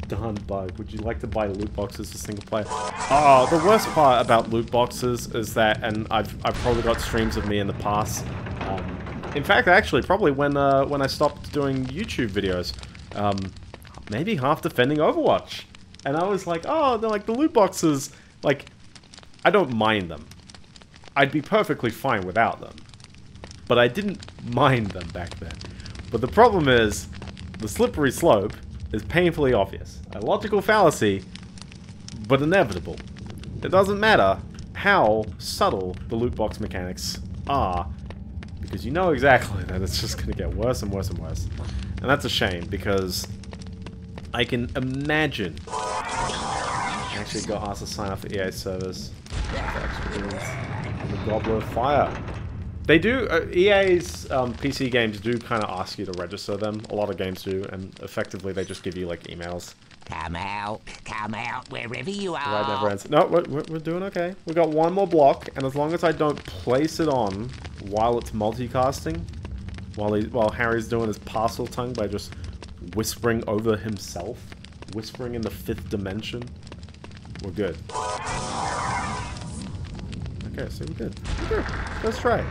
darn bug. Would you like to buy loot boxes for single player? Oh, the worst part about loot boxes is that, and I've probably got streams of me in the past. In fact, actually, probably when I stopped doing YouTube videos, maybe half defending Overwatch. And I was like, oh, they're like the loot boxes. Like, I don't mind them. I'd be perfectly fine without them. But I didn't mind them back then. But the problem is, the slippery slope is painfully obvious. A logical fallacy, but inevitable. It doesn't matter how subtle the loot box mechanics are, because you know exactly that it's just going to get worse and worse and worse. And that's a shame, because I can imagine... I actually got asked to sign up for EA service. The Goblet of Fire. They do, EA's PC games do kind of ask you to register them. A lot of games do, and effectively they just give you, like, emails. Come out, wherever you are. Right, never ends. No, we're doing okay. We've got one more block, and as long as I don't place it on while it's multicasting, while Harry's doing his parcel tongue by just whispering over himself, whispering in the 5th dimension, we're good. Okay, so we're good. Let's try it.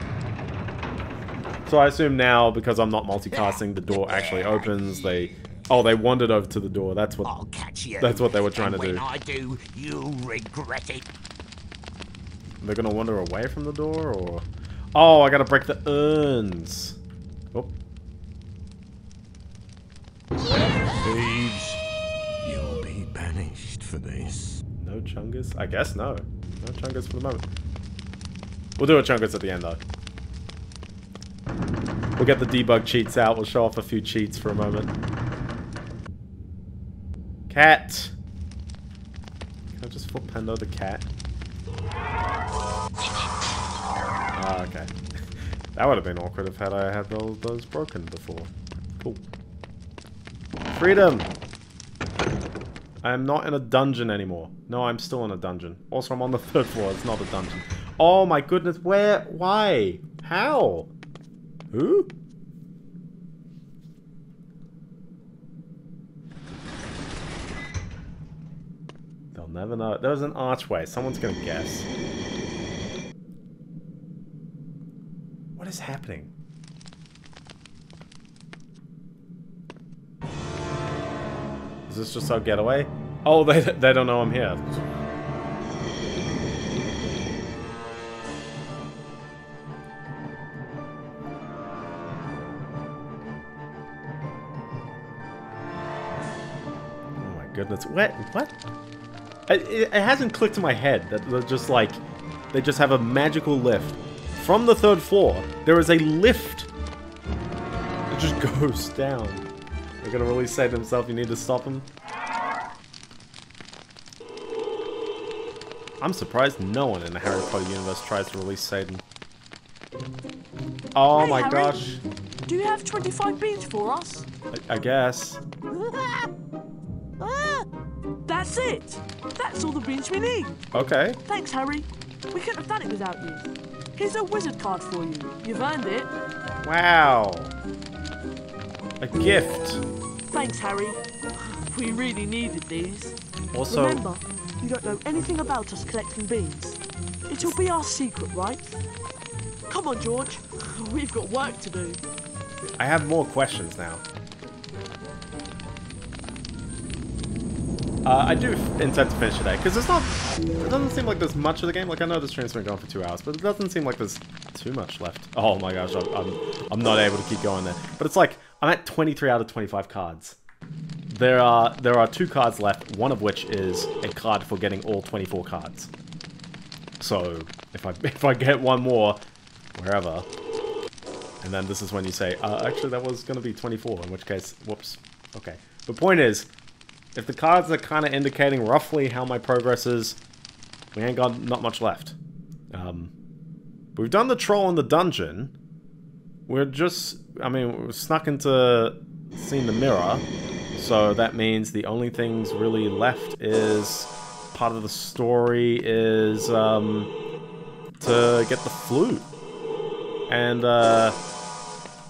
So I assume now, because I'm not multicasting, the door actually opens. They wandered over to the door. That's what. I'll catch you. That's what they were trying to do. When I do, you'll regret it. They're gonna wander away from the door, or... Oh, I gotta break the urns. Oh. Thieves, you'll be banished for this. No Chungus? I guess no. No Chungus for the moment. We'll do a Chungus at the end, though. We'll get the debug cheats out. We'll show off a few cheats for a moment. Cat! Can I just Flipendo the cat? Ah, okay. That would have been awkward if I had all those broken before. Cool. Freedom! I am not in a dungeon anymore. No, I'm still in a dungeon. Also, I'm on the third floor. It's not a dungeon. Oh my goodness, where? Why? How? Who? They'll never know. There was an archway. Someone's gonna guess. What is happening? Is this just our getaway? Oh, they don't know I'm here. Oh my goodness. What? It hasn't clicked in my head that they're just like... They just have a magical lift. From the third floor, there is a lift. It just goes down. They're gonna really say to himself, you need to stop him. I'm surprised no one in the Harry Potter universe tries to release Satan. Oh hey, my Harry, gosh. Do you have 25 beans for us? I guess. That's it. That's all the beans we need. Okay. Thanks, Harry. We couldn't have done it without you. Here's a wizard card for you. You've earned it. Wow. A gift. Thanks, Harry. We really needed these. Also... Remember, you don't know anything about us collecting beans. It'll be our secret, right? Come on, George. We've got work to do. I have more questions now. I do intend to finish today, because it's not... It doesn't seem like there's much of the game. Like, I know the stream's been going for 2 hours, but it doesn't seem like there's too much left. Oh my gosh, I'm not able to keep going there. But it's like, I'm at 23 out of 25 cards. There are 2 cards left, one of which is a card for getting all 24 cards. So, if I get one more, wherever... And then this is when you say, actually, that was going to be 24, in which case, whoops. Okay. The point is... If the cards are kind of indicating roughly how my progress is, we ain't got not much left. We've done the troll in the dungeon. We're just, I mean, we're snuck into seeing the mirror. So that means the only things really left is, part of the story is to get the flute. And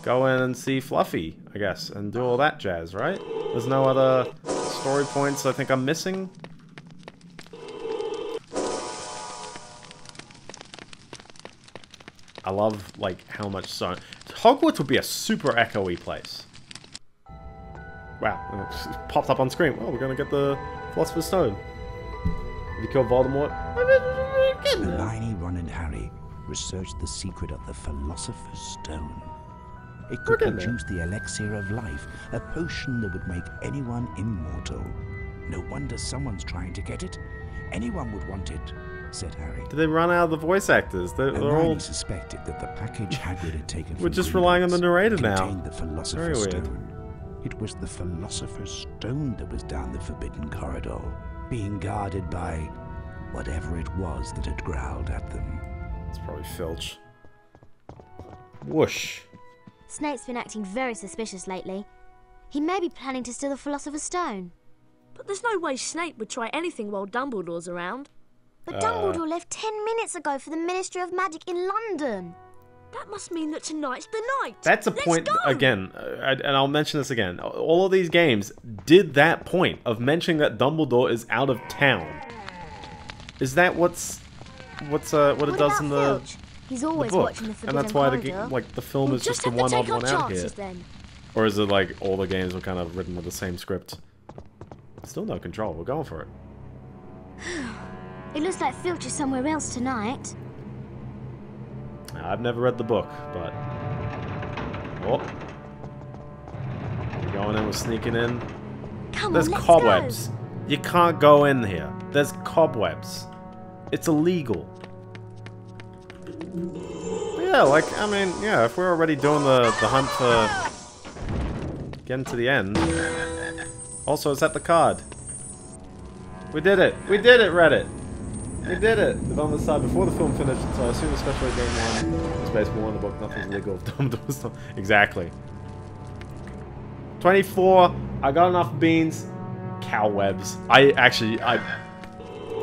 go in and see Fluffy, I guess, and do all that jazz, right? There's no other... Story points I think I'm missing. I love, like, how much so... Hogwarts would be a super echoey place. Wow, and it just popped up on screen. Well, we're gonna get the Philosopher's Stone. If you kill Voldemort... Hermione, Ron and Harry researched the secret of the Philosopher's Stone. It could produce the elixir of life, a potion that would make anyone immortal. No wonder someone's trying to get it. Anyone would want it, said Harry. Did they run out of the voice actors? They're all... suspected that the package Hagrid had taken from We're just Gringotts relying on the narrator now. The Philosopher's Stone. It was the Philosopher's Stone that was down the Forbidden Corridor, being guarded by whatever it was that had growled at them. It's probably Filch. Whoosh. Snape's been acting very suspicious lately. He may be planning to steal the Philosopher's Stone. But there's no way Snape would try anything while Dumbledore's around. But Dumbledore left 10 minutes ago for the Ministry of Magic in London. That must mean that tonight's the night. That's a point, again, and I'll mention this again. All of these games did that point of mentioning that Dumbledore is out of town. Is that what it does in the... Filch? He's always watching the Forbidden Corridor. And that's why the film is just the one-odd one out here. Then. Or is it like all the games were kind of written with the same script? Still no control, we're going for it. It looks like Filch is somewhere else tonight. Now, I've never read the book, but... Oh. We're going in, we're sneaking in. There's cobwebs. You can't go in here. There's cobwebs. It's illegal. Yeah, like, I mean, yeah, if we're already doing the hunt for getting to the end. Also, is that the card? We did it! We did it, Reddit! We did it! The on the side before the film finished, so I assume especially game 1 is based more on the book, nothing's legal. Exactly. 24, I got enough beans. Cow webs. I actually, I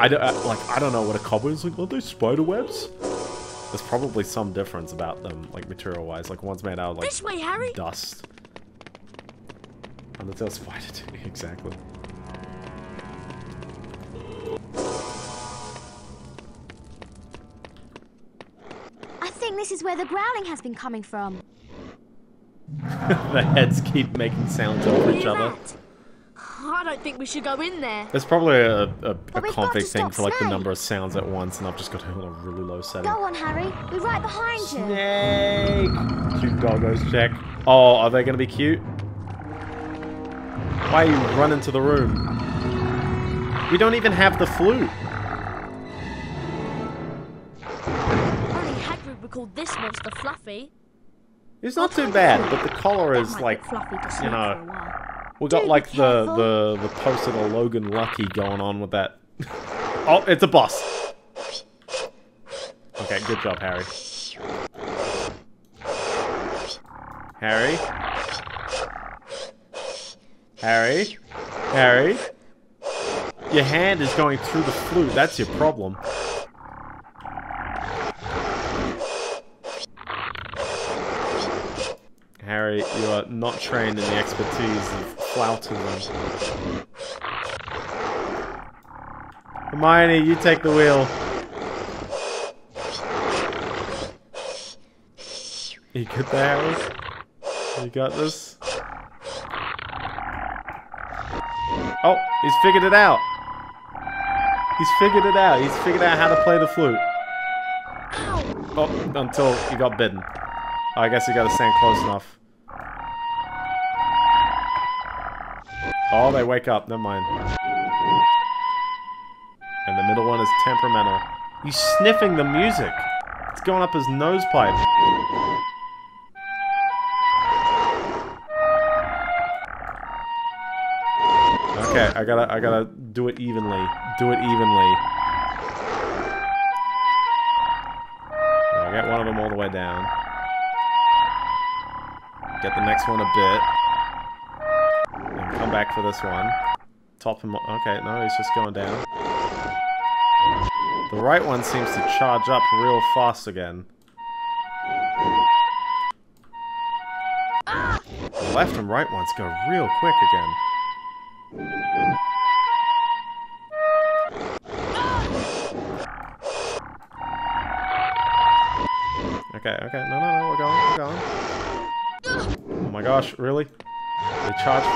don't know what a cobweb is like. Are they spider webs? There's probably some difference about them, like material-wise. Like one's made out of like this way, Harry. Dust. And the tail spider too. Exactly. I think this is where the growling has been coming from. The heads keep making sounds over each other. I don't think we should go in there. There's probably a config thing for like the number of sounds at once, and I've just got it on a really low setting. Go on, Harry. We're right behind you. Snake. Cute doggos, check. Oh, are they going to be cute? Why are you running into the room? We don't even have the flute. Only Hagrid would call this monster Fluffy. It's not too bad, but the collar is like, you know, we got like the poster of Logan Lucky going on with that. Oh, it's a boss. Okay, good job, Harry. Harry. Harry. Harry. Your hand is going through the flute. That's your problem. Harry, you are not trained in the expertise of flautism. Hermione, you take the wheel. You good there, Harry? You got this? Oh, he's figured it out. He's figured it out. He's figured out how to play the flute. Oh, until he got bitten. Oh, I guess you gotta stand close enough. Oh, they wake up. Never mind. And the middle one is temperamental. He's sniffing the music. It's going up his nose pipe. Okay, I gotta do it evenly. Do it evenly. I got one of them all the way down. Get the next one a bit. And come back for this one. Top him. Okay, no, he's just going down. The right one seems to charge up real fast again. The left and right ones go real quick again. Okay, okay, no, we're going. Oh my gosh, really? They charge for...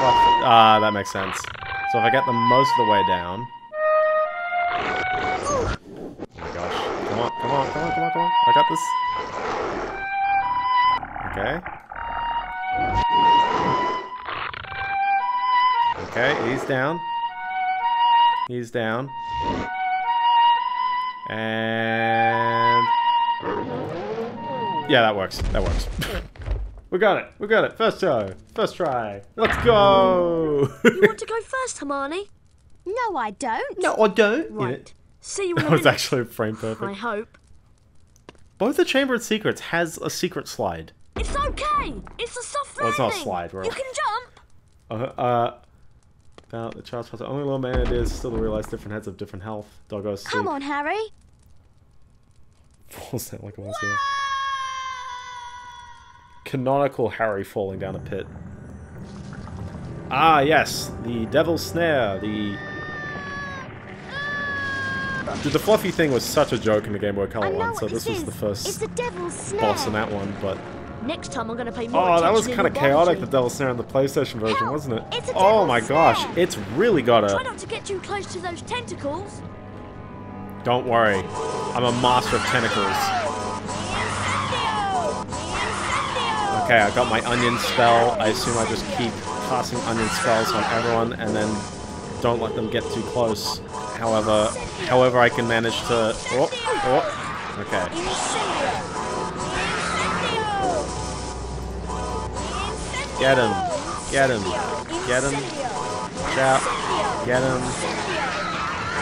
Ah, that makes sense. So if I get them most of the way down... Oh my gosh. Come on. I got this. Okay. Okay, he's down. He's down. And... Yeah, that works. We got it. First try. Let's go. You want to go first, Hermione? No, I don't. Right. See you in a minute. That was actually frame perfect. I hope. Both the Chamber of Secrets has a secret slide. It's okay. It's a soft landing. Well, it's not a slide. Right? You can jump. About the child's father. Only little man it is still to realize different heads have different health. Doggos. Come on, Harry. Falls down like a monster. Canonical Harry falling down a pit. Ah, yes, the Devil's Snare. Dude, the Fluffy thing was such a joke in the Game Boy Color one, so this was the first boss in that one. But next time I'm gonna pay more attention. Oh, that was kind of chaotic. The Devil's Snare in the PlayStation version, wasn't it? Oh my gosh, it's really got a. Try not to get too close to those tentacles. Don't worry, I'm a master of tentacles. Okay, I got my onion spell. I assume I just keep passing onion spells on everyone and then don't let them get too close. However I can manage to... Oh, oh. Okay. Get him. Get him. Get him. Shout. Get him.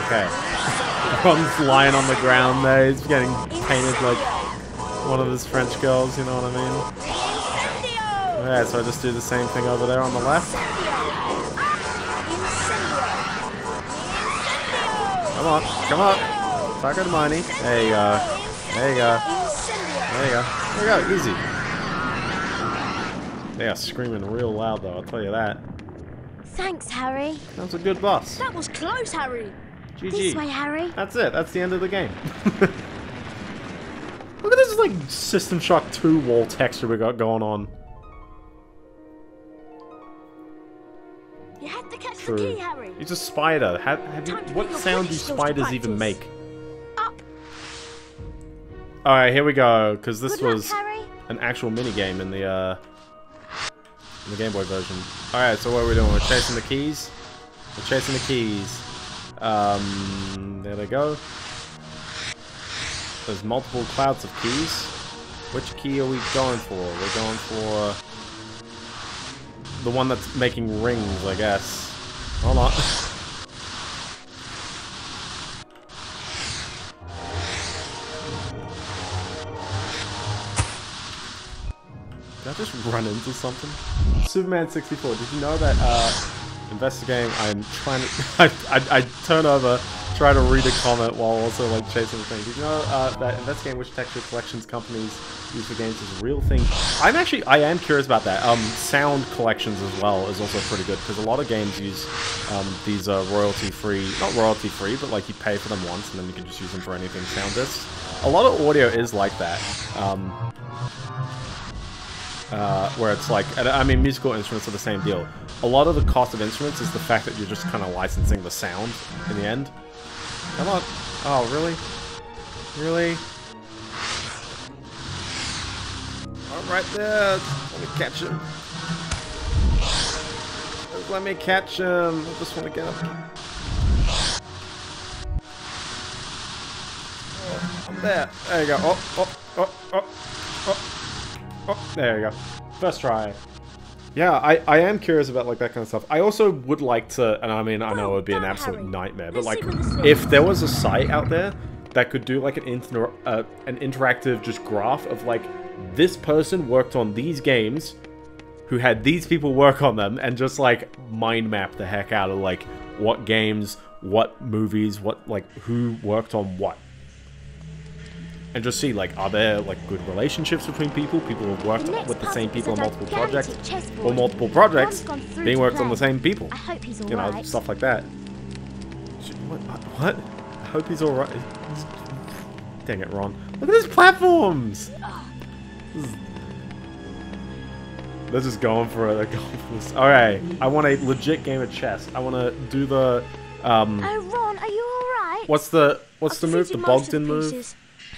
Okay. Ron's lying on the ground there. He's getting painted like one of his French girls, you know what I mean? Yeah, so I just do the same thing over there on the left. Come on. Come on. Talk to Hermione. There you go. There you go. There you go. There you go. Easy. They are screaming real loud, though, I'll tell you that. Thanks, Harry. That was a good boss. That was close, Harry. GG. This way, Harry. That's it. That's the end of the game. Look at this, like, System Shock 2 wall texture we got going on. You had to catch the key, Harry. It's a spider. What sound do spiders even make? Up. All right, here we go. Because this was an actual minigame in the. In the Game Boy version. Alright, so what are we doing? We're chasing the keys. We're chasing the keys. There they go. There's multiple clouds of keys. Which key are we going for? We're going for... the one that's making rings, I guess. Hold on. Did I just run into something? Superman 64, did you know that, investigating, I'm trying to, I turn over, try to read a comment while also, like, chasing the thing. Did you know, that investigating which texture collections companies use for games is a real thing? I am curious about that. Sound collections as well is also pretty good, because a lot of games use, these, royalty-free, not royalty-free, but, like, you pay for them once, and then you can just use them for anything, sound discs. A lot of audio is like that, where it's like, I mean, musical instruments are the same deal. A lot of the cost of instruments is the fact that you're just kind of licensing the sound in the end. Come on. Oh, really? Really? I'm right there. Let me catch him. Just let me catch him. I just want to get up. Oh, I'm there. There you go. Oh, oh, oh, oh, oh. Oh, there you go. First try. Yeah, I am curious about, like, that kind of stuff. I also would like to, and I mean, I know it would be an absolute nightmare, but, like, if there was a site out there that could do, like, an interactive just graph of, like, this person worked on these games, who had these people work on them, and just, like, mind map the heck out of, like, what games, what movies, what, like, who worked on what. And just see, like, are there, like, good relationships between people? People who've worked with the same people on multiple projects, or multiple projects being worked on the same people. I hope he's all right. You know, stuff like that. What? I hope he's all right. Dang it, Ron! Look at these platforms. They're just going for it. They're going for this. All right, I want a legit game of chess. I want to do the. Oh, Ron, are you all right? What's the move? The Bogdan move.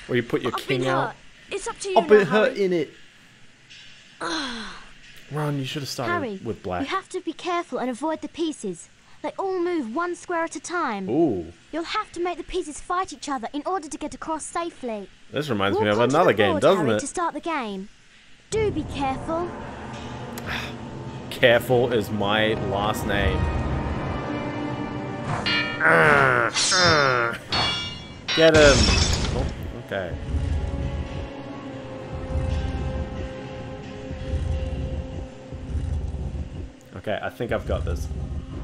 Where you put your king out. It's up to you. I'll put her in it. Ron, you should have started with black. You have to be careful and avoid the pieces. They all move one square at a time. Ooh. You'll have to make the pieces fight each other in order to get across safely. This reminds me of another game, doesn't it? To start the game. Do be careful. Careful is my last name. Get him. Okay. Okay, I think I've got this.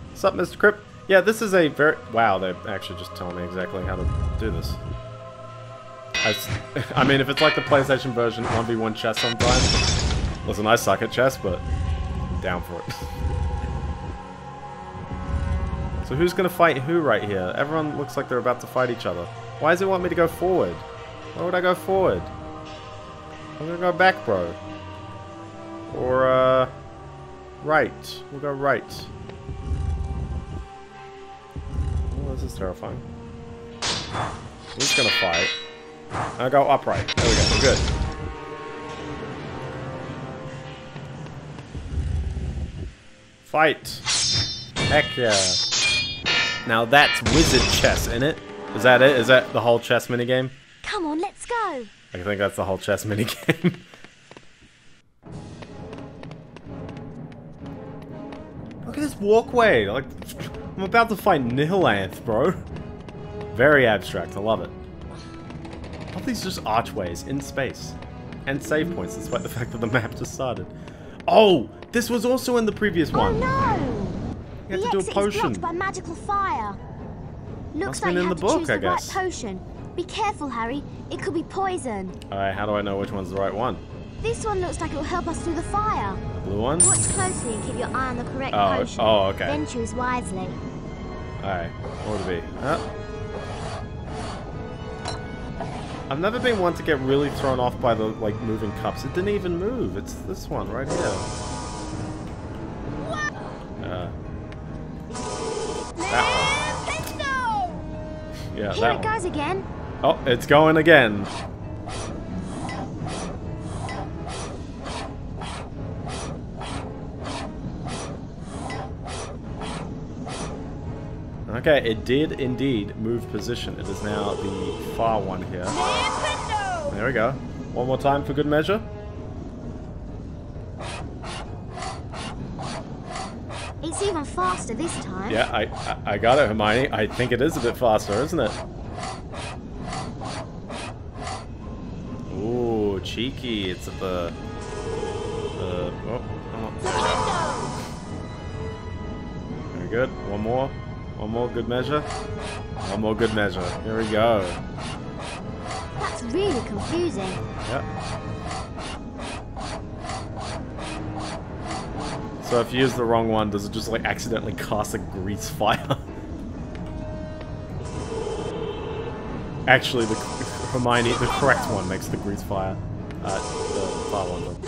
What's up, Mr. Crip? Yeah, this is a very... Wow, they're actually just telling me exactly how to do this. I mean, if it's like the PlayStation version, 1v1 chess sometimes. Listen, I suck at chess, but I'm down for it. So who's going to fight who right here? Everyone looks like they're about to fight each other. Why does it want me to go forward? Why would I go forward? I'm gonna go back, bro. Or, right. We'll go right. Oh, this is terrifying. We're just gonna fight. I'll go upright. There we go. We're good. Fight! Heck yeah! Now that's wizard chess, innit? Is that it? Is that the whole chess minigame? Come on, let's go! I think that's the whole chess minigame. Look at this walkway! Like, I'm about to fight Nihilanth, bro. Very abstract, I love it. All these just archways in space. And save points, despite the fact that the map just started. Oh! This was also in the previous one. Oh no! You have to do a potion. By magical fire. Looks like you have to choose the right potion. Be careful, Harry. It could be poison. Alright, how do I know which one's the right one? This one looks like it will help us through the fire. The blue one? Watch closely and keep your eye on the correct potion. Oh, okay. Then choose wisely. Alright, what would it be? I've never been one to get really thrown off by the moving cups. It didn't even move. It's this one right here. Yeah, here it goes again. Oh, it's going again. Okay, it did indeed move position. It is now the far one here. Flipendo! There we go. One more time for good measure. It's even faster this time. Yeah, I got it, Hermione. I think it is a bit faster, isn't it? Ooh, cheeky. It's at the... Very good. One more. One more good measure. One more good measure. Here we go. That's really confusing. Yep. So if you use the wrong one, does it just like accidentally cast a grease fire? Actually, the correct one makes the grease fire. The far one.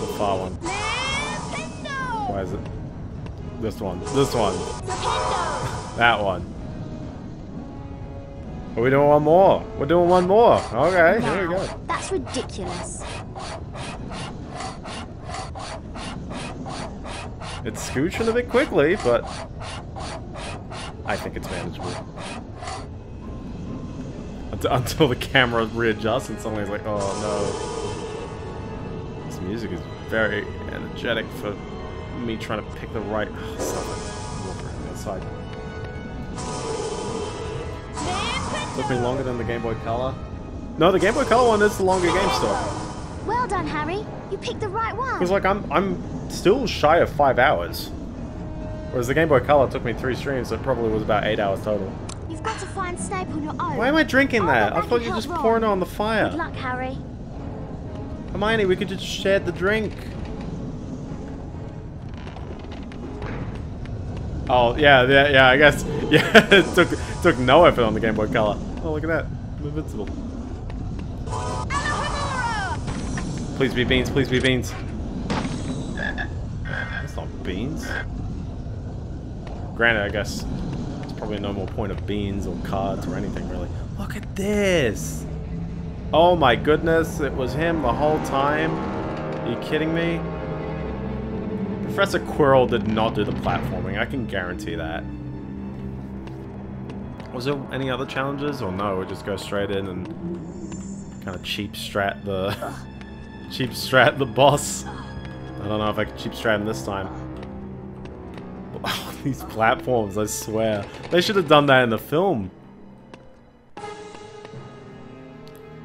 The far one. Why is it? This one. This one. That one. Are we doing one more? We're doing one more. Okay, now, here we go. That's ridiculous. It's scooching a bit quickly, but I think it's manageable. Until the camera readjusts and suddenly it's like, oh no. This music is very energetic for me trying to pick the right side. Took me longer than the Game Boy Color. No, the Game Boy Color one is the longer game still. Well done, Harry. You picked the right one. Because like I'm still shy of 5 hours, whereas the Game Boy Color took me 3 streams, so it probably was about 8 hours total. You've got to find Snape on your own. Why am I drinking that? I thought you were just pouring it on the fire. Good luck, Harry. Hermione, we could just share the drink. Oh yeah. I guess it took no effort on the Game Boy Color. Oh look at that, I'm invincible. Please be beans, please be beans. That's not beans. Granted, I guess it's probably no more point of beans or cards or anything really. Look at this! Oh my goodness, it was him the whole time. Are you kidding me? Professor Quirrell did not do the platforming, I can guarantee that. Was there any other challenges? Or no, we just go straight in and kind of cheap strat the... Cheap strat the boss. I don't know if I can cheap strat him this time. Oh, these platforms, I swear. They should have done that in the film.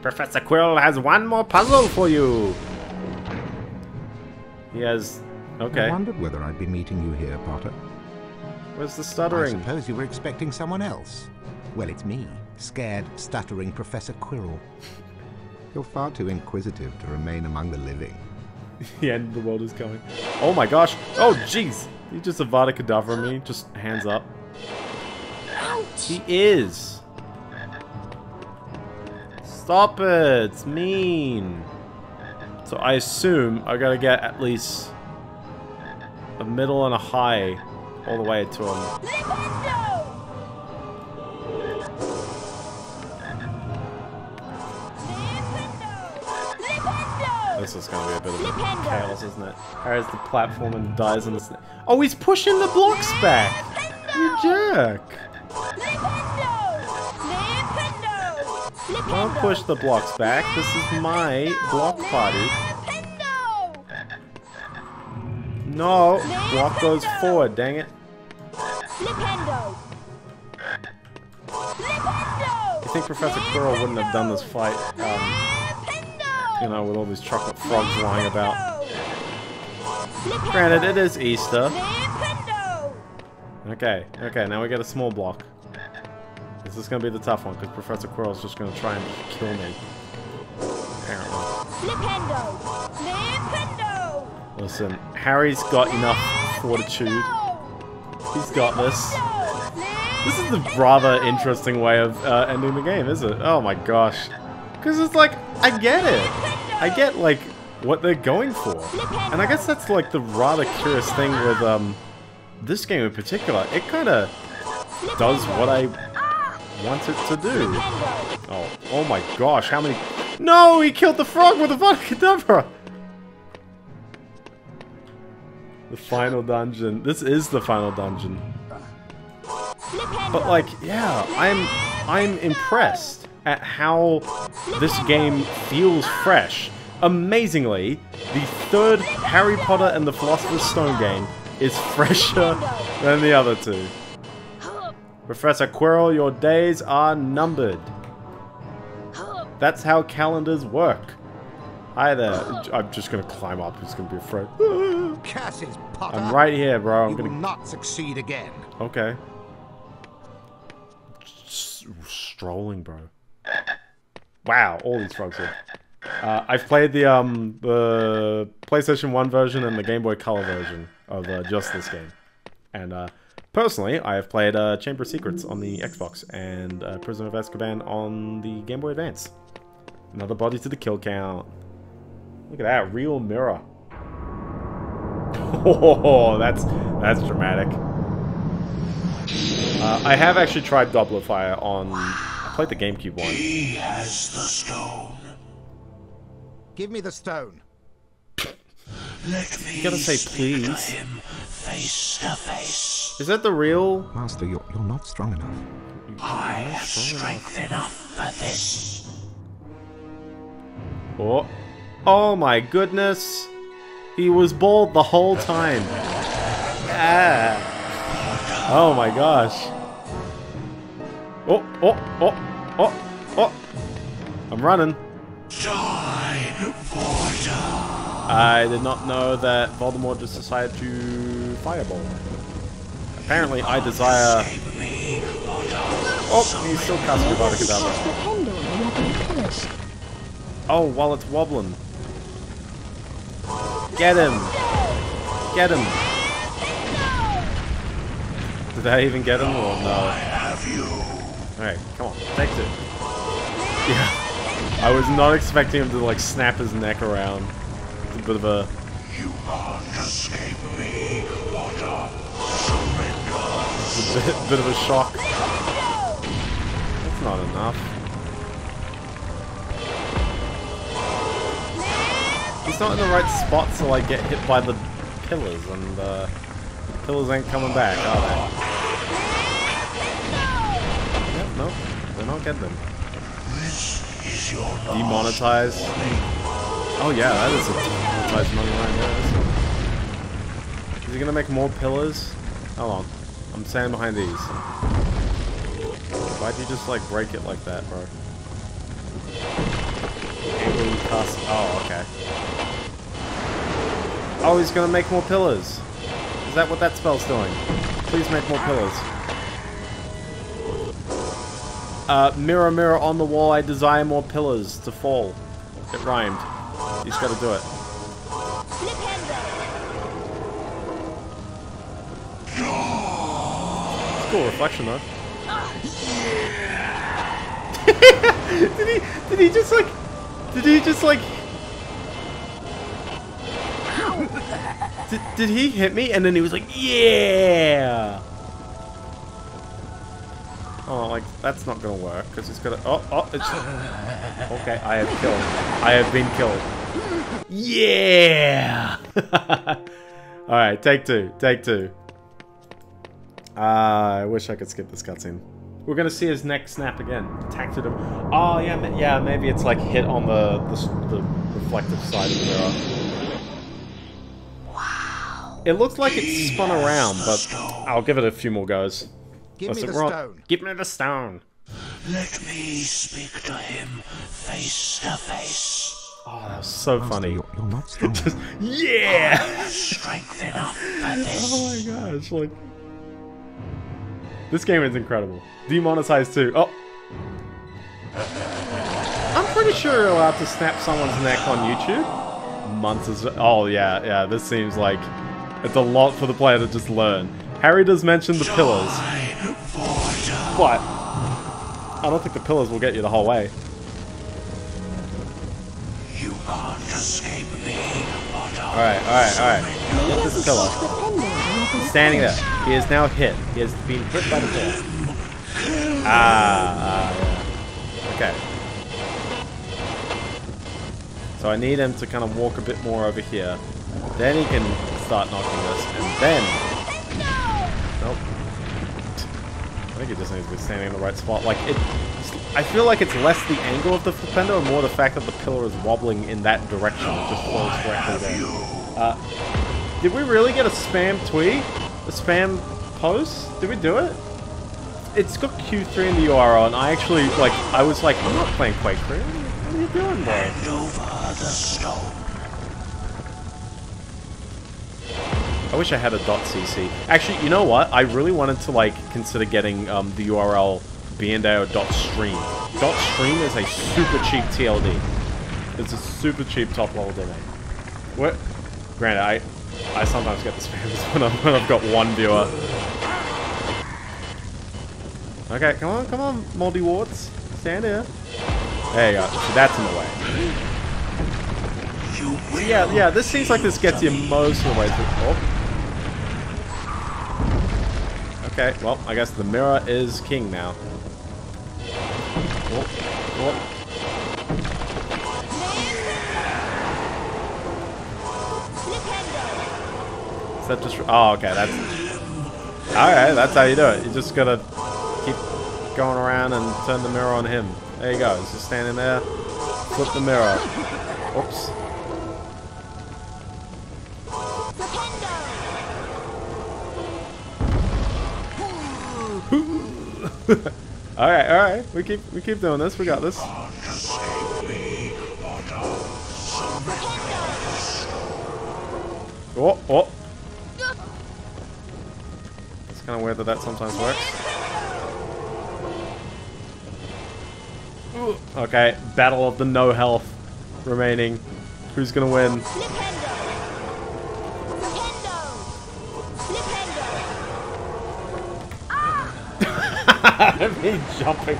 Professor Quirrell has one more puzzle for you. He has... Okay. I wondered whether I'd be meeting you here, Potter. Where's the stuttering? I suppose you were expecting someone else. Well, it's me. Scared, stuttering Professor Quirrell. You're far too inquisitive to remain among the living. The end of the world is coming. Oh my gosh! Oh jeez! You just Avada Kedavra me. Just hands up. Ouch. He is. Stop it! It's mean. So I assume I gotta get at least a middle and a high all the way to him. This is going to be a bit of chaos, isn't it? Harry's the platform and dies on the snake. Oh, he's pushing the blocks back! You jerk! Don't push the blocks back. This is my block party. No! Block goes forward, dang it. I think Professor Quirrell wouldn't have done this fight, you know, with all these chocolate frogs lying about. Granted, it is Easter. Okay, okay, now we get a small block. This is going to be the tough one, because Professor Quirrell's just going to try and kill me. Apparently. Listen, Harry's got enough fortitude. He's got this. This is a rather interesting way of ending the game, is it? Oh my gosh. Because it's like, I get it. I get, like, what they're going for. And I guess that's, like, the rather curious thing with this game in particular. It kind of does what I want it to do. Oh, oh my gosh, how many... No, he killed the frog with a Avada Kedavra! The final dungeon. This is the final dungeon. But like, yeah, I'm impressed at how this game feels fresh. Amazingly, the third Harry Potter and the Philosopher's Stone game is fresher than the other two. Professor Quirrell, your days are numbered. That's how calendars work. Hi there. I'm just gonna climb up. It's gonna be afraid. Curses, Potter. I'm right here, bro. I'm gonna not succeed again. Okay. Strolling, bro. Wow, all these frogs here. I've played the PlayStation 1 version and the Game Boy Color version of just this game. And personally, I have played Chamber of Secrets on the Xbox and Prisoner of Azkaban on the Game Boy Advance. Another body to the kill count. Look at that, real mirror. Oh, that's dramatic. I have actually tried Goblet of Fire on... I played the GameCube one. He has the stone. Give me the stone. Let me gotta say please. To him face to face. Is that the real... Master, you're not strong enough. I have strength enough for this. Oh. Oh my goodness. He was bald the whole time. Ah. Oh my gosh. Oh, oh, oh, oh, oh. I'm running. Die, Voldemort. I did not know that Voldemort just decided to fireball. Apparently, I desire. Me, oh, he's still casting Avada Kedavra. Oh, while it's wobbling. Get him. Get him. Did I even get him or no? I have you. Alright, come on, take it. Yeah. I was not expecting him to like snap his neck around. It's a bit of a... You can't escape me, Potter. Surrender. It's a bit of a shock. That's not enough. He's not in the right spot to like get hit by the pillars and Pillars ain't coming back, are they? Yep, nope. They're not getting them. Demonetized. Oh yeah, that is a demonetized money line. Is he gonna make more pillars? Hold on. I'm standing behind these. Why'd you just like break it like that, bro? Oh, okay. Oh, he's gonna make more pillars. Is that what that spell's doing? Please make more pillars. Mirror, mirror on the wall, I desire more pillars to fall. It rhymed. He's gotta do it. It's a cool reflection though. Did he just like... Did he just like... Did he hit me? And then he was like, yeah! Oh, like, that's not gonna work, because it's gonna... Oh, oh, it's... Okay, I have been killed. Yeah! Alright, take two. Take two. I wish I could skip this cutscene. We're gonna see his neck snap again. Tacked at him. Oh, yeah, yeah, maybe it's like hit on the reflective side of the mirror. Wow. It looks like it's spun around, but I'll give it a few more goes. Give me the stone. Give me the stone. Let me speak to him face to face. Oh, that was so funny. You're not strong. Just, yeah! I have strength enough for this. Oh my gosh, like... This game is incredible. Demonetized too. Oh! I'm pretty sure you're allowed to snap someone's neck on YouTube. Oh yeah, yeah, this seems like... It's a lot for the player to just learn. Harry does mention the pillars. What? I don't think the pillars will get you the whole way. You can't escape me. Alright, alright, alright. Get this pillar. Standing there. He is now hit. He has been hit by the pillar. Ah, okay. So I need him to kind of walk a bit more over here. Then he can start knocking this. And then... Nope. I think it just needs to be standing in the right spot. Like, it... I feel like it's less the angle of the Flipendo and more the fact that the pillar is wobbling in that direction. It just falls correctly there. Did we really get a spam tweet? A spam post? Did we do it? It's got Q3 in the URL, and I actually, like, I was like, I'm not playing Quake 3. What are you doing there? Hand over the stone. I wish I had a .cc. Actually, you know what? I really wanted to, like, consider getting the URL... bndao.stream. .stream is a super cheap TLD. It's a super cheap top-level domain. What? Granted, I sometimes get the spammers when I've got one viewer. Okay, come on, come on, moldy warts. Stand here. There you go. So that's in the way. So yeah, yeah, this seems like this gets you most of the way through. Oh. Okay, well, I guess the mirror is king now. Oh, oh. Is that just... Oh, okay, that's... Alright, that's how you do it. You just gotta keep going around and turn the mirror on him. There you go, he's just standing there. Flip the mirror. Oops. Alright, alright. We keep doing this. We got this. Oh, oh. It's kind of weird that that sometimes works. Okay, battle of the no health remaining. Who's gonna win? Me jumping.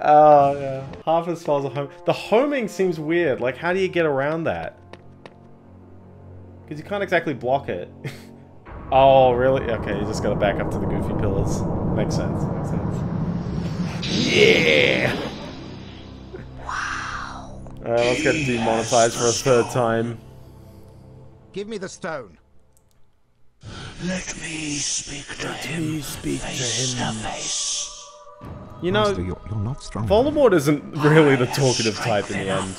Oh, yeah. Half as far as a home. The homing seems weird. Like, how do you get around that? Because you can't exactly block it. Oh, really? Okay, you just gotta back up to the goofy pillars. Makes sense. Makes sense. Yeah! Wow. Alright, let's get demonetized for a third time. Give me the stone. Let me speak to him face to face. You know, Voldemort isn't really the talkative type in the end.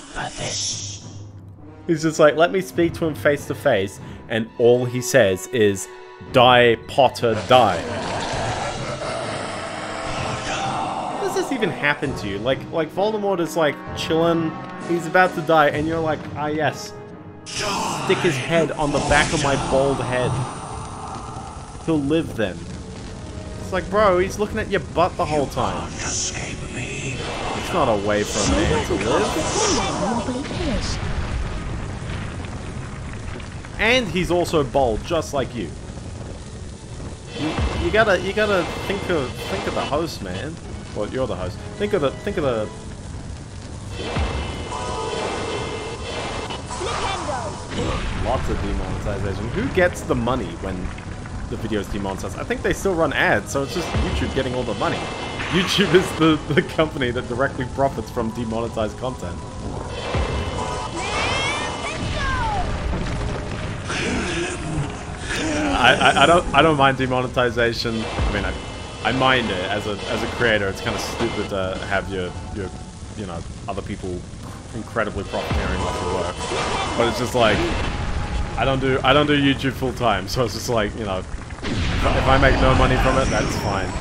He's just like, let me speak to him face to face, and all he says is, die, Potter, die. How does this even happen to you? Like Voldemort is like, chillin', he's about to die, and you're like, ah yes, stick his head on the back of my bald head. He'll live then. It's like, bro, he's looking at your butt the whole time. It's not a way for a man to live. And he's also bald, just like you. You gotta think of the host, man. Well, you're the host. Think of the. Lots of demonetization. Who gets the money when? The videos demonetized. I think they still run ads, so it's just YouTube getting all the money. YouTube is the company that directly profits from demonetized content. I don't mind demonetization. I mean, I mind it as a creator. It's kind of stupid to have your other people incredibly profiteering off your work. But it's just like, I don't do YouTube full time, so it's just like, if I make no money from it, that's fine.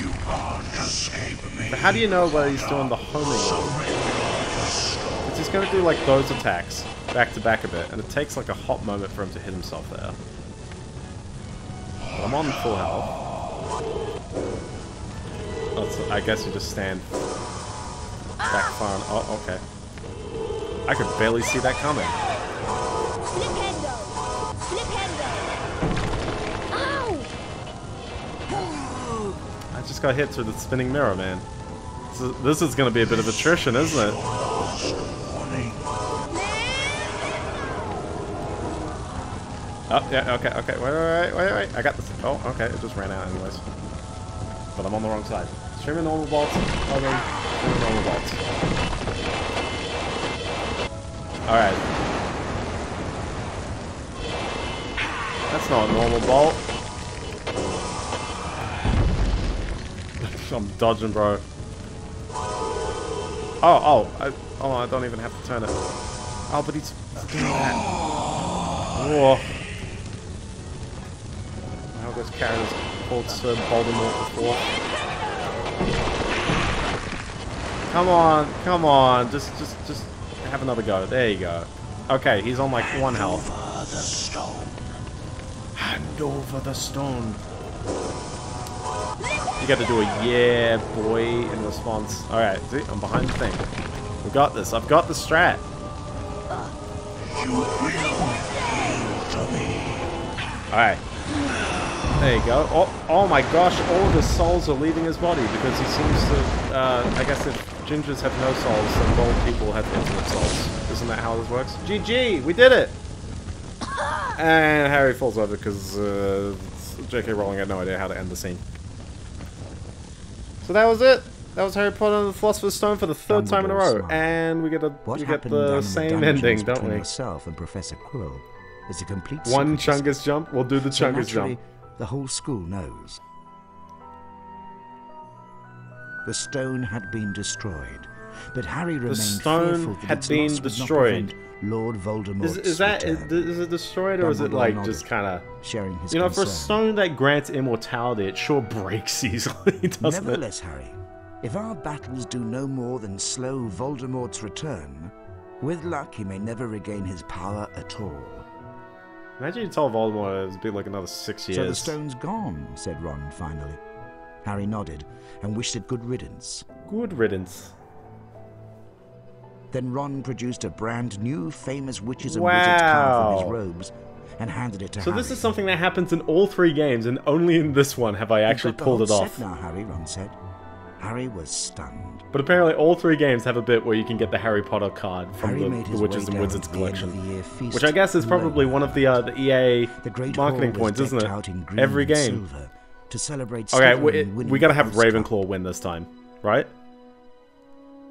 You can't escape me. But how do you know whether he's doing the homing? Because he's gonna do like those attacks back to back a bit, and it takes like a hot moment for him to hit himself there. But I'm on full health. That's, I guess you just stand back far. On, oh, okay. I could barely see that coming. Flipendo! Flipendo! Ow! I just got hit through the spinning mirror, man. This is going to be a bit of attrition, isn't it? Oh, yeah, okay, wait. I got this. Oh, okay, it just ran out anyways. But I'm on the wrong side. Stream a normal bolt. Stream a normal bolt. Alright. That's not a normal bolt. I'm dodging, bro. Oh, I don't even have to turn it. Oh, but he's doing that. Whoa. How does Kara's called Sir Voldemort before? Come on. Just. Have another go. There you go. Okay, he's on like one health. Hand over the stone. You got to do a yeah, boy, in response. All right, see, I'm behind the thing. We got this. I've got the strat. All right. There you go. Oh my gosh! All the souls are leaving his body because he seems to. I guess it. Gingers have no souls, and gold people have infinite souls. Isn't that how this works? GG! We did it! And Harry falls over because JK Rowling had no idea how to end the scene. So that was it! That was Harry Potter and the Philosopher's Stone for the third time in a row. And we get the same ending, don't we? Yourself and Professor Quirrell is a complete one Chungus jump. We'll do the Chungus jump. The whole school knows. The stone had been destroyed, but Harry remained fearful that its loss would not prevent Lord Voldemort's return. Is it destroyed, or is it like just kind of sharing his concern? For a stone that grants immortality, it sure breaks easily, doesn't it? Nevertheless, Harry, if our battles do no more than slow Voldemort's return, with luck he may never regain his power at all. Imagine you tell Voldemort it'd be like another 6 years. So the stone's gone, said Ron finally. Harry nodded and wished it good riddance. Good riddance. Then Ron produced a brand new famous witches and wizards card from his robes and handed it to Harry. So this is something that happens in all three games, and only in this one have I actually pulled it off. Now, Harry, Ron said. Harry was stunned. But apparently all three games have a bit where you can get the Harry Potter card from the Witches and Wizards collection. Which I guess is probably one of the EA marketing points, isn't it? Every game. To celebrate. Okay, we gotta have Ravenclaw win this time, right?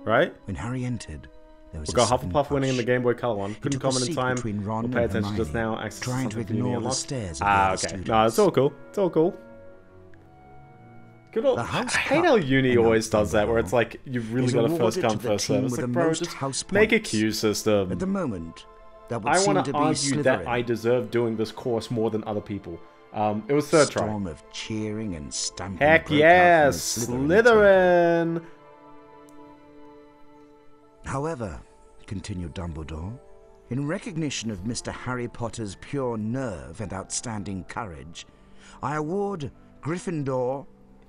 Right? When Harry entered, there was got Hufflepuff winning in the Game Boy Color one. Couldn't comment in time. We'll pay attention just now. Access trying to ignore the stairs. Ah, okay. No, it's all cool. It's all cool. Good old. I hate how uni always does that, where it's like you really gotta first come first serve. It's like, bro, just make a queue system. At the moment, I want to argue that I deserve doing this course more than other people. It was third try. Storm of cheering and stamping. Heck yes, Slytherin. However, continued Dumbledore, in recognition of Mr. Harry Potter's pure nerve and outstanding courage, I award Gryffindor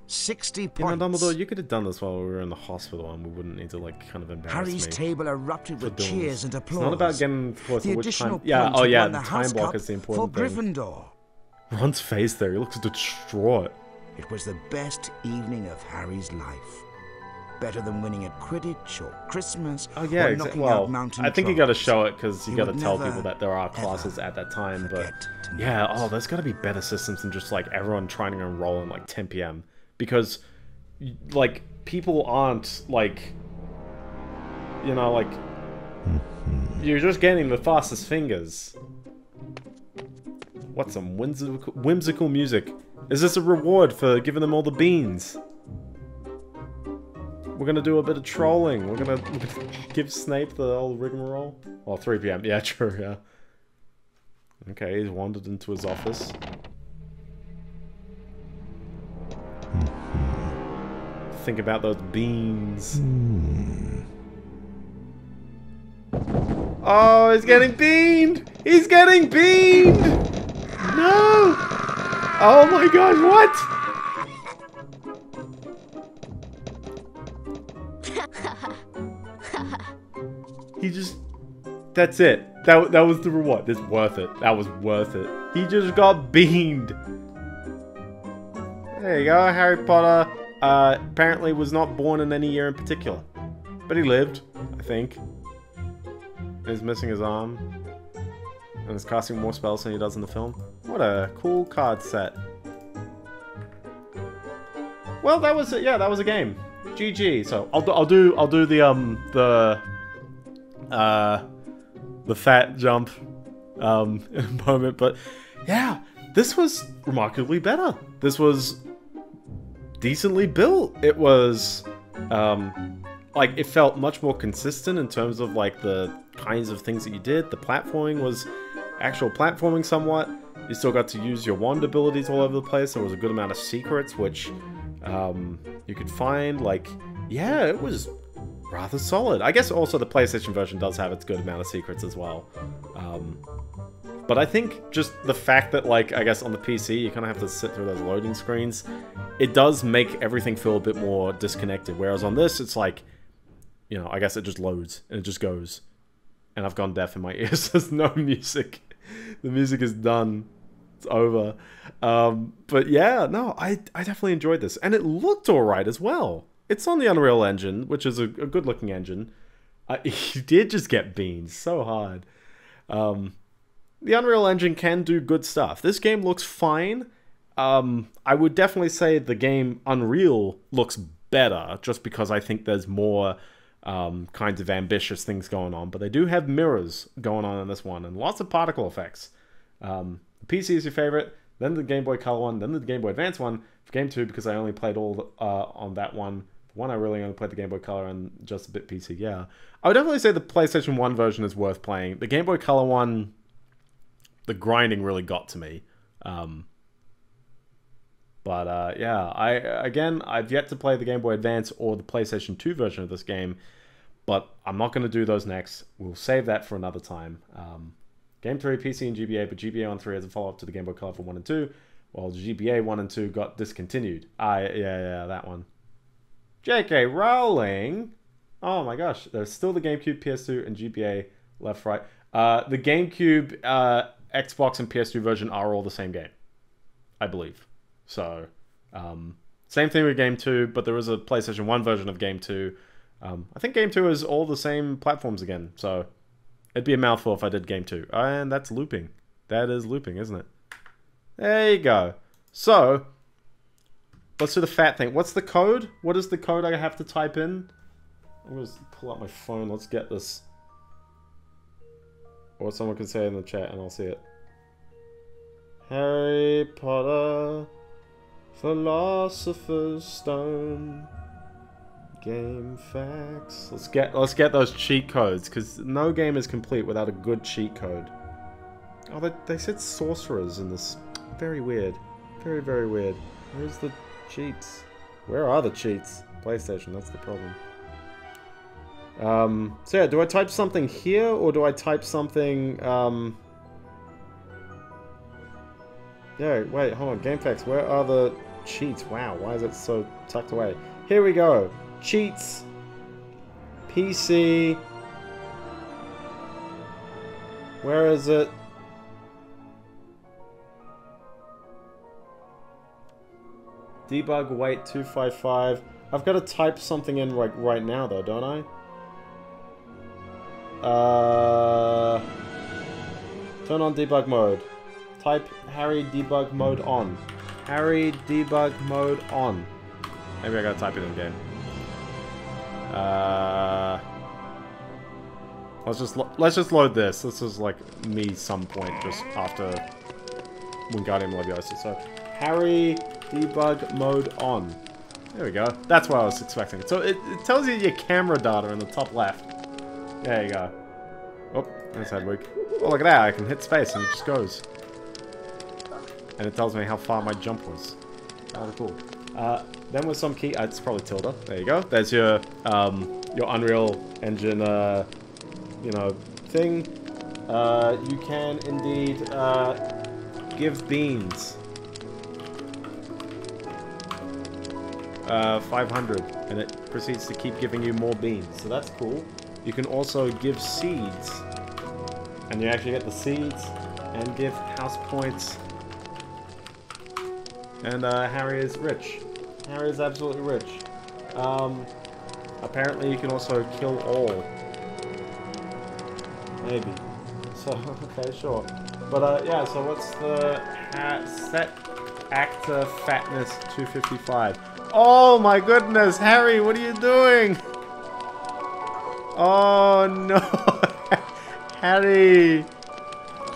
60 points. Dumbledore, you could have done this while we were in the hospital, and we wouldn't need to like kind of embarrass Harry's me. Table erupted with cheers and applause. It's not about getting the additional time. Yeah, oh yeah, the time block is the important for thing. Gryffindor. Ron's face there, he looks distraught. It was the best evening of Harry's life. Better than winning at Quidditch or Christmas or knocking out mountain trolls. I think you gotta show it because you gotta tell people that there are classes at that time, but yeah, oh, there's gotta be better systems than just like everyone trying to enroll in like 10 PM, because like people aren't like, you're just getting the fastest fingers. What's some whimsical music? Is this a reward for giving them all the beans? We're gonna do a bit of trolling. We're gonna give Snape the old rigmarole. Oh, 3 p.m. Yeah, true, yeah. Okay, he's wandered into his office. Think about those beans. Oh, he's getting beamed! He's getting beamed! No! Oh my god, what? He just... That's it. That was the reward. That's worth it. That was worth it. He just got beamed. There you go, Harry Potter. Apparently was not born in any year in particular. But he lived, I think. He's missing his arm. And is casting more spells than he does in the film. What a cool card set. Well, that was it. Yeah, that was a game. GG. So, I'll do the fat jump in a moment, but yeah, this was remarkably better. This was decently built. It was like, it felt much more consistent in terms of like the kinds of things that you did. The platforming was actual platforming somewhat. You still got to use your wand abilities all over the place. There was a good amount of secrets which you could find. Like, yeah, it was rather solid. I guess also the PlayStation version does have its good amount of secrets as well. But I think just the fact that, like, I guess on the PC, you kind of have to sit through those loading screens. It does make everything feel a bit more disconnected. Whereas on this, it's like, you know, I guess it just loads and it just goes. And I've gone deaf in my ears. There's no music. The music is done. It's over. But yeah, no, I definitely enjoyed this. And it looked alright as well. It's on the Unreal Engine, which is a good looking engine. You did just get beans so hard. The Unreal Engine can do good stuff. This game looks fine. I would definitely say the game Unreal looks better, just because I think there's more kinds of ambitious things going on. But they do have mirrors going on in this one, and lots of particle effects. The PC is your favorite, then the Game Boy Color one, then the Game Boy Advance one. For Game 2, because I only played all the, on that one. For one, I really only played the Game Boy Color and just a bit PC, yeah. I would definitely say the PlayStation 1 version is worth playing. The Game Boy Color one, the grinding really got to me. But yeah, I've yet to play the Game Boy Advance or the PlayStation 2 version of this game, but I'm not going to do those next. We'll save that for another time. Game 3, PC and GBA, but GBA on 3 as a follow-up to the Game Boy Color for 1 and 2. Well, GBA 1 and 2 got discontinued. Yeah, that one. JK Rowling! Oh my gosh, there's still the GameCube, PS2, and GBA left, right. The GameCube, Xbox, and PS2 version are all the same game, I believe. So, same thing with Game 2, but there is a PlayStation 1 version of Game 2. I think Game 2 is all the same platforms again, so it'd be a mouthful if I did Game 2. And that's looping. That is looping, isn't it? There you go. So, let's do the fat thing. What's the code? What is the code I have to type in? I'm going to pull up my phone. Let's get this. Or someone can say it in the chat and I'll see it. Harry Potter, Philosopher's Stone, Game Facts. Let's get those cheat codes, because no game is complete without a good cheat code. Oh, they said sorcerers in this. Very weird. Very, very weird. Where's the cheats? Where are the cheats? PlayStation, that's the problem. So yeah, do I type something here, or do I type something, Yeah, wait, hold on, GameFAQs, where are the cheats? Wow, why is it so tucked away? Here we go! Cheats! PC... Where is it? Debug wait 255. I've got to type something in right now though, don't I? Turn on debug mode. Type Harry debug mode on. Harry debug mode on. Maybe I gotta type it in again. Let's just load this. This is like me some point just after Wingardium Leviosa. So, Harry debug mode on. There we go. That's what I was expecting. So, it tells you your camera data in the top left. There you go. Oh, that's Hedwig. Oh, look at that. I can hit space and it just goes. And it tells me how far my jump was. That'll be cool. Then with some key... it's probably Tilda. There you go. There's your Unreal Engine, you know, thing. You can indeed, give beans. 500. And it proceeds to keep giving you more beans. So that's cool. You can also give seeds. And you actually get the seeds. And give house points. And, Harry is rich. Harry is absolutely rich. Apparently you can also kill all. Maybe. So, okay, sure. But, yeah, so what's the set actor fatness 255? Oh my goodness, Harry, what are you doing? Oh no. Harry.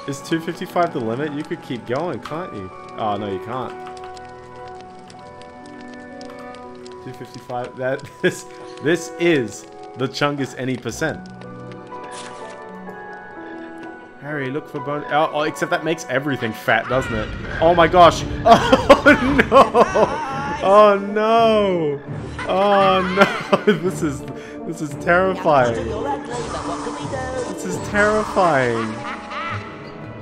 Is 255 the limit? You could keep going, can't you? Oh, no, you can't. 255, that this is the Chungus any percent. Harry, look for bone. Oh, except that makes everything fat, doesn't it? Oh my gosh. Oh no. Oh no. Oh no. This is terrifying. This is terrifying.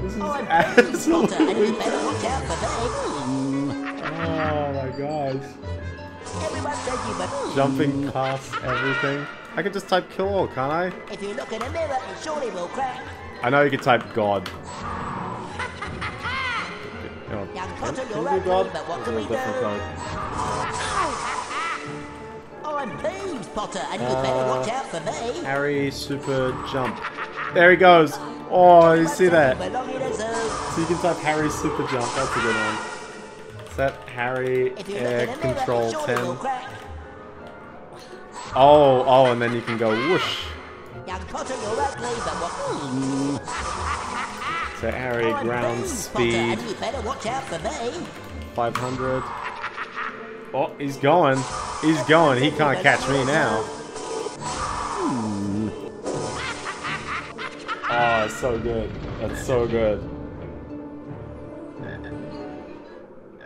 This is absolutely terrifying. Oh my gosh. Jumping past everything. I can just type kill all, can't I? If you look in a mirror, it surely will crack. I know you can type God. I'm Peeves, Potter, and you better watch out for me. Harry super jump. There he goes. Oh, you see that? So you can type Harry super jump. That's a good one. Set Harry air control 10. Oh, and then you can go whoosh. Set Harry ground speed 500. Oh, he's going. He's going. He can't catch me now. Oh, it's so good. That's so good.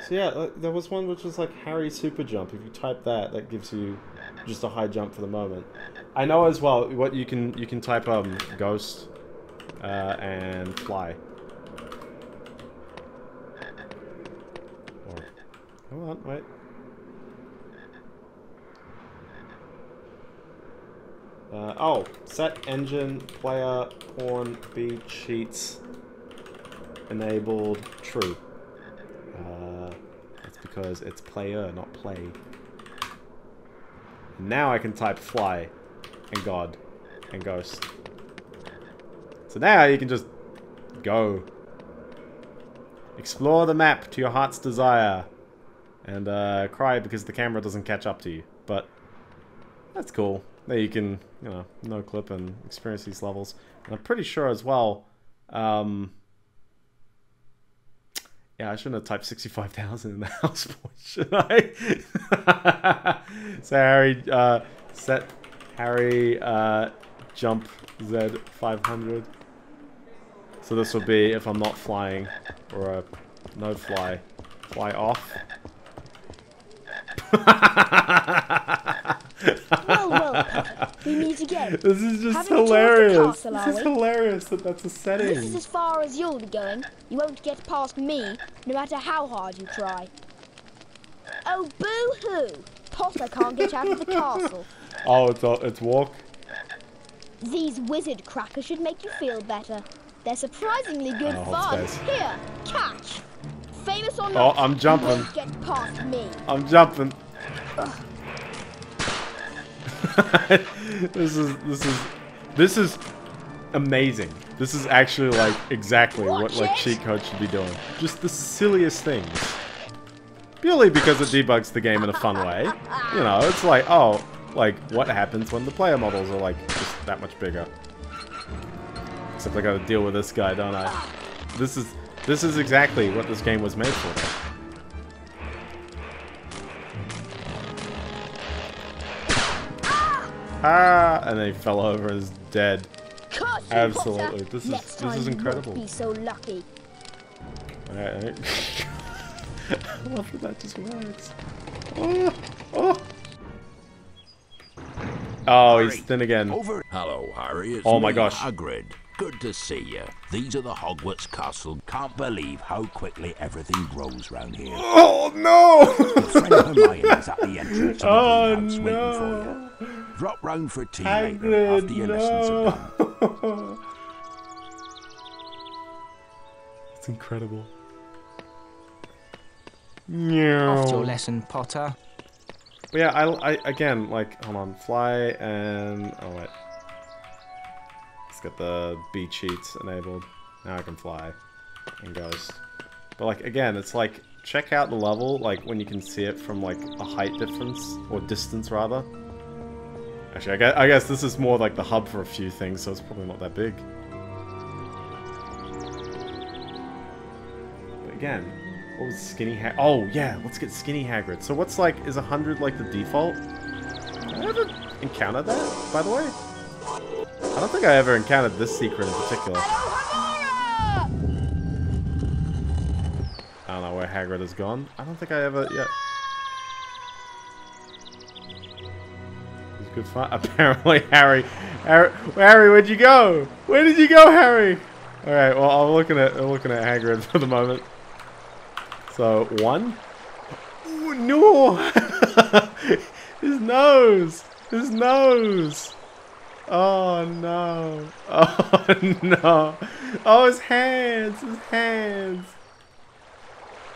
So yeah, there was one which was like Harry super jump. If you type that, that gives you just a high jump for the moment. I know as well what you can type ghost and fly. Or, hold on, wait. Oh, set engine player pawn B cheats enabled true. That's because it's player, not play. Now I can type fly, and God, and ghost. So now you can just go. Explore the map to your heart's desire. And cry because the camera doesn't catch up to you. But that's cool. There you can, you know, no clip and experience these levels. And I'm pretty sure as well, yeah, I shouldn't have typed 65,000 in the house point, should I? So Harry, set Harry, jump Z 500. So this would be if I'm not flying, or a no fly, fly off. Whoa, whoa. We meet again. This is just hilarious. This is hilarious that that's a setting. This is as far as you'll be going. You won't get past me, no matter how hard you try. Oh, boo-hoo. Potter can't get out of the castle. Oh, it's walk. These wizard crackers should make you feel better. They're surprisingly good fun. Here, catch. Famous or not, I'm jumping. You won't get past me. I'm jumping. Ugh. This is amazing. This is actually like exactly what like cheat code should be doing. Just the silliest things. Purely because it debugs the game in a fun way. You know, it's like, oh, like what happens when the player models are like just that much bigger. Except I gotta deal with this guy, don't I? This is This is exactly what this game was made for. Ah! And then he fell over and is dead. Absolutely. This is incredible. Be so lucky. Alright. I love that that just works. Oh! Oh! Oh, he's thin again. Hello, Harry. It's oh my gosh. Hagrid. Good to see you. These are the Hogwarts Castle. Can't believe how quickly everything grows round here. Oh no! Your friend Hermione's at the entrance of the house waiting for you. Drop round for tea later after your lessons are done. It's incredible. After your lesson, Potter. But yeah, I again, like, hold on, fly and oh wait, let's get the B cheats enabled. Now I can fly and ghost. But like again, it's like check out the level, like when you can see it from like a height difference or distance rather. Actually, I guess this is more like the hub for a few things, so it's probably not that big. But again. What was skinny Hagrid? Oh, yeah, let's get skinny Hagrid. So what's like, is 100 like the default? Did I ever encounter that, by the way? I don't think I ever encountered this secret in particular. Alohomora! I don't know where Hagrid has gone. I don't think I ever, yeah. It was good fun. Apparently, Harry, where'd you go? Where did you go, Harry? Alright, well, I'm looking at Hagrid for the moment. So, one. Ooh, no! His nose! His nose! Oh, no. Oh, no. Oh, his hands! His hands!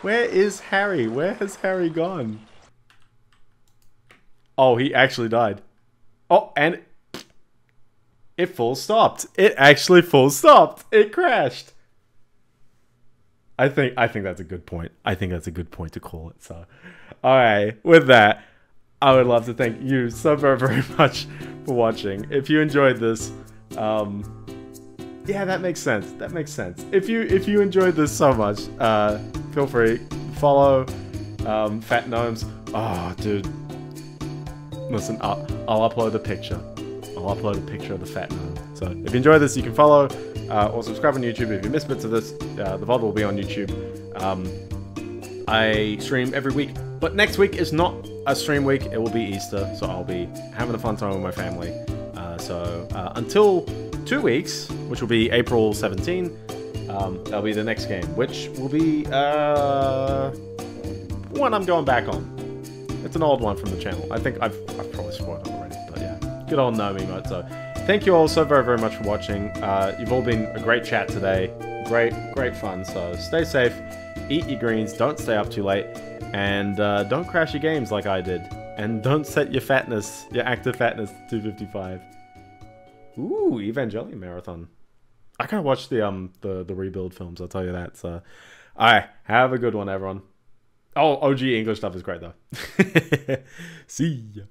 Where is Harry? Where has Harry gone? Oh, he actually died. Oh, and... It full stopped. It actually full stopped. It crashed. I think that's a good point. I think that's a good point to call it. So, alright, with that, I would love to thank you so very, very much for watching. If you enjoyed this, yeah, that makes sense. That makes sense. If you enjoyed this so much, feel free follow Fat Gnomes. Oh, dude, listen, I'll upload a picture. I'll upload a picture of the Fat Gnome. So if you enjoy this, you can follow. Or subscribe on YouTube. If you miss bits of this, the VOD will be on YouTube. I stream every week, but next week is not a stream week. It will be Easter, so I'll be having a fun time with my family. So until 2 weeks, which will be April 17, that'll be the next game, which will be one I'm going back on. It's an old one from the channel. I think I've probably spoiled it already, but yeah, good old Nomi mode. So. Thank you all so very, very much for watching. You've all been a great chat today. Great fun. So stay safe, eat your greens, don't stay up too late, and don't crash your games like I did. And don't set your fatness, your active fatness, to 255. Ooh, Evangelion Marathon. I gotta watch the rebuild films, I'll tell you that. So, alright, have a good one, everyone. Oh, OG English stuff is great, though. See ya.